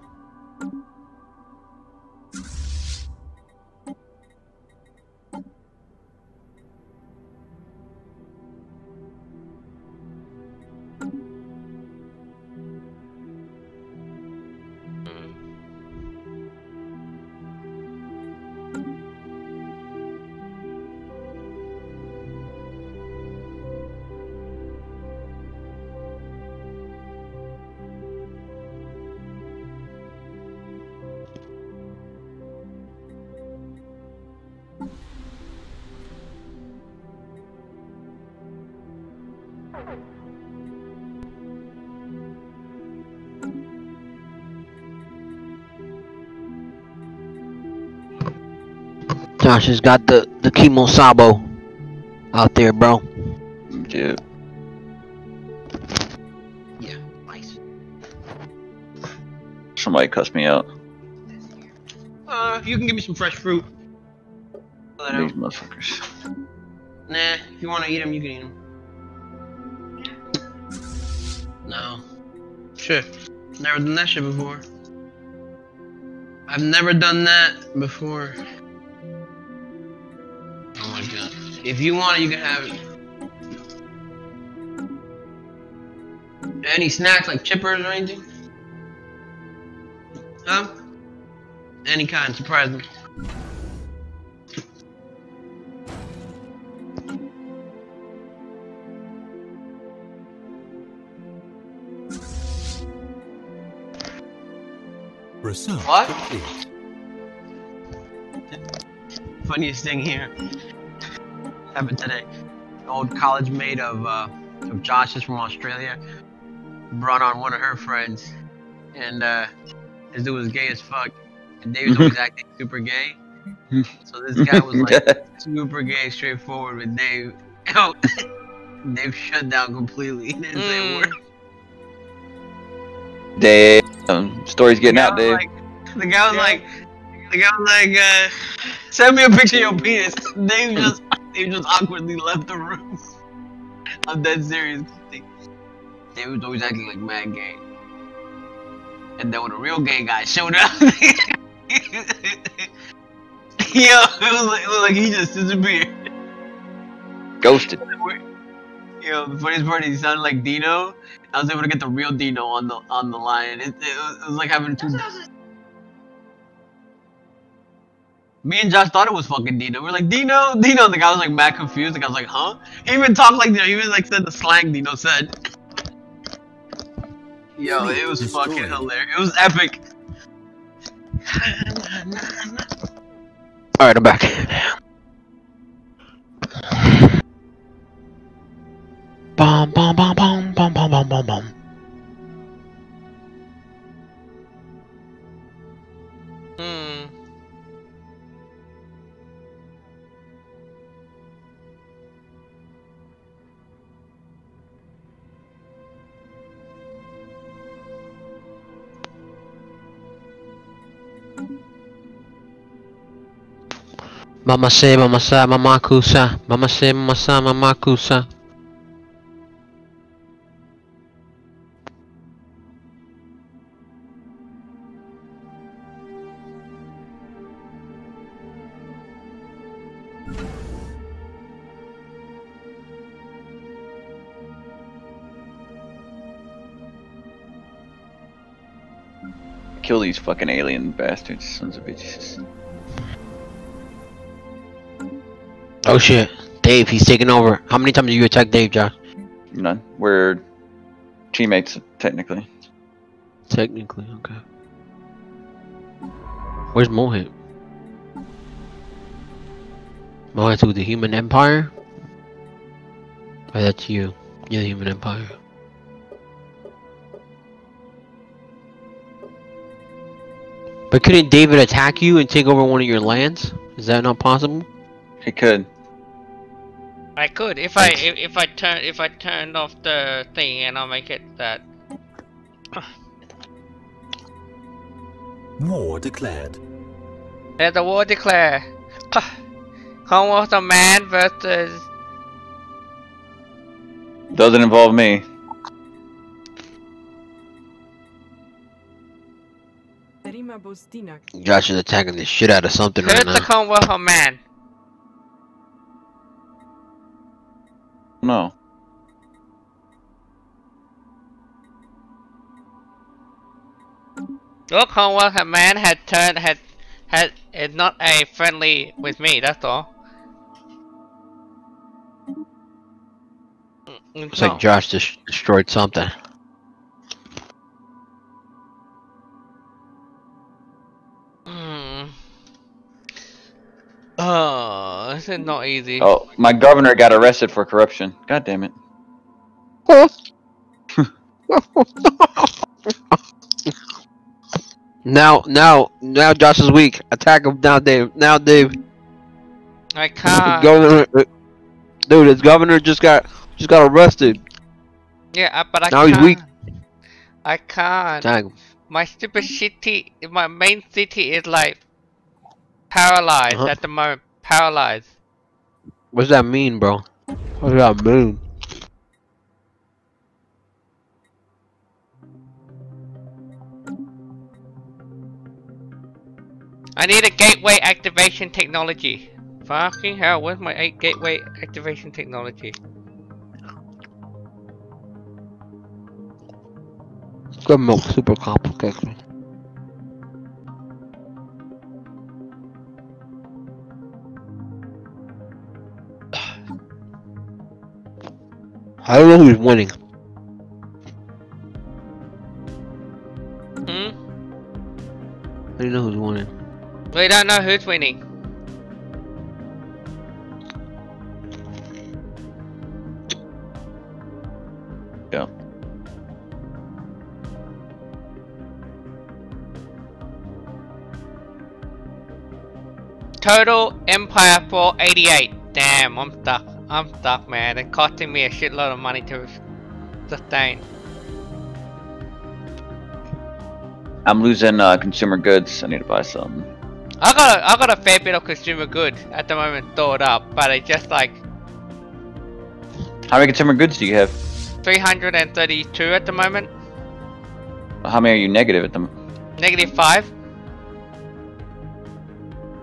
Josh has got the the chemo sabo out there, bro. Yeah. Yeah. Nice. Somebody cussed me out. Uh, you can give me some fresh fruit. These motherfuckers. Nah, if you want to eat them, you can eat them. No. Sure. Never done that shit before. I've never done that before. If you want it, you can have it. Any snacks like chippers or anything? Huh? Any kind, surprise them. What? Funniest thing here. Happened today. An old college mate of uh, of Josh's from Australia brought on one of her friends, and uh, this dude was gay as fuck. And David's always acting super gay, so this guy was like super gay, straightforward with Dave. Oh, Dave shut down completely. He didn't say a word. Dave, um, story's getting out, Dave. Like, the guy was yeah. like, the guy was like, uh, send me a picture of your penis. Dave just. They just awkwardly left the room. I'm dead serious. They was always acting like mad gay. And then when a real gay guy showed up, yo, it was, like, it was like he just disappeared. Ghosted. Yo, the funniest part is he sounded like Dino. I was able to get the real Dino on the on the line. It, it, was, it was like having two. Me and Josh thought it was fucking Dino. We were like, Dino, Dino. And the guy was like mad confused. The guy was like, huh? He even talked like Dino. He even like said the slang Dino said. Yo, it was fucking hilarious. It was epic. Alright, I'm back. Bom, bom, bom, bom, bom, bom, bom, bom, bom. Hmm. Mama say, mama say, mama kusa. Mama say, mama say, mama kusa. Kill these fucking alien bastards, sons of bitches. Oh shit, Dave, he's taking over. How many times did you attack Dave, Josh? None. We're teammates, technically. Technically, okay. Where's Mohit? Mohit with the Human Empire? Oh, that's you. You're the Human Empire. But couldn't David attack you and take over one of your lands? Is that not possible? He could. I could if I if, if I turn if I turned off the thing and I'll make it that. War declared. Let the war declare. Commonwealth of Man versus. Doesn't involve me. Josh is attacking the shit out of something right now. It's the Commonwealth of Man. No. Your Commonwealth of Man had turned had had is not a friendly with me. That's all. Looks like Josh just destroyed something. Oh, this is not easy. Oh, my governor got arrested for corruption. God damn it. now, now, now Josh is weak. Attack him now, Dave. Now, Dave. I can't. Governor, dude, his governor just got just got arrested. Yeah, but I now can't. Now he's weak. I can't. Attack him. My stupid city, my main city is like... Paralyzed uh-huh. at the moment. Paralyzed. What does that mean, bro? What does that mean? I need a gateway activation technology. Fucking hell, where's my eight gateway activation technology? Good milk, super complicated. I don't know who's winning. Hmm? I don't know who's winning. We don't know who's winning. Yeah. Total Empire for eighty-eight. Damn, I'm stuck. I'm stuck, man. It's costing me a shitload of money to sustain. I'm losing uh, consumer goods. I need to buy something. I got a, I got a fair bit of consumer goods at the moment stored up, but it's just like... How many consumer goods do you have? three hundred thirty-two at the moment. How many are you negative at the moment? Negative five.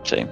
Same.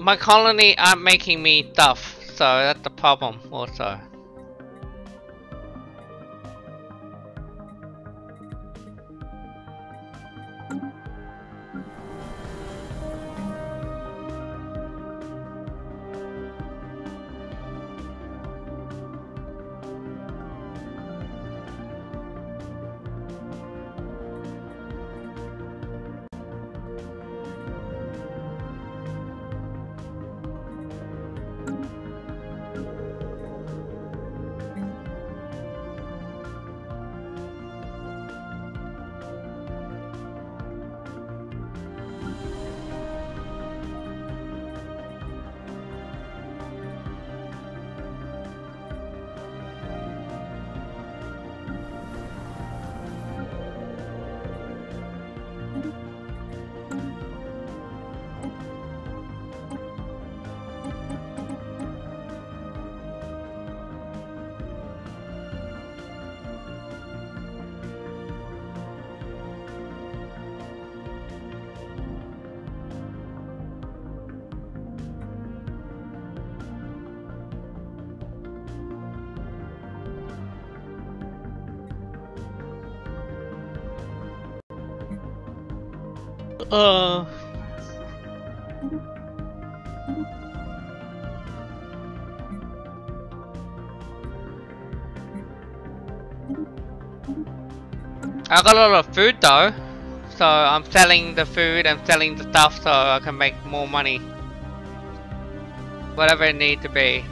My colony aren't making me stuff, so that's the problem also. Uh... I got a lot of food though, so I'm selling the food, I'm selling the stuff so I can make more money. Whatever it needs to be.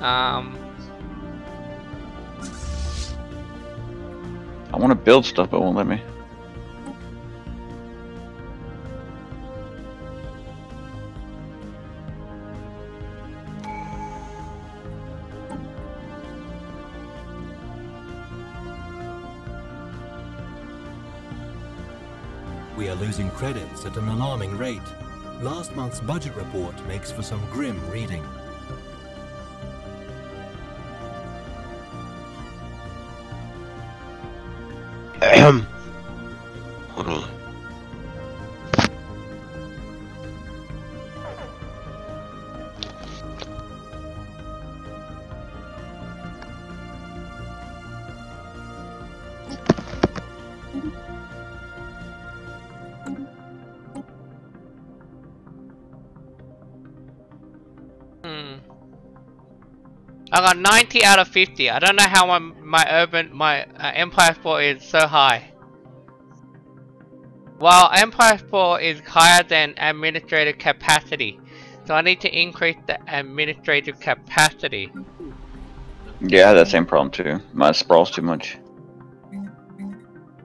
Um... I want to build stuff but it won't let me. Losing credits at an alarming rate. Last month's budget report makes for some grim reading. Ahem. Hold on. I got ninety out of fifty. I don't know how my my urban my uh, Empire Sport is so high. While Empire Sport is higher than administrative capacity, so I need to increase the administrative capacity. Yeah, I had that same problem too. My sprawl's too much.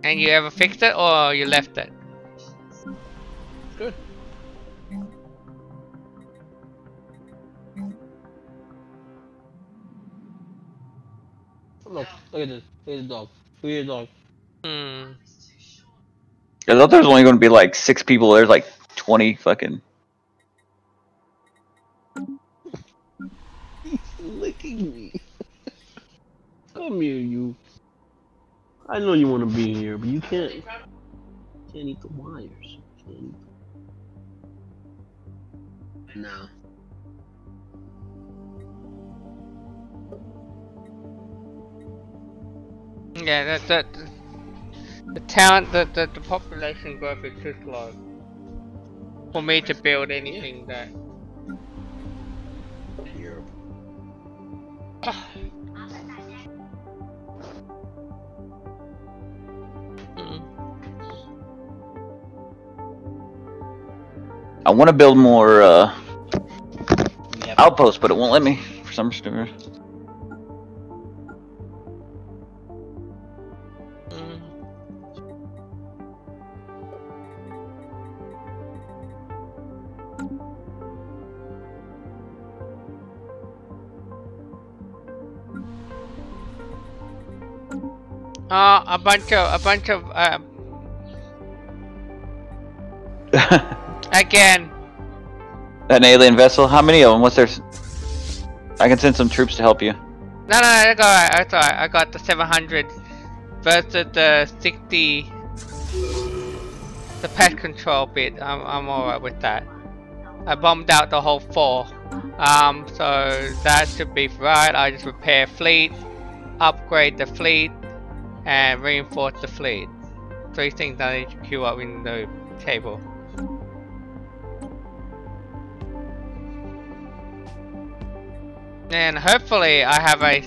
And you ever fixed it or you left it? Good. Look, look at this. Look at the dog. Look at the dog. Hmm. I thought there was only going to be like six people. There's like twenty fucking. He's licking me. Come here, you. I know you want to be here, but you can't. You can't eat the wires. You can't eat the... No. Yeah, that, that the talent, that the, the population growth is too slow for me to build anything yeah. that. Terrible. Ah. I want to build more uh, yeah, outposts, but it won't let me for some reason. Uh, a bunch of, a bunch of, uh, again. An alien vessel? How many of them? What's there? I can send some troops to help you. No, no, that's alright, that's alright. I got the seven hundred versus the sixty, the pest control bit. I'm, I'm alright with that. I bombed out the whole four. Um, so that should be right. I just repair fleet, upgrade the fleet, and reinforce the fleet. Three things I need to queue up in the table. And hopefully I have a...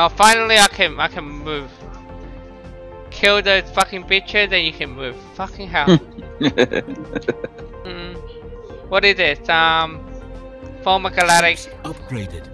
Oh, finally I can I can move. Kill those fucking bitches, then you can move. Fucking hell. mm. What is this? Um, former galactic upgraded.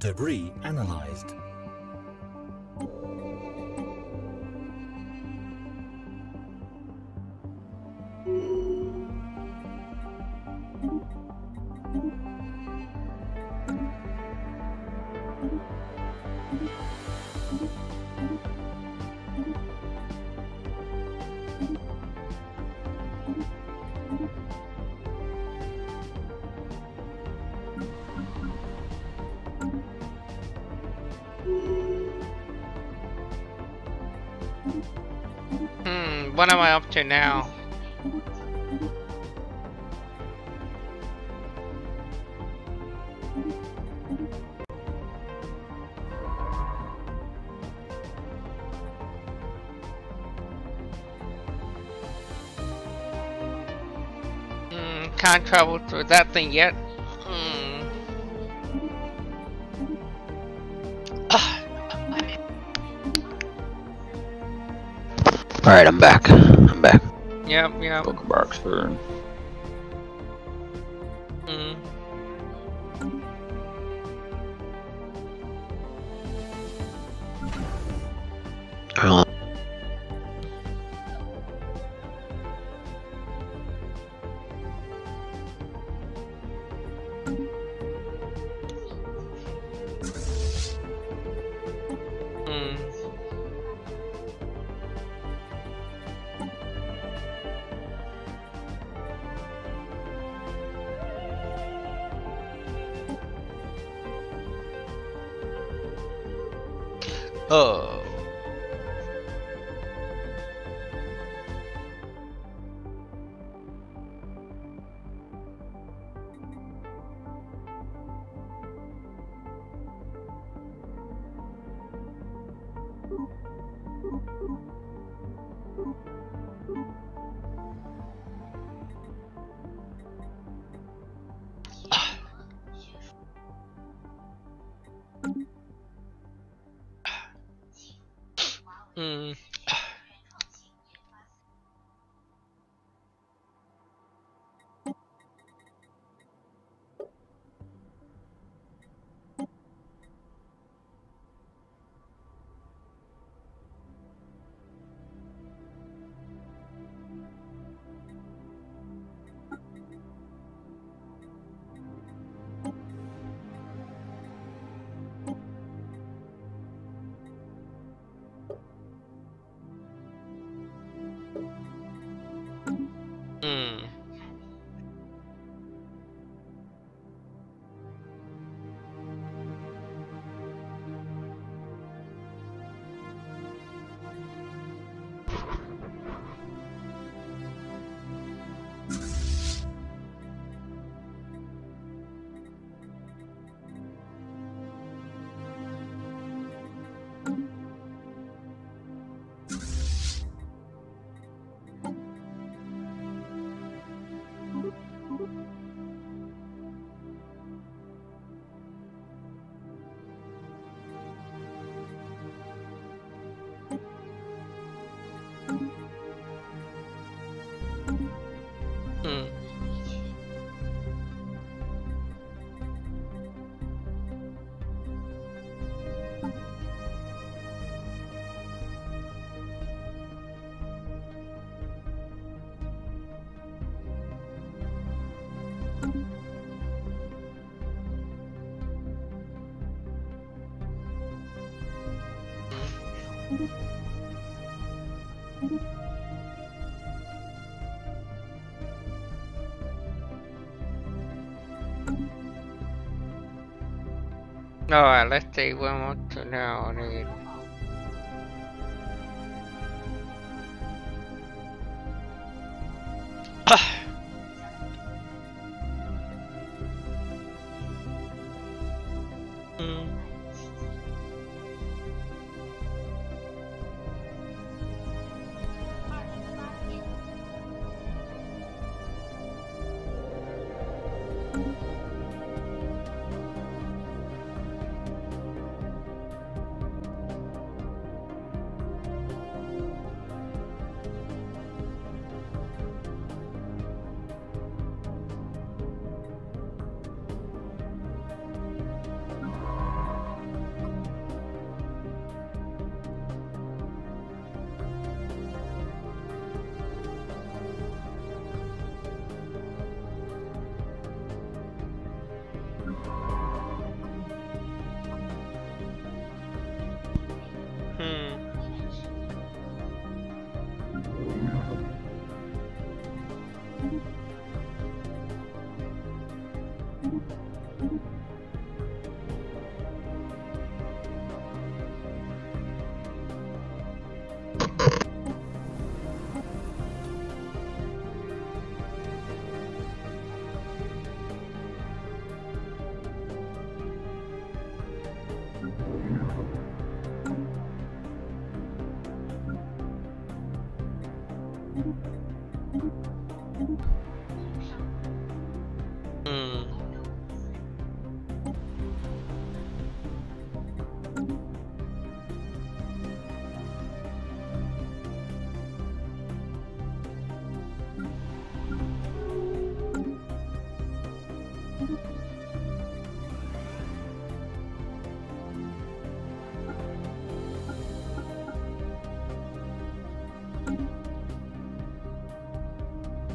Debris analyzed. What am I up to now? Mm, can't travel through that thing yet. Alright, I'm back. I'm back. Yep, yep. Book box there. Mm. Oh. Oh. Alright, let's see one more to now.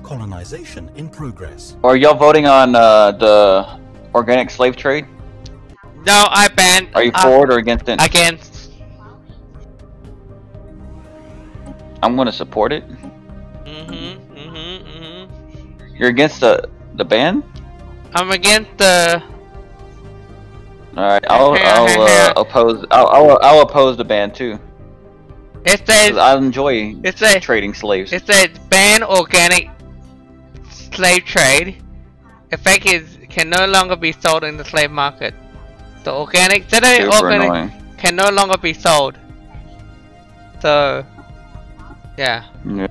Colonization in progress. Are y'all voting on uh, the organic slave trade? No, I banned. Are you uh, for it or against it? Against. I'm gonna support it. Mm-hmm. Mm-hmm. Mm-hmm. You're against the the ban? I'm against the. Alright, I'll I'll uh, oppose I'll, I'll I'll oppose the ban too. It says I enjoy it says, trading slaves. It says ban organic slave trade. Effect is can no longer be sold in the slave market. So organic today organic annoying. Can no longer be sold. So yeah. Yeah.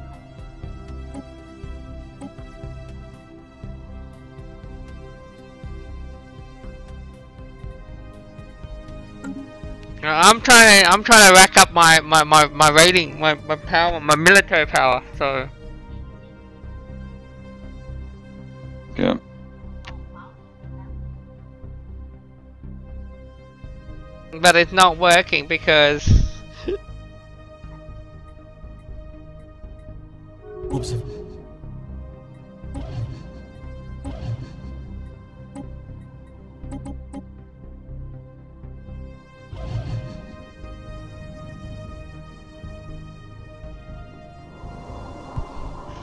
I'm trying to, I'm trying to rack up my, my, my, my rating, my, my power, my military power, so. Yeah. But it's not working because... Oops.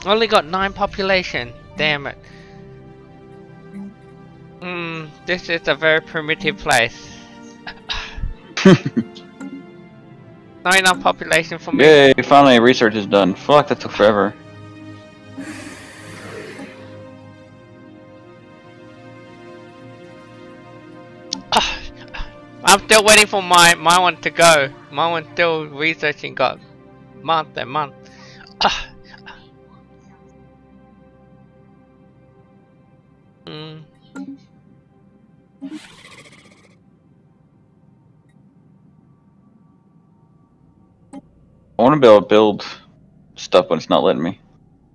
Only got nine population. Damn it. Hmm, this is a very primitive place. Not enough population for me. Yay, finally research is done. Fuck, that took forever. I'm still waiting for my, my one to go. My one's still researching got month and month. Mm. I want to be able to build stuff, but it's not letting me.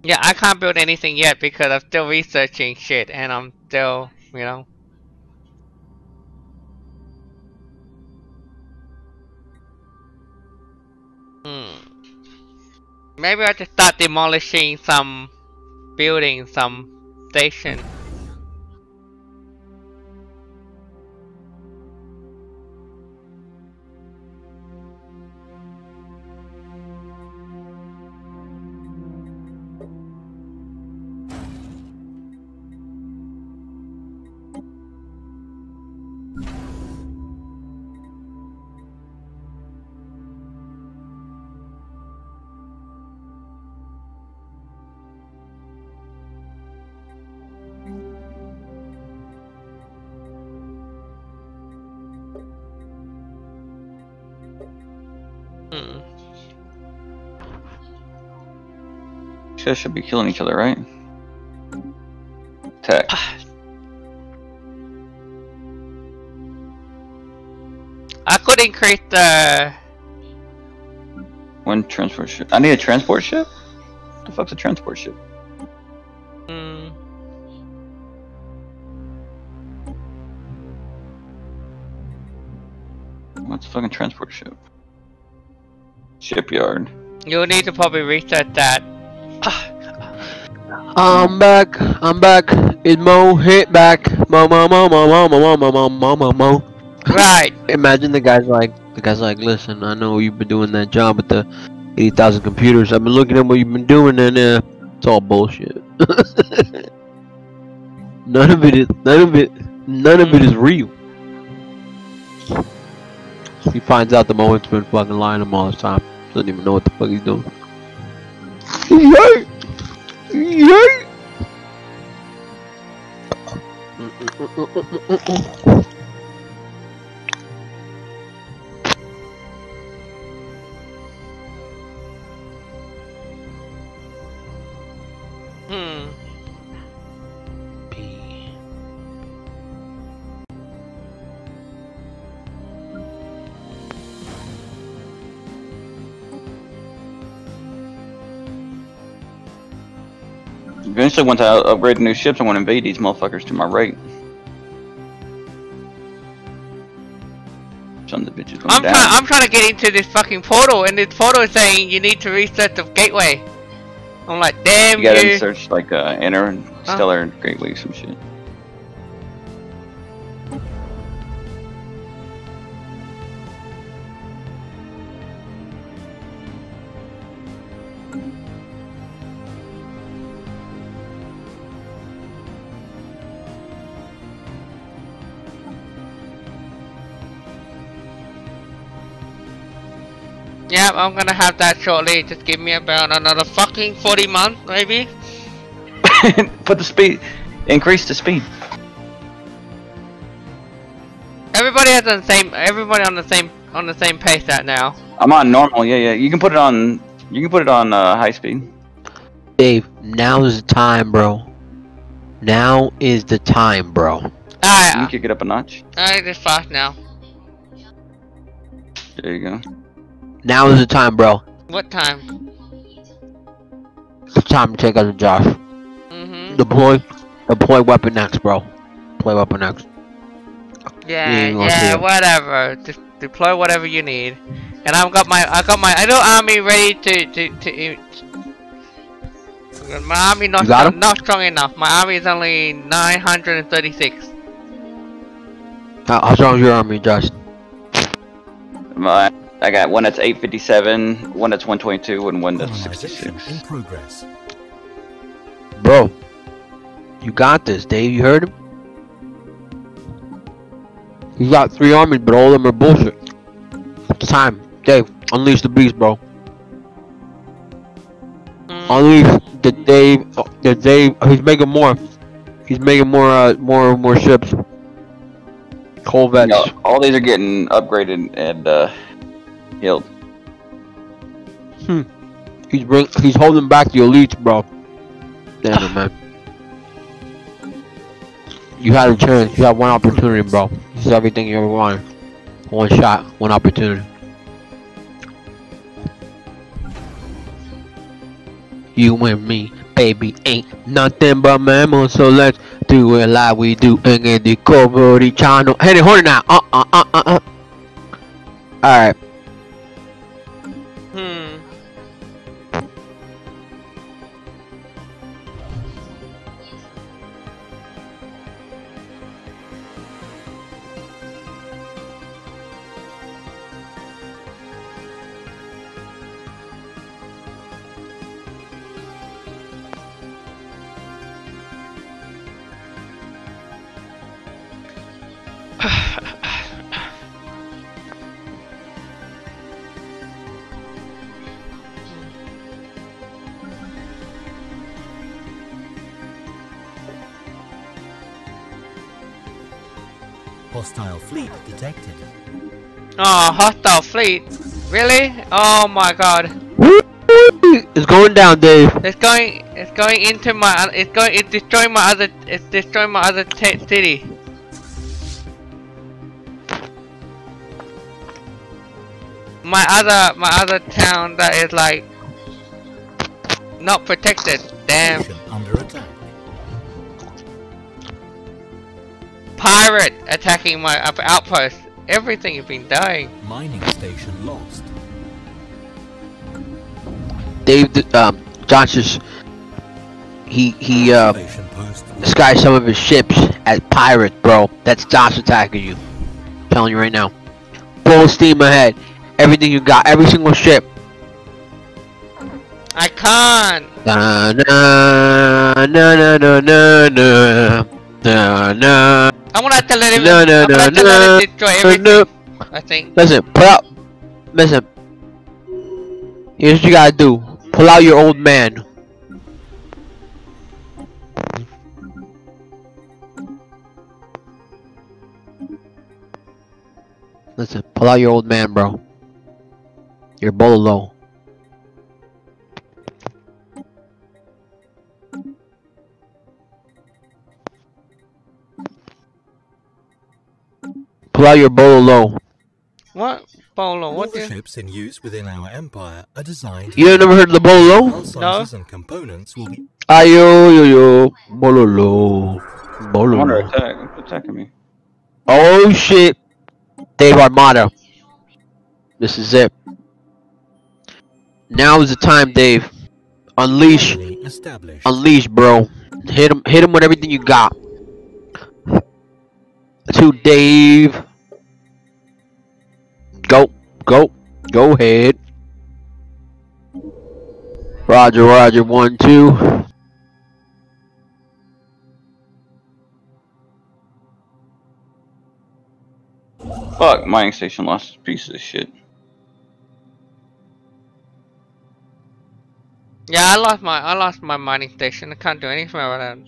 Yeah, I can't build anything yet because I'm still researching shit, and I'm still, you know. Hmm. Maybe I just start demolishing some building, some station. Guys should be killing each other, right? Tech. I could increase the. One transport ship. I need a transport ship? What the fuck's a transport ship? Mm. What's a fucking transport ship? Shipyard. You'll need to probably reset that. I'm back, I'm back, it's Mohit back, mo mo mo mo mo mo mo mo mo mo mo. Right. Imagine the guy's like, the guy's like, listen, I know you've been doing that job with the eighty thousand computers, I've been looking at what you've been doing and uh, it's all bullshit. None of it is, none of it, none of it is real. He finds out the Mohit's been fucking lying to him all the time, doesn't even know what the fuck he's doing. Yay! Yay! Hmm. B. Eventually, once I upgrade the new ships, I want to invade these motherfuckers to my right. Some of the bitches going I'm down. Try I'm trying to get into this fucking portal, and this portal is saying you need to reset the gateway. I'm like, damn you. Gotta you gotta search like uh, interstellar huh? gateway, some shit. Yep, I'm gonna have that shortly. Just give me about another fucking forty months, maybe. Put the speed, increase the speed. Everybody has the same. Everybody on the same on the same pace at now. I'm on normal. Yeah, yeah. You can put it on. You can put it on uh, high speed. Dave, now is the time, bro. Now is the time, bro. Oh, yeah. You can get up a notch. Alright, it's fast now. There you go. Now is the time, bro. What time? It's time to take out the Josh. Mm-hmm. Deploy, deploy weapon X, bro. Deploy weapon X. Yeah, yeah, whatever. De deploy whatever you need. And I've got my, I got my, I know army ready to, to, to, to my army not strong, not strong enough. My army is only nine hundred thirty-six. How, how strong is your army, Josh? My, I got one that's eight fifty-seven, one that's one twenty-two, and one that's sixty-six. In progress. Bro, you got this, Dave. You heard him? You got three armies, but all of them are bullshit. It's time. Dave, unleash the beast, bro. Mm. Unleash the Dave, the Dave, he's making more. He's making more, uh, more, more ships. Corvettes. You know, all these are getting upgraded and, uh, healed. Hmm. He's, bring, he's holding back the elites, bro. Damn it, man. You had a chance. You had one opportunity, bro. This is everything you ever wanted. One shot, one opportunity. You and me, baby, ain't nothing but mammals. So let's do it like we do and get the covered channel. Hey, hold it now. Uh, uh, uh, uh, uh. All right. Hmm. Hostile fleet detected. Oh, hostile fleet? Really? Oh my god. It's going down, Dave. It's going. It's going into my. It's going. It's destroying my other. It's destroying my other city. My other. My other town that is like not protected. Damn. Under attack. Pirate attacking my outpost. Everything has been dying. Mining station lost. Dave, um, Josh is, he, he, uh, skied some of his ships as pirates, bro. That's Josh attacking you. I'm telling you right now. Full steam ahead. Everything you got, every single ship. I can't. Na na na na na na na na. I'm gonna have to let him. No, no, no, no, no, no, no. I think. Listen, pull out. Listen. Here's what you gotta do. Pull out your old man. Listen, pull out your old man, bro. You're bolo. Pull out your bolo. What bolo? What the ships in use within our empire are designed. You never heard of the bolo? No. And components will be. Ayo yo yo bololo. Bolo. Under attack. Attacking me. Oh shit! Dave Armada. This is it. Now is the time, Dave. Unleash. Unleash, bro. Hit him. Hit him with everything you got. To Dave. Go, go, go ahead. Roger, roger, one, two. Fuck, mining station lost a piece of shit. Yeah, I lost my I lost my mining station. I can't do anything about it.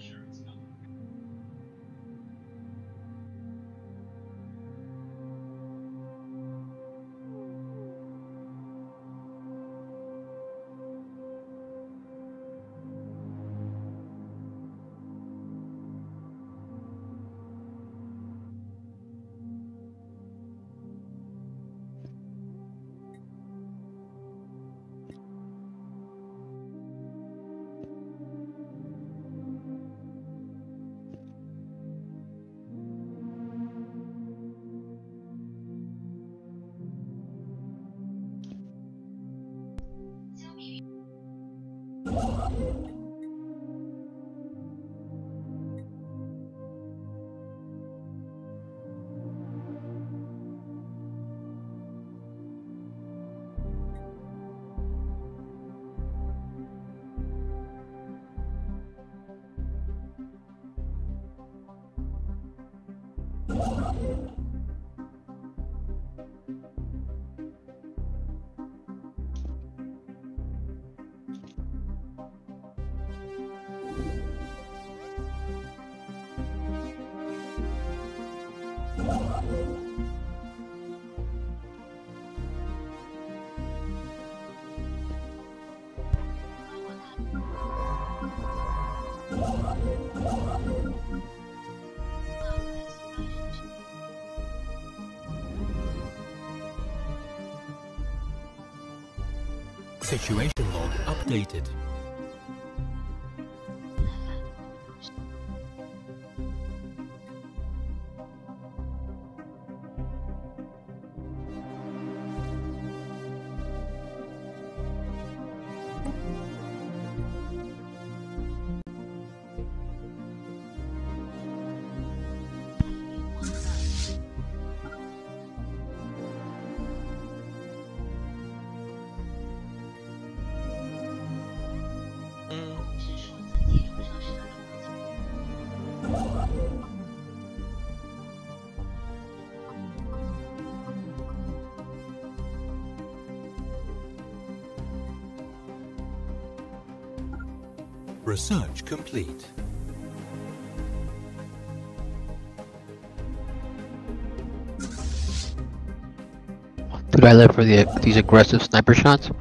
Situation log updated. Research complete. Did I live for the, these aggressive sniper shots?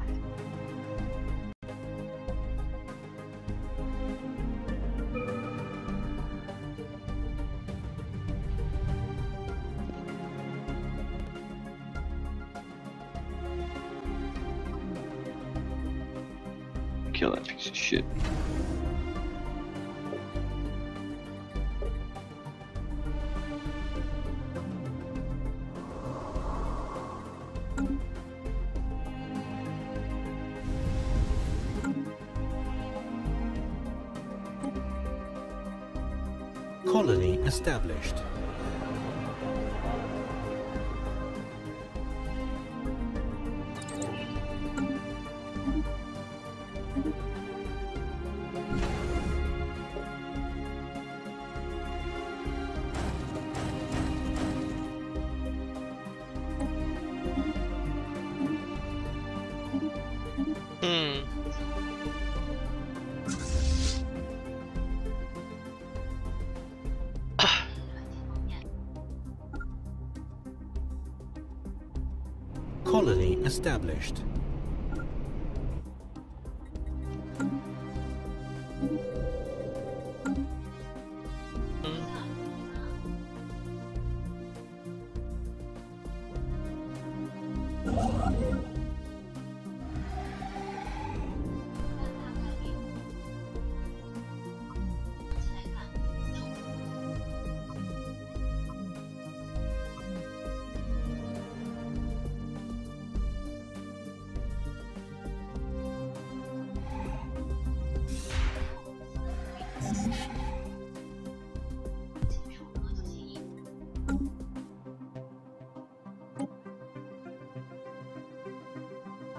Kill that piece of shit. Established. Established.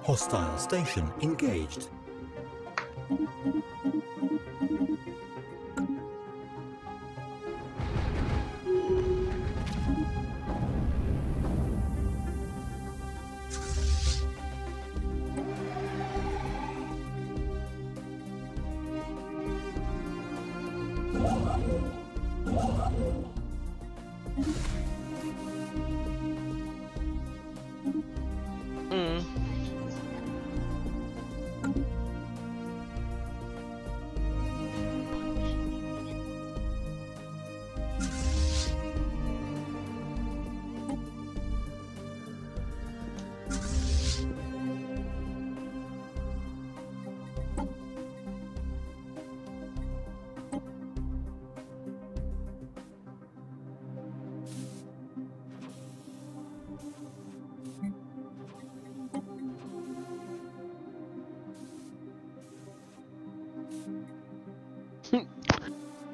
Hostile station engaged. Mm.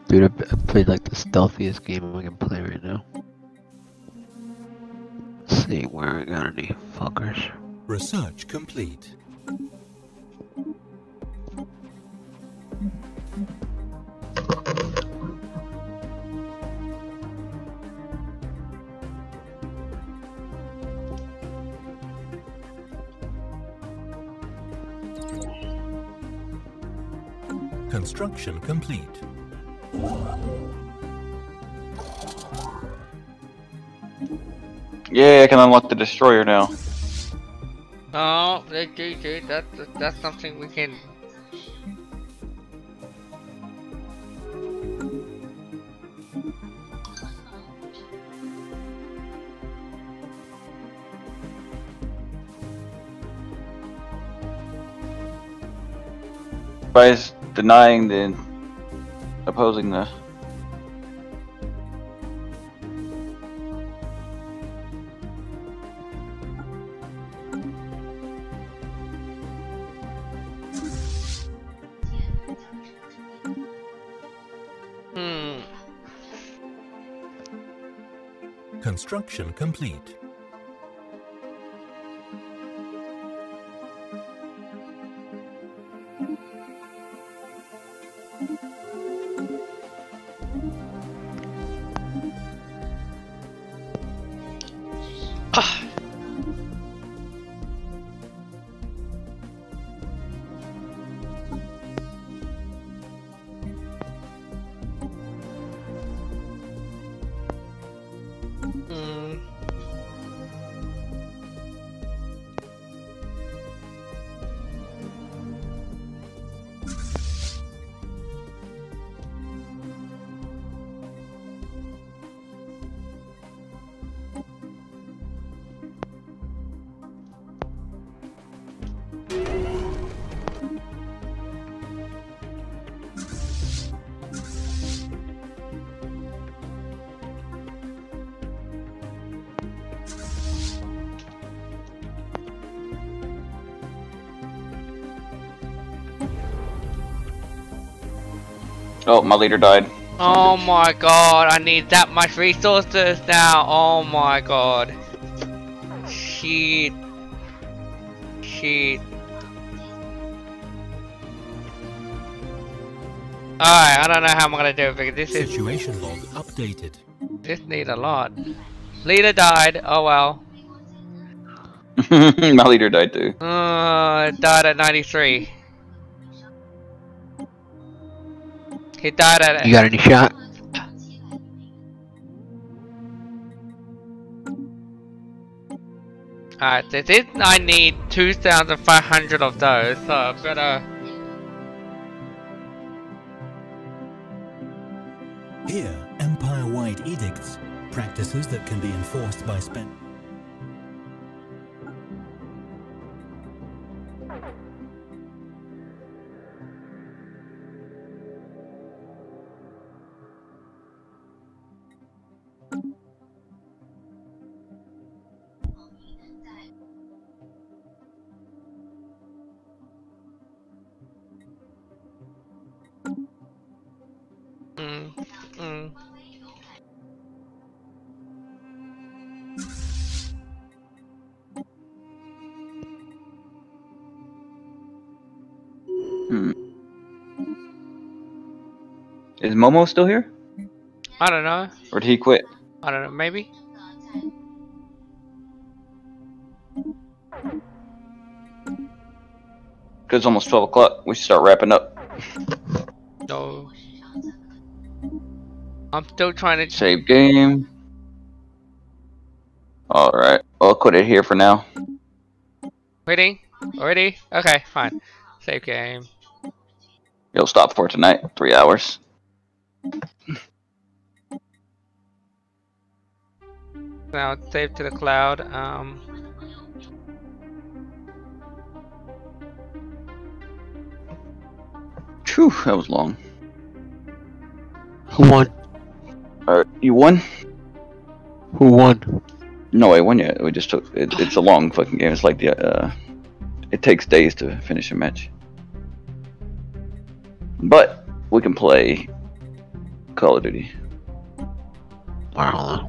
Dude, I played like the stealthiest game I can play right now. Let's see where I got any fuckers. Research complete. Construction complete. Yeah, I can unlock the destroyer now. Oh, dude, that, that's something we can. By denying the opposing the. Construction complete. Oh, my leader died. Oh my god, I need that much resources now. Oh my god. Shit. Shit. Alright, I don't know how I'm gonna do it because this is... Situation log updated. This needs a lot. Leader died, oh well. My leader died too. Uh, it died at ninety-three. He died at it. You got any shot? Alright, this is, I need two thousand five hundred of those, so I better... Here, empire-wide edicts, practices that can be enforced by spend. Is Momo still here? I don't know. Or did he quit? I don't know, maybe? It's almost twelve o'clock. We should start wrapping up. No. I'm still trying to save game. All right, I'll quit it here for now. Ready? Already? Okay, fine. Save game. You'll stop for tonight. Three hours. Now save to the cloud. Um. Phew, that was long. Who won? Uh, you won? Who won? No, I won yet. We just took. It, it's a long fucking game. It's like the. Uh, it takes days to finish a match. But we can play Call of Duty. Wow.